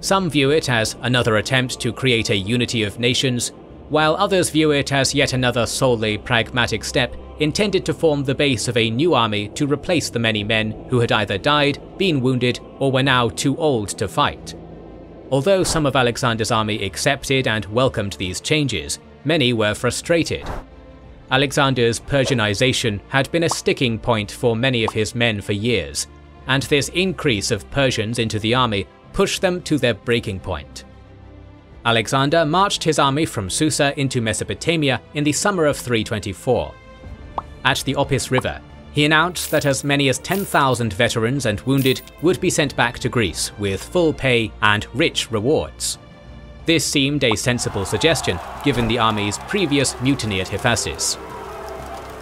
Some view it as another attempt to create a unity of nations, while others view it as yet another solely pragmatic step intended to form the base of a new army to replace the many men who had either died, been wounded, or were now too old to fight. Although some of Alexander's army accepted and welcomed these changes, many were frustrated. Alexander's Persianization had been a sticking point for many of his men for years, and this increase of Persians into the army pushed them to their breaking point. Alexander marched his army from Susa into Mesopotamia in the summer of three twenty-four. At the Oppis River, he announced that as many as ten thousand veterans and wounded would be sent back to Greece with full pay and rich rewards. This seemed a sensible suggestion given the army's previous mutiny at Hephaestion.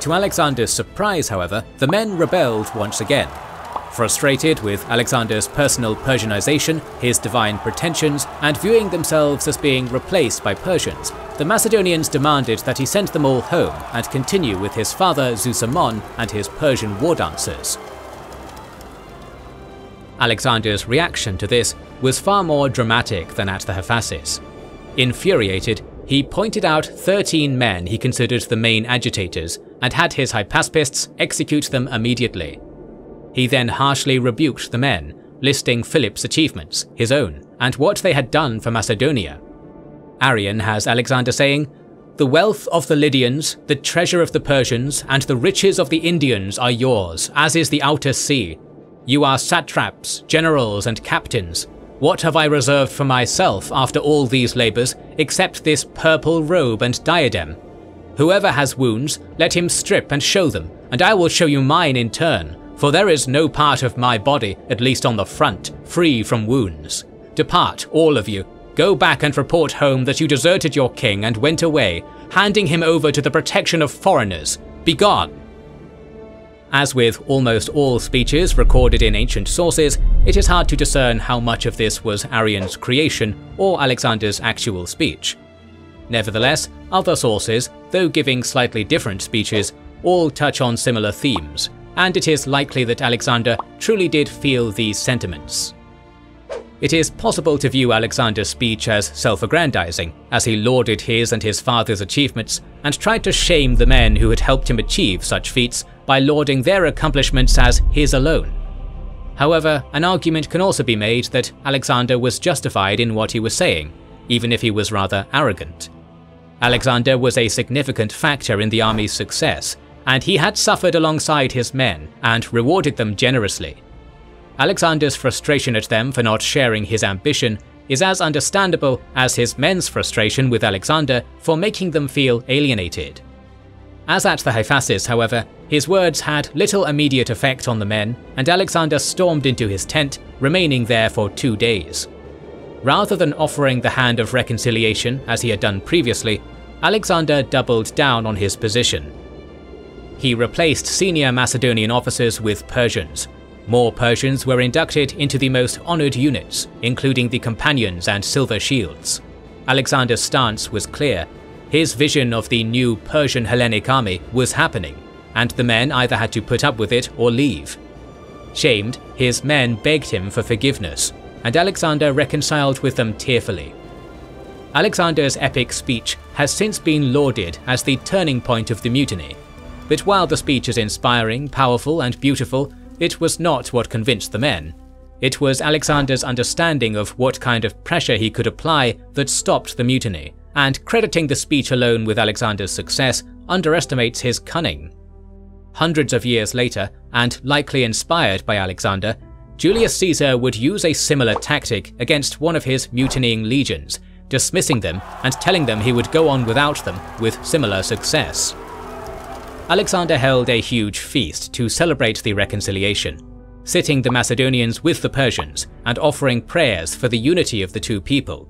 To Alexander's surprise, however, the men rebelled once again. Frustrated with Alexander's personal Persianization, his divine pretensions, and viewing themselves as being replaced by Persians, the Macedonians demanded that he send them all home and continue with his father Zeusamon and his Persian war dancers. Alexander's reaction to this was far more dramatic than at the Hephaestion. Infuriated, he pointed out thirteen men he considered the main agitators and had his Hypaspists execute them immediately. He then harshly rebuked the men, listing Philip's achievements, his own, and what they had done for Macedonia. Arrian has Alexander saying, "The wealth of the Lydians, the treasure of the Persians, and the riches of the Indians are yours, as is the outer sea. You are satraps, generals, and captains. What have I reserved for myself after all these labours, except this purple robe and diadem? Whoever has wounds, let him strip and show them, and I will show you mine in turn. For there is no part of my body, at least on the front, free from wounds. Depart, all of you. Go back and report home that you deserted your king and went away, handing him over to the protection of foreigners. Begone!" As with almost all speeches recorded in ancient sources, it is hard to discern how much of this was Arrian's creation or Alexander's actual speech. Nevertheless, other sources, though giving slightly different speeches, all touch on similar themes, and it is likely that Alexander truly did feel these sentiments. It is possible to view Alexander's speech as self-aggrandizing, as he lauded his and his father's achievements and tried to shame the men who had helped him achieve such feats by lauding their accomplishments as his alone. However, an argument can also be made that Alexander was justified in what he was saying, even if he was rather arrogant. Alexander was a significant factor in the army's success, and he had suffered alongside his men and rewarded them generously. Alexander's frustration at them for not sharing his ambition is as understandable as his men's frustration with Alexander for making them feel alienated. As at the Hyphasis, however, his words had little immediate effect on the men, and Alexander stormed into his tent, remaining there for two days. Rather than offering the hand of reconciliation as he had done previously, Alexander doubled down on his position. He replaced senior Macedonian officers with Persians. More Persians were inducted into the most honoured units, including the companions and silver shields. Alexander's stance was clear. His vision of the new Persian Hellenic army was happening, and the men either had to put up with it or leave. Shamed, his men begged him for forgiveness, and Alexander reconciled with them tearfully. Alexander's epic speech has since been lauded as the turning point of the mutiny, but while the speech is inspiring, powerful, and beautiful, it was not what convinced the men. It was Alexander's understanding of what kind of pressure he could apply that stopped the mutiny, and crediting the speech alone with Alexander's success underestimates his cunning. Hundreds of years later, and likely inspired by Alexander, Julius Caesar would use a similar tactic against one of his mutinying legions, dismissing them and telling them he would go on without them with similar success. Alexander held a huge feast to celebrate the reconciliation, sitting the Macedonians with the Persians and offering prayers for the unity of the two people.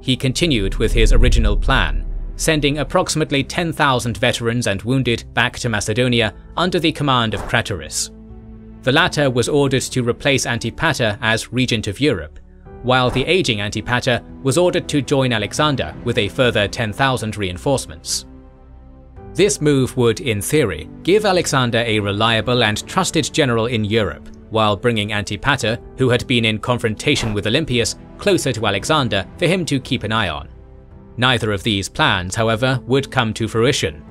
He continued with his original plan, sending approximately ten thousand veterans and wounded back to Macedonia under the command of Craterus. The latter was ordered to replace Antipater as regent of Europe, while the aging Antipater was ordered to join Alexander with a further ten thousand reinforcements. This move would, in theory, give Alexander a reliable and trusted general in Europe, while bringing Antipater, who had been in confrontation with Olympius, closer to Alexander for him to keep an eye on. Neither of these plans, however, would come to fruition.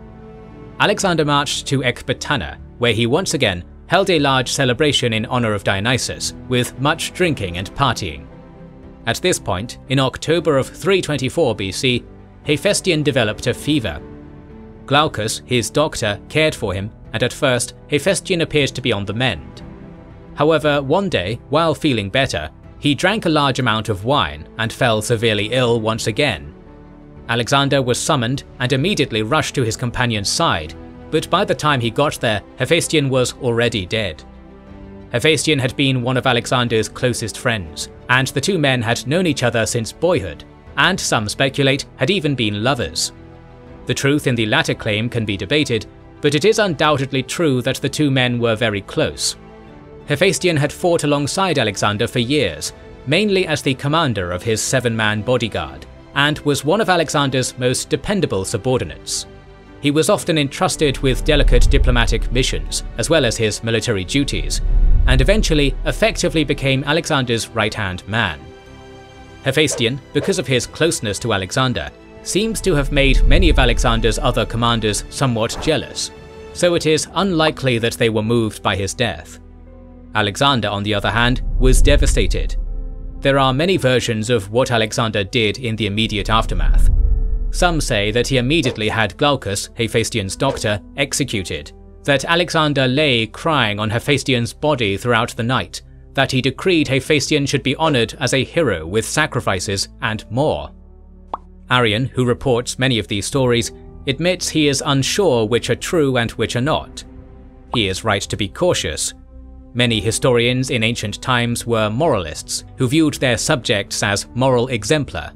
Alexander marched to Ecbatana, where he once again held a large celebration in honor of Dionysus, with much drinking and partying. At this point, in October of three twenty-four B C, Hephaestion developed a fever. Glaucus, his doctor, cared for him, and at first, Hephaestion appeared to be on the mend. However, one day, while feeling better, he drank a large amount of wine and fell severely ill once again. Alexander was summoned and immediately rushed to his companion's side, but by the time he got there, Hephaestion was already dead. Hephaestion had been one of Alexander's closest friends, and the two men had known each other since boyhood, and some speculate had even been lovers. The truth in the latter claim can be debated, but it is undoubtedly true that the two men were very close. Hephaestion had fought alongside Alexander for years, mainly as the commander of his seven-man bodyguard, and was one of Alexander's most dependable subordinates. He was often entrusted with delicate diplomatic missions, as well as his military duties, and eventually effectively became Alexander's right-hand man. Hephaestion, because of his closeness to Alexander, seems to have made many of Alexander's other commanders somewhat jealous, so it is unlikely that they were moved by his death. Alexander, on the other hand, was devastated. There are many versions of what Alexander did in the immediate aftermath. Some say that he immediately had Glaucus, Hephaestion's doctor, executed, that Alexander lay crying on Hephaestion's body throughout the night, that he decreed Hephaestion should be honoured as a hero with sacrifices and more. Arrian, who reports many of these stories, admits he is unsure which are true and which are not. He is right to be cautious. Many historians in ancient times were moralists who viewed their subjects as moral exemplar.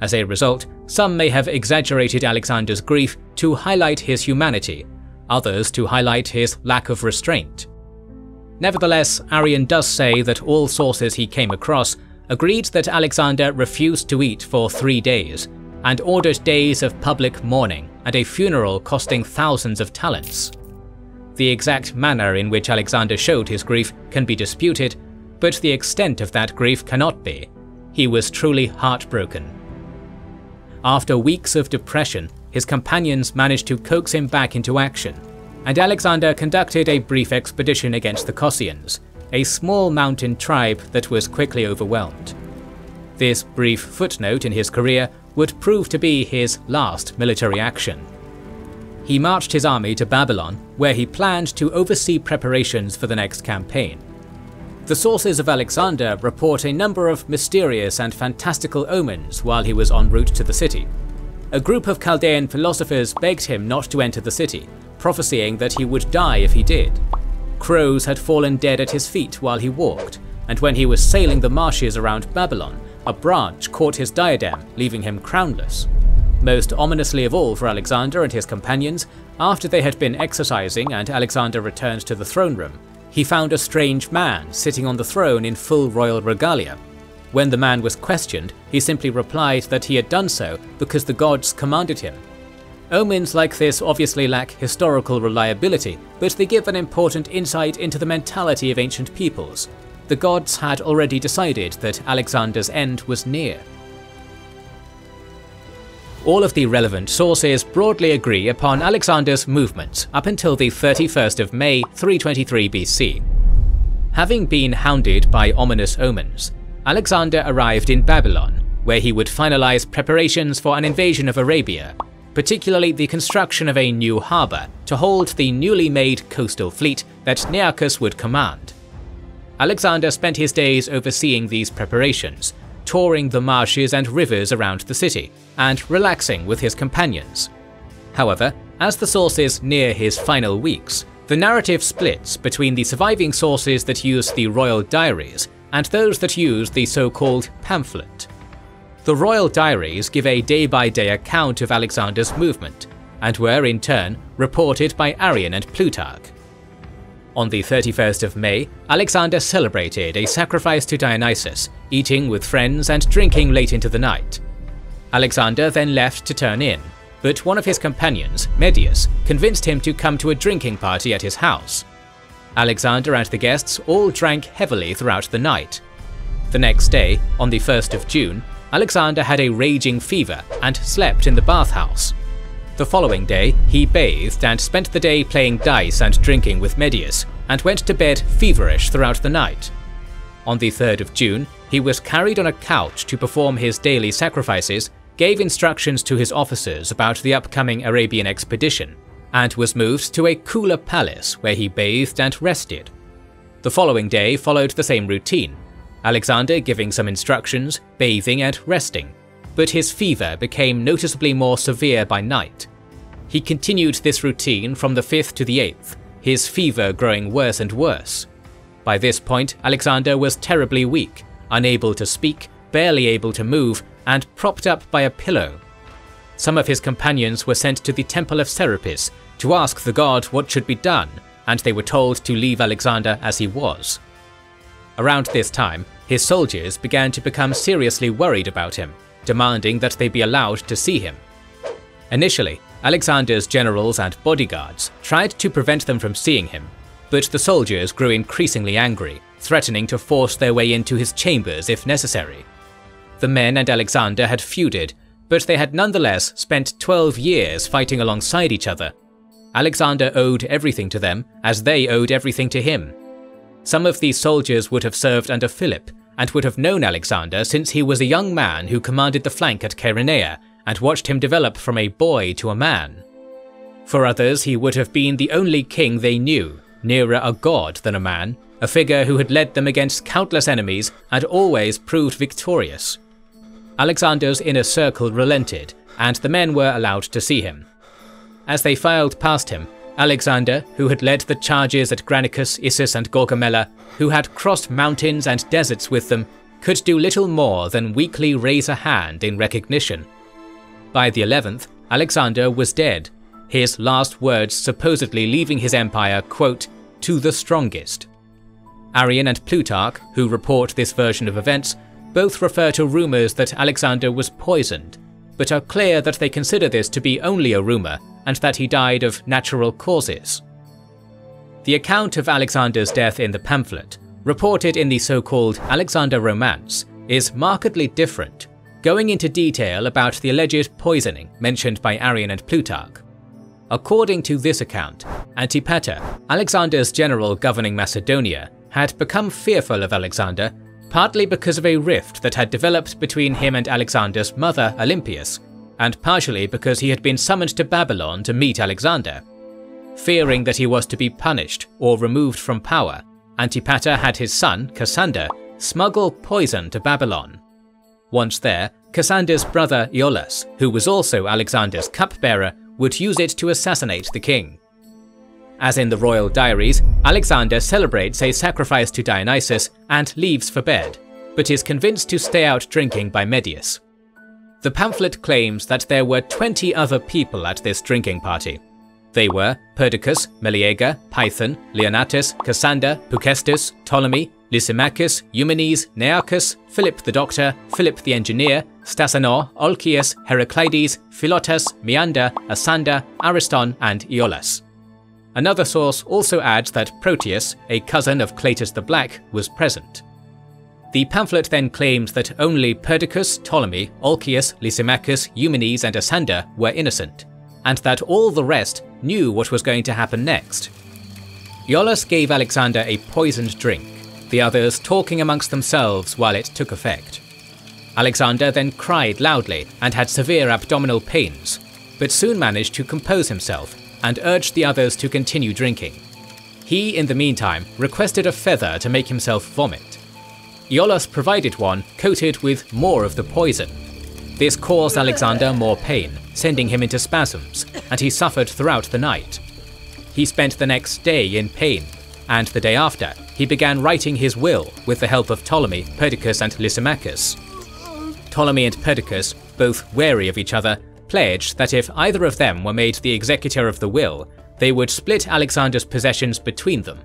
As a result, some may have exaggerated Alexander's grief to highlight his humanity, others to highlight his lack of restraint. Nevertheless, Arrian does say that all sources he came across agreed that Alexander refused to eat for three days, and ordered days of public mourning and a funeral costing thousands of talents. The exact manner in which Alexander showed his grief can be disputed, but the extent of that grief cannot be. He was truly heartbroken. After weeks of depression, his companions managed to coax him back into action, and Alexander conducted a brief expedition against the Cossians, a small mountain tribe that was quickly overwhelmed. This brief footnote in his career would prove to be his last military action. He marched his army to Babylon, where he planned to oversee preparations for the next campaign. The sources of Alexander report a number of mysterious and fantastical omens while he was en route to the city. A group of Chaldean philosophers begged him not to enter the city, prophesying that he would die if he did. Crows had fallen dead at his feet while he walked, and when he was sailing the marshes around Babylon, a branch caught his diadem, leaving him crownless. Most ominously of all for Alexander and his companions, after they had been exercising and Alexander returned to the throne room, he found a strange man sitting on the throne in full royal regalia. When the man was questioned, he simply replied that he had done so because the gods commanded him. Omens like this obviously lack historical reliability, but they give an important insight into the mentality of ancient peoples. The gods had already decided that Alexander's end was near. All of the relevant sources broadly agree upon Alexander's movements up until the thirty-first of May three twenty-three B C. Having been hounded by ominous omens, Alexander arrived in Babylon, where he would finalize preparations for an invasion of Arabia, particularly the construction of a new harbour to hold the newly made coastal fleet that Nearchus would command. Alexander spent his days overseeing these preparations, touring the marshes and rivers around the city, and relaxing with his companions. However, as the sources near his final weeks, the narrative splits between the surviving sources that use the royal diaries and those that use the so-called pamphlet. The royal diaries give a day-by-day account of Alexander's movement, and were in turn reported by Arrian and Plutarch. On the thirty-first of May, Alexander celebrated a sacrifice to Dionysus, eating with friends and drinking late into the night. Alexander then left to turn in, but one of his companions, Medius, convinced him to come to a drinking party at his house. Alexander and the guests all drank heavily throughout the night. The next day, on the first of June, Alexander had a raging fever and slept in the bathhouse. The following day, he bathed and spent the day playing dice and drinking with Medius, and went to bed feverish throughout the night. On the third of June, he was carried on a couch to perform his daily sacrifices, gave instructions to his officers about the upcoming Arabian expedition, and was moved to a cooler palace where he bathed and rested. The following day followed the same routine, Alexander giving some instructions, bathing and resting, but his fever became noticeably more severe by night. He continued this routine from the fifth to the eighth, his fever growing worse and worse. By this point, Alexander was terribly weak, unable to speak, barely able to move, and propped up by a pillow. Some of his companions were sent to the Temple of Serapis to ask the god what should be done, and they were told to leave Alexander as he was. Around this time, his soldiers began to become seriously worried about him, demanding that they be allowed to see him. Initially, Alexander's generals and bodyguards tried to prevent them from seeing him, but the soldiers grew increasingly angry, threatening to force their way into his chambers if necessary. The men and Alexander had feuded, but they had nonetheless spent twelve years fighting alongside each other. Alexander owed everything to them, as they owed everything to him. Some of these soldiers would have served under Philip, and would have known Alexander since he was a young man who commanded the flank at Chaeronea and watched him develop from a boy to a man. For others, he would have been the only king they knew, nearer a god than a man, a figure who had led them against countless enemies and always proved victorious. Alexander's inner circle relented, and the men were allowed to see him. As they filed past him, Alexander, who had led the charges at Granicus, Issus and Gaugamela, who had crossed mountains and deserts with them, could do little more than weakly raise a hand in recognition. By the eleventh, Alexander was dead, his last words supposedly leaving his empire, quote, "to the strongest." Arrian and Plutarch, who report this version of events, both refer to rumours that Alexander was poisoned, but are clear that they consider this to be only a rumour, and that he died of natural causes. The account of Alexander's death in the pamphlet, reported in the so-called Alexander Romance, is markedly different, going into detail about the alleged poisoning mentioned by Arrian and Plutarch. According to this account, Antipater, Alexander's general governing Macedonia, had become fearful of Alexander, partly because of a rift that had developed between him and Alexander's mother, Olympias, and partially because he had been summoned to Babylon to meet Alexander. Fearing that he was to be punished or removed from power, Antipater had his son, Cassander, smuggle poison to Babylon. Once there, Cassander's brother Iollas, who was also Alexander's cupbearer, would use it to assassinate the king. As in the royal diaries, Alexander celebrates a sacrifice to Dionysus and leaves for bed, but is convinced to stay out drinking by Medius. The pamphlet claims that there were twenty other people at this drinking party. They were Perdiccas, Meleager, Python, Leonatus, Cassander, Peucestus, Ptolemy, Lysimachus, Eumenes, Nearchus, Philip the Doctor, Philip the Engineer, Stasinor, Olcius, Heraclides, Philotas, Meander, Asander, Ariston, and Iollas. Another source also adds that Proteus, a cousin of Cleitus the Black, was present. The pamphlet then claims that only Perdiccas, Ptolemy, Olcius, Lysimachus, Eumenes, and Asander were innocent, and that all the rest knew what was going to happen next. Iollas gave Alexander a poisoned drink, the others talking amongst themselves while it took effect. Alexander then cried loudly and had severe abdominal pains, but soon managed to compose himself and urged the others to continue drinking. He, in the meantime, requested a feather to make himself vomit. Iollas provided one coated with more of the poison. This caused Alexander more pain, sending him into spasms, and he suffered throughout the night. He spent the next day in pain, and the day after, he began writing his will with the help of Ptolemy, Perdiccas, and Lysimachus. Ptolemy and Perdiccas, both wary of each other, pledged that if either of them were made the executor of the will, they would split Alexander's possessions between them.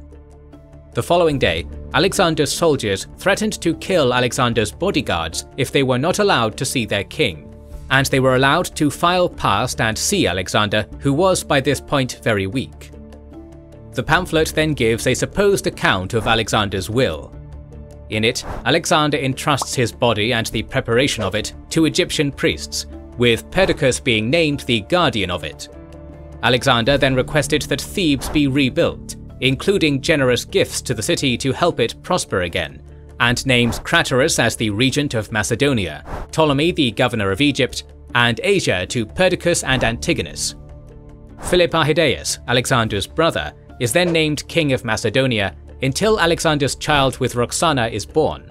The following day, Alexander's soldiers threatened to kill Alexander's bodyguards if they were not allowed to see their king, and they were allowed to file past and see Alexander, who was by this point very weak. The pamphlet then gives a supposed account of Alexander's will. In it, Alexander entrusts his body and the preparation of it to Egyptian priests, with Perdiccas being named the guardian of it. Alexander then requested that Thebes be rebuilt, including generous gifts to the city to help it prosper again, and names Craterus as the regent of Macedonia, Ptolemy the governor of Egypt, and Asia to Perdiccas and Antigonus. Philip Arhidaeus, Alexander's brother, is then named king of Macedonia until Alexander's child with Roxana is born.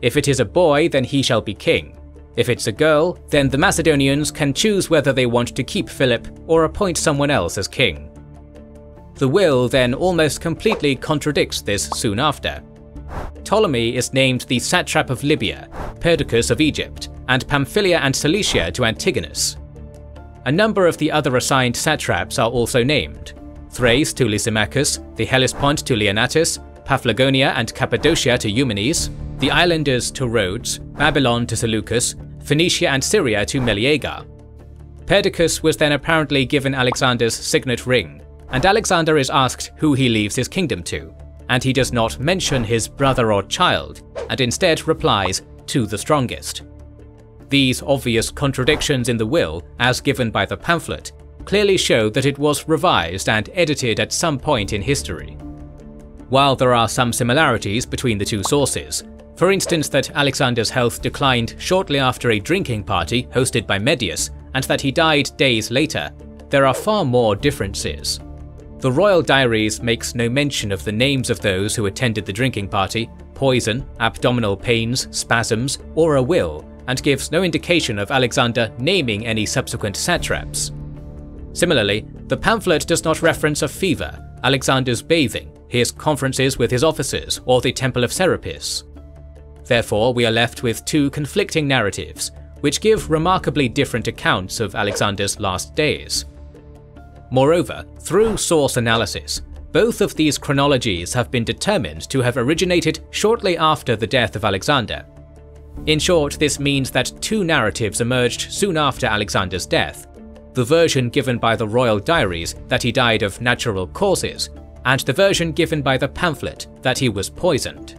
If it is a boy, then he shall be king. If it's a girl, then the Macedonians can choose whether they want to keep Philip or appoint someone else as king. The will then almost completely contradicts this soon after. Ptolemy is named the satrap of Libya, Perdiccas of Egypt, and Pamphylia and Cilicia to Antigonus. A number of the other assigned satraps are also named: Thrace to Lysimachus, the Hellespont to Leonatus, Paphlagonia and Cappadocia to Eumenes, the islanders to Rhodes, Babylon to Seleucus, Phoenicia and Syria to Meleager. Perdiccas was then apparently given Alexander's signet ring, and Alexander is asked who he leaves his kingdom to, and he does not mention his brother or child, and instead replies, "to the strongest." These obvious contradictions in the will, as given by the pamphlet, clearly show that it was revised and edited at some point in history. While there are some similarities between the two sources, for instance that Alexander's health declined shortly after a drinking party hosted by Medius, and that he died days later, there are far more differences. The royal diaries makes no mention of the names of those who attended the drinking party, poison, abdominal pains, spasms, or a will, and gives no indication of Alexander naming any subsequent satraps. Similarly, the pamphlet does not reference a fever, Alexander's bathing, his conferences with his officers, or the Temple of Serapis. Therefore, we are left with two conflicting narratives, which give remarkably different accounts of Alexander's last days. Moreover, through source analysis, both of these chronologies have been determined to have originated shortly after the death of Alexander. In short, this means that two narratives emerged soon after Alexander's death: the version given by the royal diaries that he died of natural causes, and the version given by the pamphlet that he was poisoned.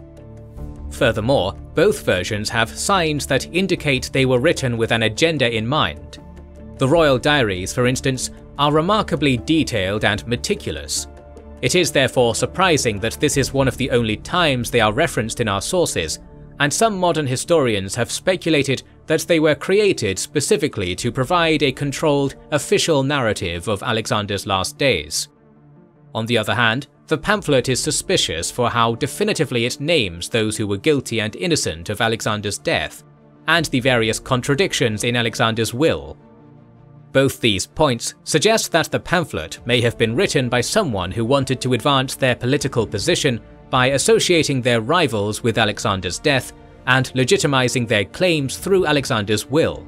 Furthermore, both versions have signs that indicate they were written with an agenda in mind. The royal diaries, for instance, are remarkably detailed and meticulous. It is therefore surprising that this is one of the only times they are referenced in our sources, and some modern historians have speculated that they were created specifically to provide a controlled, official narrative of Alexander's last days. On the other hand, the pamphlet is suspicious for how definitively it names those who were guilty and innocent of Alexander's death, and the various contradictions in Alexander's will. Both these points suggest that the pamphlet may have been written by someone who wanted to advance their political position by associating their rivals with Alexander's death and legitimizing their claims through Alexander's will.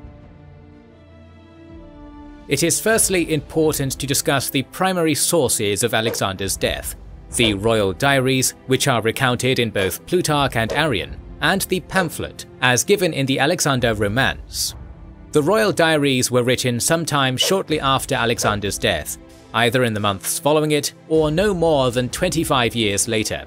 It is firstly important to discuss the primary sources of Alexander's death, the royal diaries, which are recounted in both Plutarch and Arrian, and the pamphlet, as given in the Alexander Romance. The royal diaries were written sometime shortly after Alexander's death, either in the months following it or no more than twenty-five years later.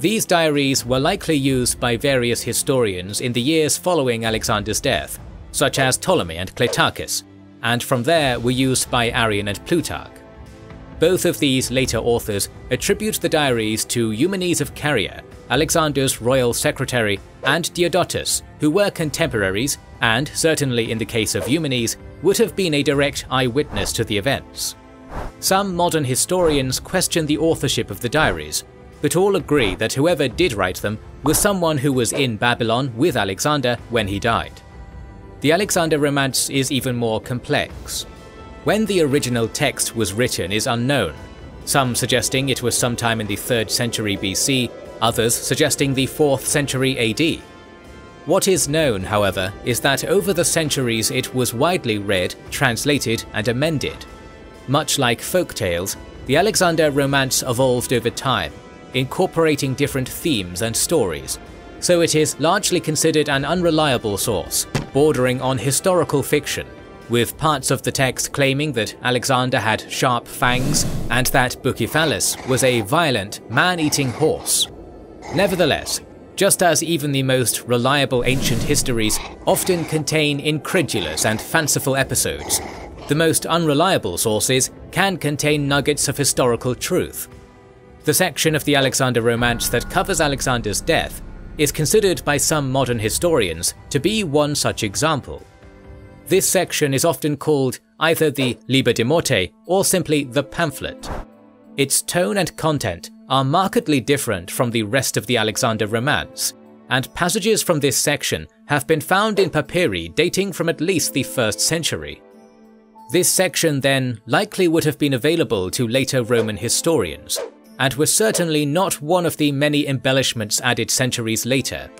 These diaries were likely used by various historians in the years following Alexander's death, such as Ptolemy and Cleitarchus, and from there were used by Arrian and Plutarch. Both of these later authors attribute the diaries to Eumenes of Caria, Alexander's royal secretary, and Deodotus, who were contemporaries and, certainly in the case of Eumenes, would have been a direct eyewitness to the events. Some modern historians question the authorship of the diaries, but all agree that whoever did write them was someone who was in Babylon with Alexander when he died. The Alexander Romance is even more complex. When the original text was written is unknown, some suggesting it was sometime in the third century B C, others suggesting the fourth century A D. What is known, however, is that over the centuries it was widely read, translated, and amended. Much like folk tales, the Alexander Romance evolved over time, incorporating different themes and stories, so it is largely considered an unreliable source, bordering on historical fiction, with parts of the text claiming that Alexander had sharp fangs and that Bucephalus was a violent, man-eating horse. Nevertheless, just as even the most reliable ancient histories often contain incredulous and fanciful episodes, the most unreliable sources can contain nuggets of historical truth. The section of the Alexander Romance that covers Alexander's death is considered by some modern historians to be one such example. This section is often called either the Liber de Morte or simply the pamphlet. Its tone and content are markedly different from the rest of the Alexander Romance, and passages from this section have been found in papyri dating from at least the first century. This section then likely would have been available to later Roman historians, and was certainly not one of the many embellishments added centuries later.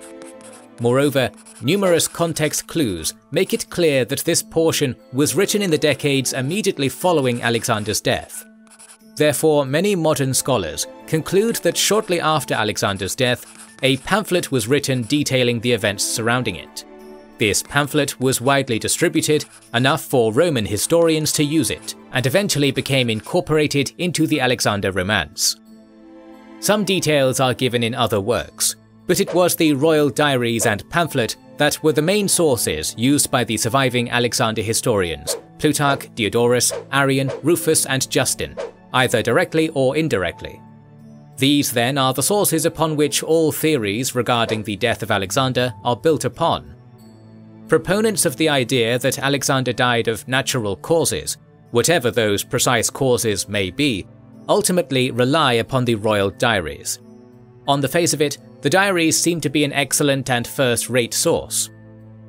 Moreover, numerous context clues make it clear that this portion was written in the decades immediately following Alexander's death. Therefore, many modern scholars conclude that shortly after Alexander's death, a pamphlet was written detailing the events surrounding it. This pamphlet was widely distributed, enough for Roman historians to use it, and eventually became incorporated into the Alexander Romance. Some details are given in other works, but it was the royal diaries and pamphlet that were the main sources used by the surviving Alexander historians, Plutarch, Diodorus, Arrian, Rufus, and Justin, either directly or indirectly. These then are the sources upon which all theories regarding the death of Alexander are built upon. Proponents of the idea that Alexander died of natural causes, whatever those precise causes may be, ultimately rely upon the royal diaries. On the face of it, the diaries seem to be an excellent and first-rate source.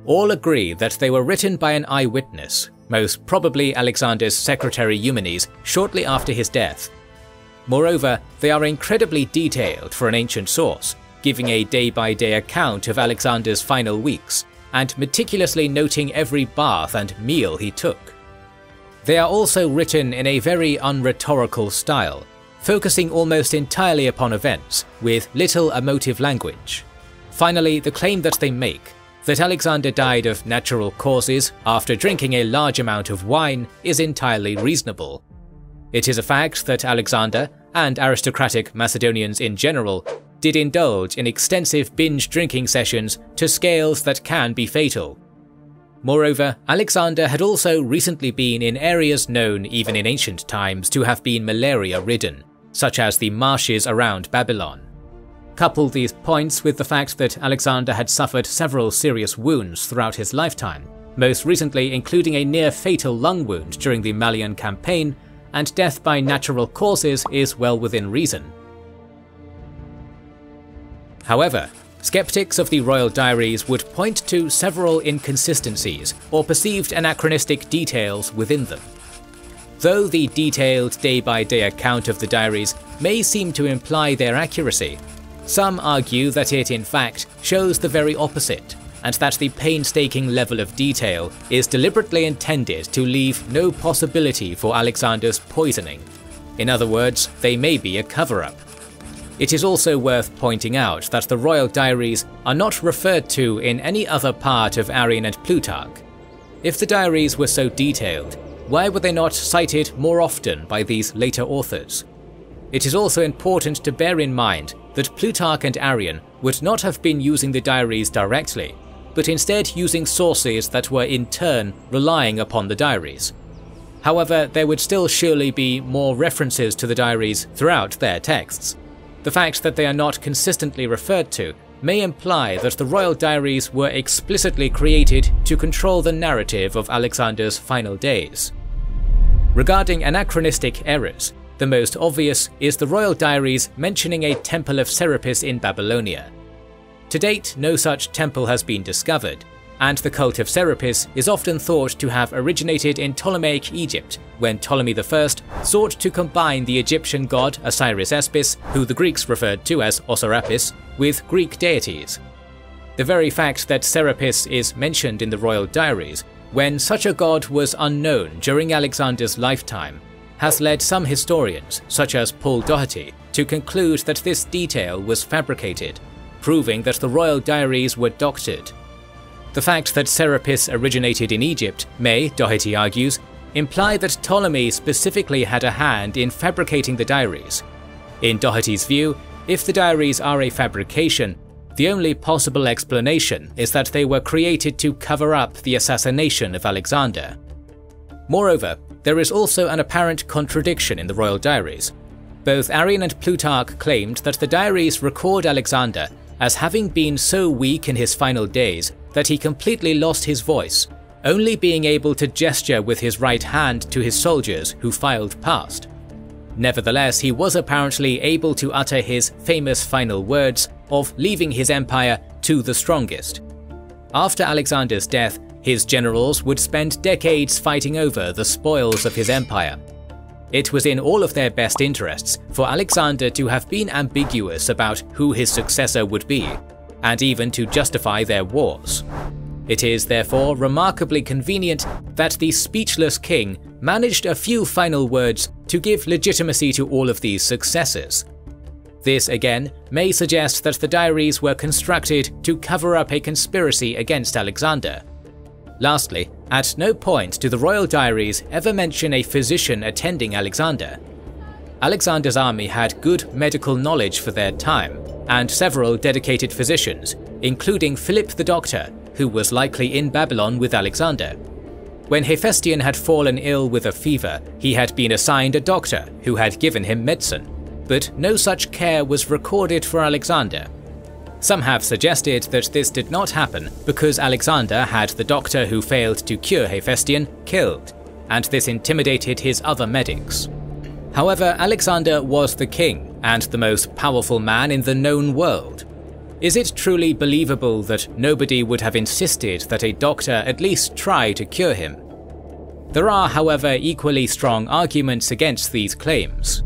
All agree that they were written by an eyewitness, most probably Alexander's secretary Eumenes, shortly after his death. Moreover, they are incredibly detailed for an ancient source, giving a day-by-day account of Alexander's final weeks, and meticulously noting every bath and meal he took. They are also written in a very unrhetorical style, focusing almost entirely upon events, with little emotive language. Finally, the claim that they make, that Alexander died of natural causes after drinking a large amount of wine, is entirely reasonable. It is a fact that Alexander, and aristocratic Macedonians in general, did indulge in extensive binge drinking sessions to scales that can be fatal. Moreover, Alexander had also recently been in areas known even in ancient times to have been malaria-ridden, such as the marshes around Babylon. Couple these points with the fact that Alexander had suffered several serious wounds throughout his lifetime, most recently including a near-fatal lung wound during the Malian campaign, and death by natural causes is well within reason. However, skeptics of the royal diaries would point to several inconsistencies or perceived anachronistic details within them. Though the detailed day-by-day account of the diaries may seem to imply their accuracy, some argue that it in fact shows the very opposite, and that the painstaking level of detail is deliberately intended to leave no possibility for Alexander's poisoning. In other words, they may be a cover-up. It is also worth pointing out that the royal diaries are not referred to in any other part of Arrian and Plutarch. If the diaries were so detailed, why were they not cited more often by these later authors? It is also important to bear in mind that Plutarch and Arrian would not have been using the diaries directly, but instead using sources that were in turn relying upon the diaries. However, there would still surely be more references to the diaries throughout their texts. The fact that they are not consistently referred to may imply that the royal diaries were explicitly created to control the narrative of Alexander's final days. Regarding anachronistic errors, the most obvious is the royal diaries mentioning a temple of Serapis in Babylonia. To date, no such temple has been discovered, and the cult of Serapis is often thought to have originated in Ptolemaic Egypt when Ptolemy the First sought to combine the Egyptian god Osiris-Espis, who the Greeks referred to as Osorapis, with Greek deities. The very fact that Serapis is mentioned in the royal diaries, when such a god was unknown during Alexander's lifetime, has led some historians, such as Paul Doherty, to conclude that this detail was fabricated, proving that the royal diaries were doctored. The fact that Serapis originated in Egypt may, Doherty argues, imply that Ptolemy specifically had a hand in fabricating the diaries. In Doherty's view, if the diaries are a fabrication, the only possible explanation is that they were created to cover up the assassination of Alexander. Moreover, there is also an apparent contradiction in the royal diaries. Both Arrian and Plutarch claimed that the diaries record Alexander as having been so weak in his final days that he completely lost his voice, only being able to gesture with his right hand to his soldiers who filed past. Nevertheless, he was apparently able to utter his famous final words of leaving his empire to the strongest. After Alexander's death, his generals would spend decades fighting over the spoils of his empire. It was in all of their best interests for Alexander to have been ambiguous about who his successor would be, and even to justify their wars. It is therefore remarkably convenient that the speechless king managed a few final words to give legitimacy to all of these successes. This again may suggest that the diaries were constructed to cover up a conspiracy against Alexander. Lastly, at no point do the royal diaries ever mention a physician attending Alexander. Alexander's army had good medical knowledge for their time, and several dedicated physicians, including Philip the Doctor, who was likely in Babylon with Alexander. When Hephaestion had fallen ill with a fever, he had been assigned a doctor who had given him medicine, but no such care was recorded for Alexander. Some have suggested that this did not happen because Alexander had the doctor who failed to cure Hephaestion killed, and this intimidated his other medics. However, Alexander was the king and the most powerful man in the known world. Is it truly believable that nobody would have insisted that a doctor at least try to cure him? There are, however, equally strong arguments against these claims.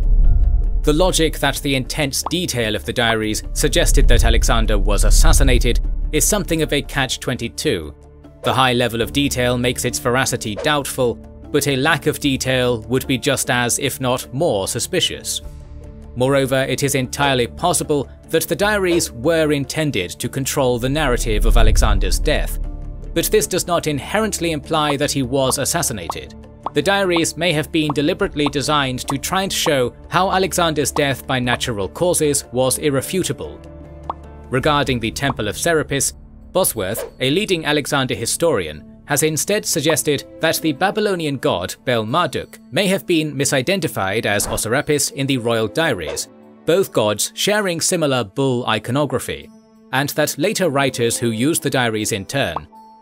The logic that the intense detail of the diaries suggested that Alexander was assassinated is something of a catch twenty-two. The high level of detail makes its veracity doubtful, but a lack of detail would be just as, if not more, suspicious. Moreover, it is entirely possible that the diaries were intended to control the narrative of Alexander's death, but this does not inherently imply that he was assassinated. The diaries may have been deliberately designed to try and show how Alexander's death by natural causes was irrefutable. Regarding the Temple of Serapis, Bosworth, a leading Alexander historian, has instead suggested that the Babylonian god Bel-Marduk may have been misidentified as Osorapis in the royal diaries, both gods sharing similar bull iconography, and that later writers who used the diaries in turn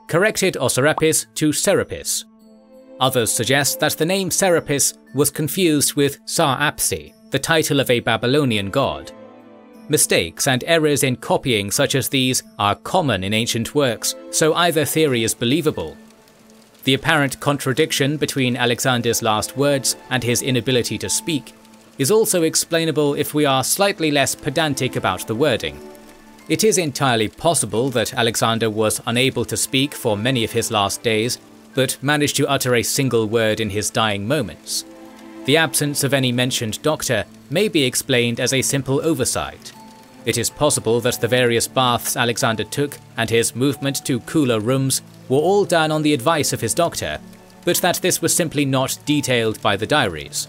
corrected Osorapis to Serapis. Others suggest that the name Serapis was confused with Sar-apsi, the title of a Babylonian god. Mistakes and errors in copying such as these are common in ancient works, so either theory is believable. The apparent contradiction between Alexander's last words and his inability to speak is also explainable if we are slightly less pedantic about the wording. It is entirely possible that Alexander was unable to speak for many of his last days, but managed to utter a single word in his dying moments. The absence of any mentioned doctor may be explained as a simple oversight. It is possible that the various baths Alexander took and his movement to cooler rooms were all done on the advice of his doctor, but that this was simply not detailed by the diaries.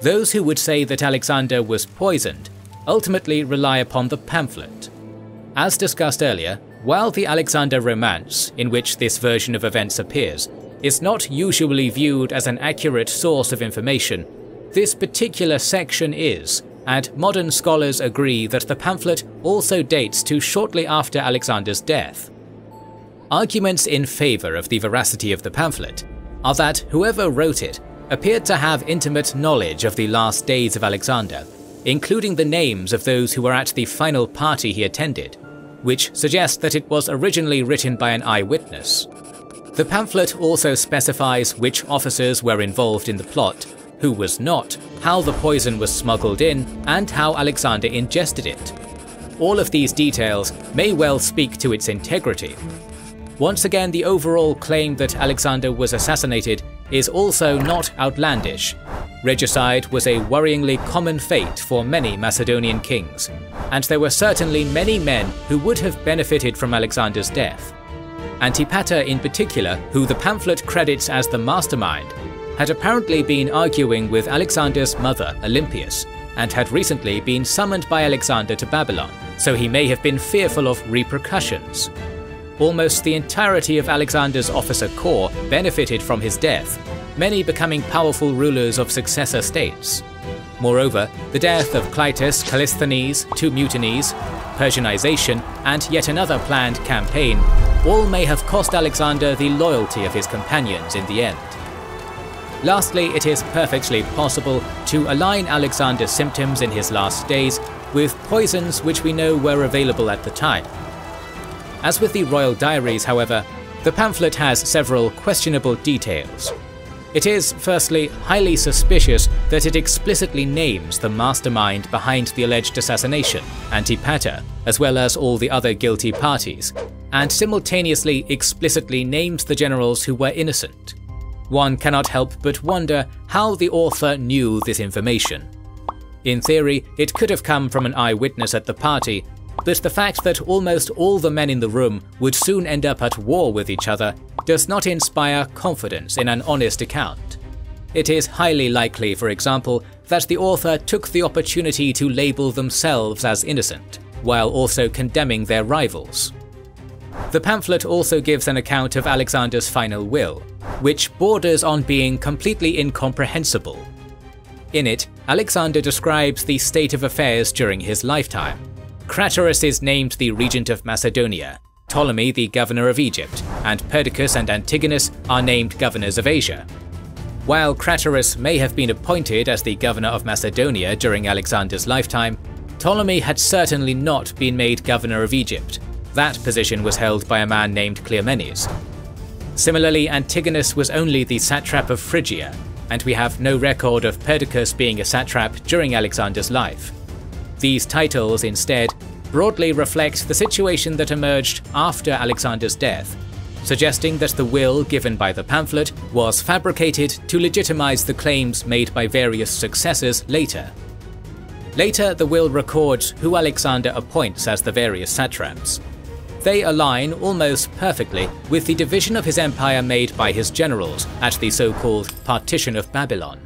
Those who would say that Alexander was poisoned ultimately rely upon the pamphlet. As discussed earlier, while the Alexander Romance, in which this version of events appears, is not usually viewed as an accurate source of information, this particular section is, and modern scholars agree that the pamphlet also dates to shortly after Alexander's death. Arguments in favour of the veracity of the pamphlet are that whoever wrote it appeared to have intimate knowledge of the last days of Alexander, including the names of those who were at the final party he attended, which suggests that it was originally written by an eyewitness. The pamphlet also specifies which officers were involved in the plot, who was not, how the poison was smuggled in, and how Alexander ingested it. All of these details may well speak to its integrity. Once again, the overall claim that Alexander was assassinated is also not outlandish. Regicide was a worryingly common fate for many Macedonian kings, and there were certainly many men who would have benefited from Alexander's death. Antipater in particular, who the pamphlet credits as the mastermind, had apparently been arguing with Alexander's mother, Olympias, and had recently been summoned by Alexander to Babylon, so he may have been fearful of repercussions. Almost the entirety of Alexander's officer corps benefited from his death, many becoming powerful rulers of successor states. Moreover, the death of Cleitus, Callisthenes, two mutinies, Persianization, and yet another planned campaign all may have cost Alexander the loyalty of his companions in the end. Lastly, it is perfectly possible to align Alexander's symptoms in his last days with poisons which we know were available at the time. As with the royal diaries, however, the pamphlet has several questionable details. It is, firstly, highly suspicious that it explicitly names the mastermind behind the alleged assassination, Antipater, as well as all the other guilty parties, and simultaneously explicitly names the generals who were innocent. One cannot help but wonder how the author knew this information. In theory, it could have come from an eyewitness at the party, but the fact that almost all the men in the room would soon end up at war with each other does not inspire confidence in an honest account. It is highly likely, for example, that the author took the opportunity to label themselves as innocent, while also condemning their rivals. The pamphlet also gives an account of Alexander's final will, which borders on being completely incomprehensible. In it, Alexander describes the state of affairs during his lifetime. Craterus is named the regent of Macedonia, Ptolemy the governor of Egypt, and Perdiccas and Antigonus are named governors of Asia. While Craterus may have been appointed as the governor of Macedonia during Alexander's lifetime, Ptolemy had certainly not been made governor of Egypt. That position was held by a man named Cleomenes. Similarly, Antigonus was only the satrap of Phrygia, and we have no record of Perdiccas being a satrap during Alexander's life. These titles, instead, broadly reflect the situation that emerged after Alexander's death, suggesting that the will given by the pamphlet was fabricated to legitimize the claims made by various successors later. Later, the will records who Alexander appoints as the various satraps. They align almost perfectly with the division of his empire made by his generals at the so-called Partition of Babylon.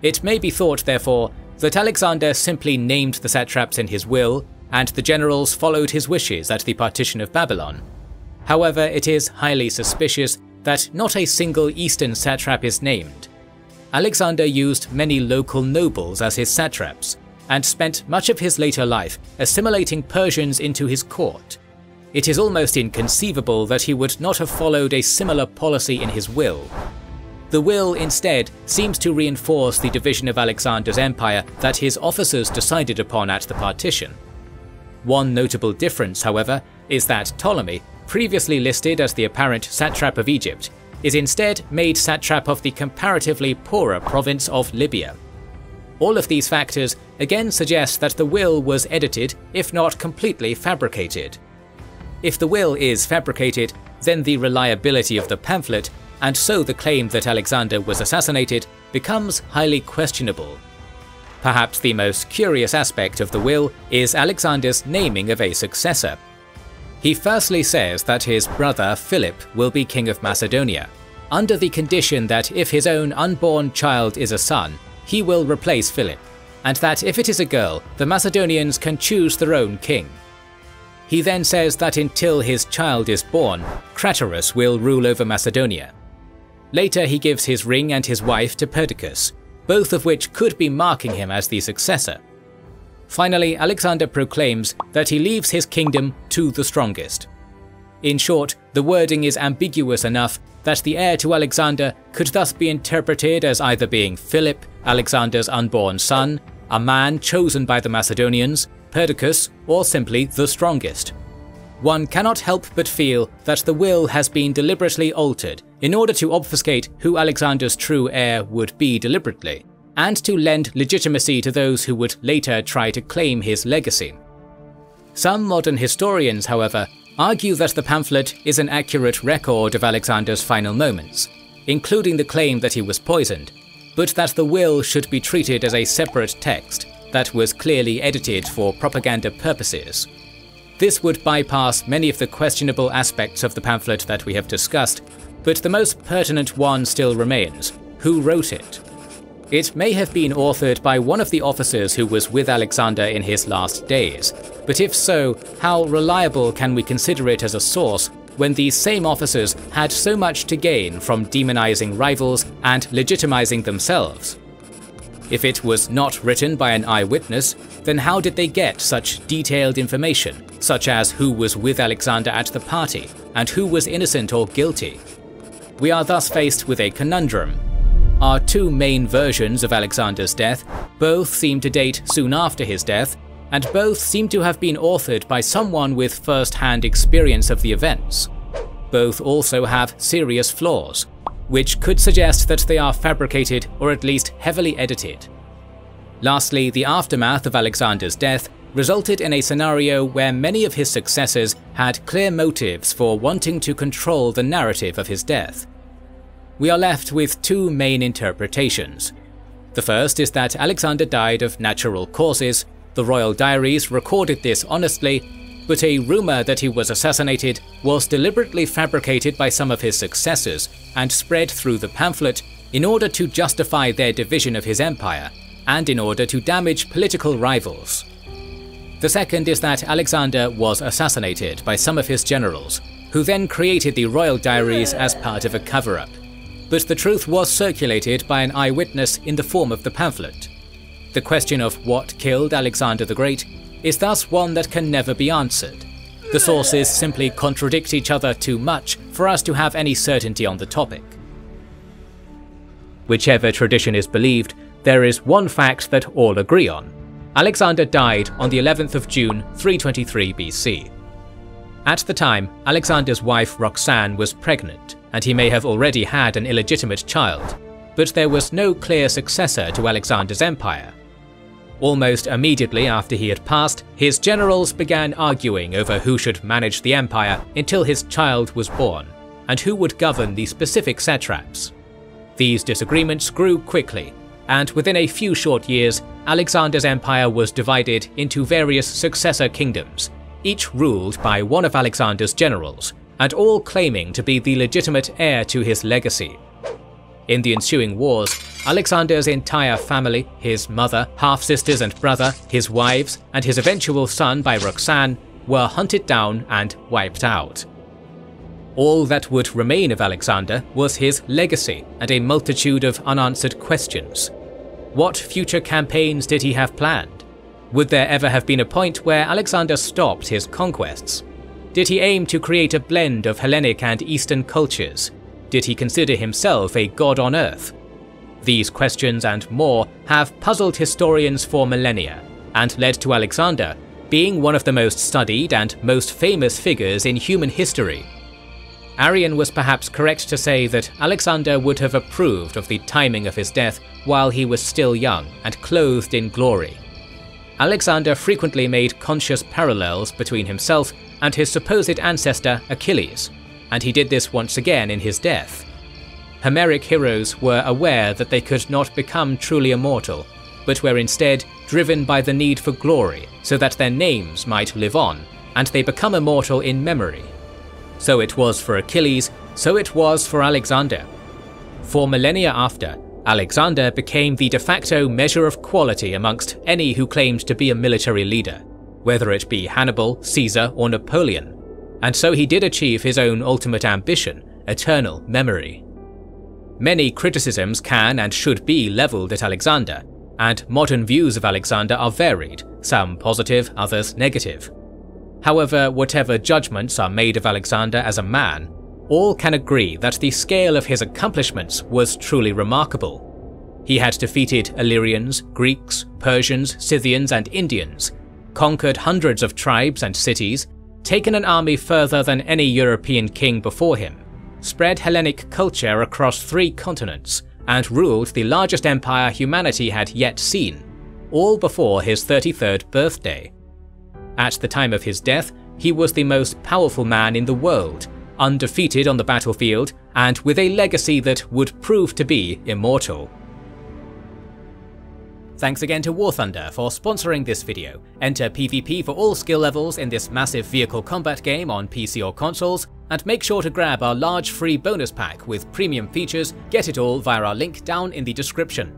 It may be thought, therefore, that Alexander simply named the satraps in his will, and the generals followed his wishes at the Partition of Babylon. However, it is highly suspicious that not a single eastern satrap is named. Alexander used many local nobles as his satraps, and spent much of his later life assimilating Persians into his court. It is almost inconceivable that he would not have followed a similar policy in his will. The will, instead, seems to reinforce the division of Alexander's empire that his officers decided upon at the partition. One notable difference, however, is that Ptolemy, previously listed as the apparent satrap of Egypt, is instead made satrap of the comparatively poorer province of Libya. All of these factors again suggest that the will was edited, if not completely fabricated. If the will is fabricated, then the reliability of the pamphlet, and so the claim that Alexander was assassinated, becomes highly questionable. Perhaps the most curious aspect of the will is Alexander's naming of a successor. He firstly says that his brother Philip will be king of Macedonia, under the condition that if his own unborn child is a son, he will replace Philip, and that if it is a girl, the Macedonians can choose their own king. He then says that until his child is born, Craterus will rule over Macedonia. Later he gives his ring and his wife to Perdiccas, both of which could be marking him as the successor. Finally, Alexander proclaims that he leaves his kingdom to the strongest. In short, the wording is ambiguous enough that the heir to Alexander could thus be interpreted as either being Philip, Alexander's unborn son, a man chosen by the Macedonians, Perdiccas, or simply the strongest. One cannot help but feel that the will has been deliberately altered in order to obfuscate who Alexander's true heir would be deliberately, and to lend legitimacy to those who would later try to claim his legacy. Some modern historians, however, argue that the pamphlet is an accurate record of Alexander's final moments, including the claim that he was poisoned, but that the will should be treated as a separate text that was clearly edited for propaganda purposes. This would bypass many of the questionable aspects of the pamphlet that we have discussed, but the most pertinent one still remains: who wrote it? It may have been authored by one of the officers who was with Alexander in his last days, but if so, how reliable can we consider it as a source when these same officers had so much to gain from demonizing rivals and legitimizing themselves? If it was not written by an eyewitness, then how did they get such detailed information, such as who was with Alexander at the party, and who was innocent or guilty? We are thus faced with a conundrum. Our two main versions of Alexander's death both seem to date soon after his death, and both seem to have been authored by someone with first-hand experience of the events. Both also have serious flaws, which could suggest that they are fabricated or at least heavily edited. Lastly, the aftermath of Alexander's death resulted in a scenario where many of his successors had clear motives for wanting to control the narrative of his death. We are left with two main interpretations. The first is that Alexander died of natural causes. The royal diaries recorded this honestly, but a rumor that he was assassinated was deliberately fabricated by some of his successors and spread through the pamphlet in order to justify their division of his empire and in order to damage political rivals. The second is that Alexander was assassinated by some of his generals, who then created the royal diaries as part of a cover-up, but the truth was circulated by an eyewitness in the form of the pamphlet. The question of what killed Alexander the Great is thus one that can never be answered. The sources simply contradict each other too much for us to have any certainty on the topic. Whichever tradition is believed, there is one fact that all agree on: Alexander died on the eleventh of June, three twenty-three B C. At the time, Alexander's wife Roxanne was pregnant, and he may have already had an illegitimate child, but there was no clear successor to Alexander's empire. Almost immediately after he had passed, his generals began arguing over who should manage the empire until his child was born, and who would govern the specific satraps. These disagreements grew quickly, and within a few short years, Alexander's empire was divided into various successor kingdoms, each ruled by one of Alexander's generals, and all claiming to be the legitimate heir to his legacy. In the ensuing wars, Alexander's entire family, his mother, half-sisters and brother, his wives, and his eventual son by Roxanne, were hunted down and wiped out. All that would remain of Alexander was his legacy and a multitude of unanswered questions. What future campaigns did he have planned? Would there ever have been a point where Alexander stopped his conquests? Did he aim to create a blend of Hellenic and Eastern cultures? Did he consider himself a god on earth? These questions and more have puzzled historians for millennia, and led to Alexander being one of the most studied and most famous figures in human history. Arrian was perhaps correct to say that Alexander would have approved of the timing of his death while he was still young and clothed in glory. Alexander frequently made conscious parallels between himself and his supposed ancestor Achilles, and he did this once again in his death. Homeric heroes were aware that they could not become truly immortal, but were instead driven by the need for glory so that their names might live on, and they become immortal in memory. So it was for Achilles, so it was for Alexander. For millennia after, Alexander became the de facto measure of quality amongst any who claimed to be a military leader, whether it be Hannibal, Caesar, or Napoleon. And so he did achieve his own ultimate ambition, eternal memory. Many criticisms can and should be leveled at Alexander, and modern views of Alexander are varied, some positive, others negative. However, whatever judgments are made of Alexander as a man, all can agree that the scale of his accomplishments was truly remarkable. He had defeated Illyrians, Greeks, Persians, Scythians, and Indians, conquered hundreds of tribes and cities, taken an army further than any European king before him, spread Hellenic culture across three continents, and ruled the largest empire humanity had yet seen, all before his thirty-third birthday. At the time of his death, he was the most powerful man in the world, undefeated on the battlefield, and with a legacy that would prove to be immortal. Thanks again to War Thunder for sponsoring this video. Enter PvP for all skill levels in this massive vehicle combat game on P C or consoles, and make sure to grab our large free bonus pack with premium features. Get it all via our link down in the description.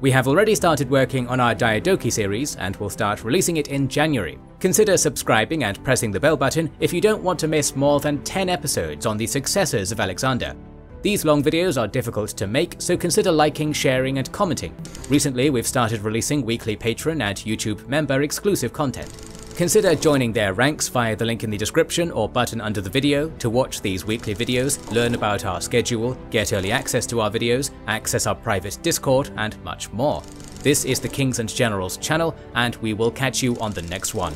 We have already started working on our Diadochi series and will start releasing it in January. Consider subscribing and pressing the bell button if you don't want to miss more than ten episodes on the successors of Alexander. These long videos are difficult to make, so consider liking, sharing, and commenting. Recently, we've started releasing weekly Patreon and YouTube member exclusive content. Consider joining their ranks via the link in the description or button under the video to watch these weekly videos, learn about our schedule, get early access to our videos, access our private Discord, and much more. This is the Kings and Generals channel, and we will catch you on the next one.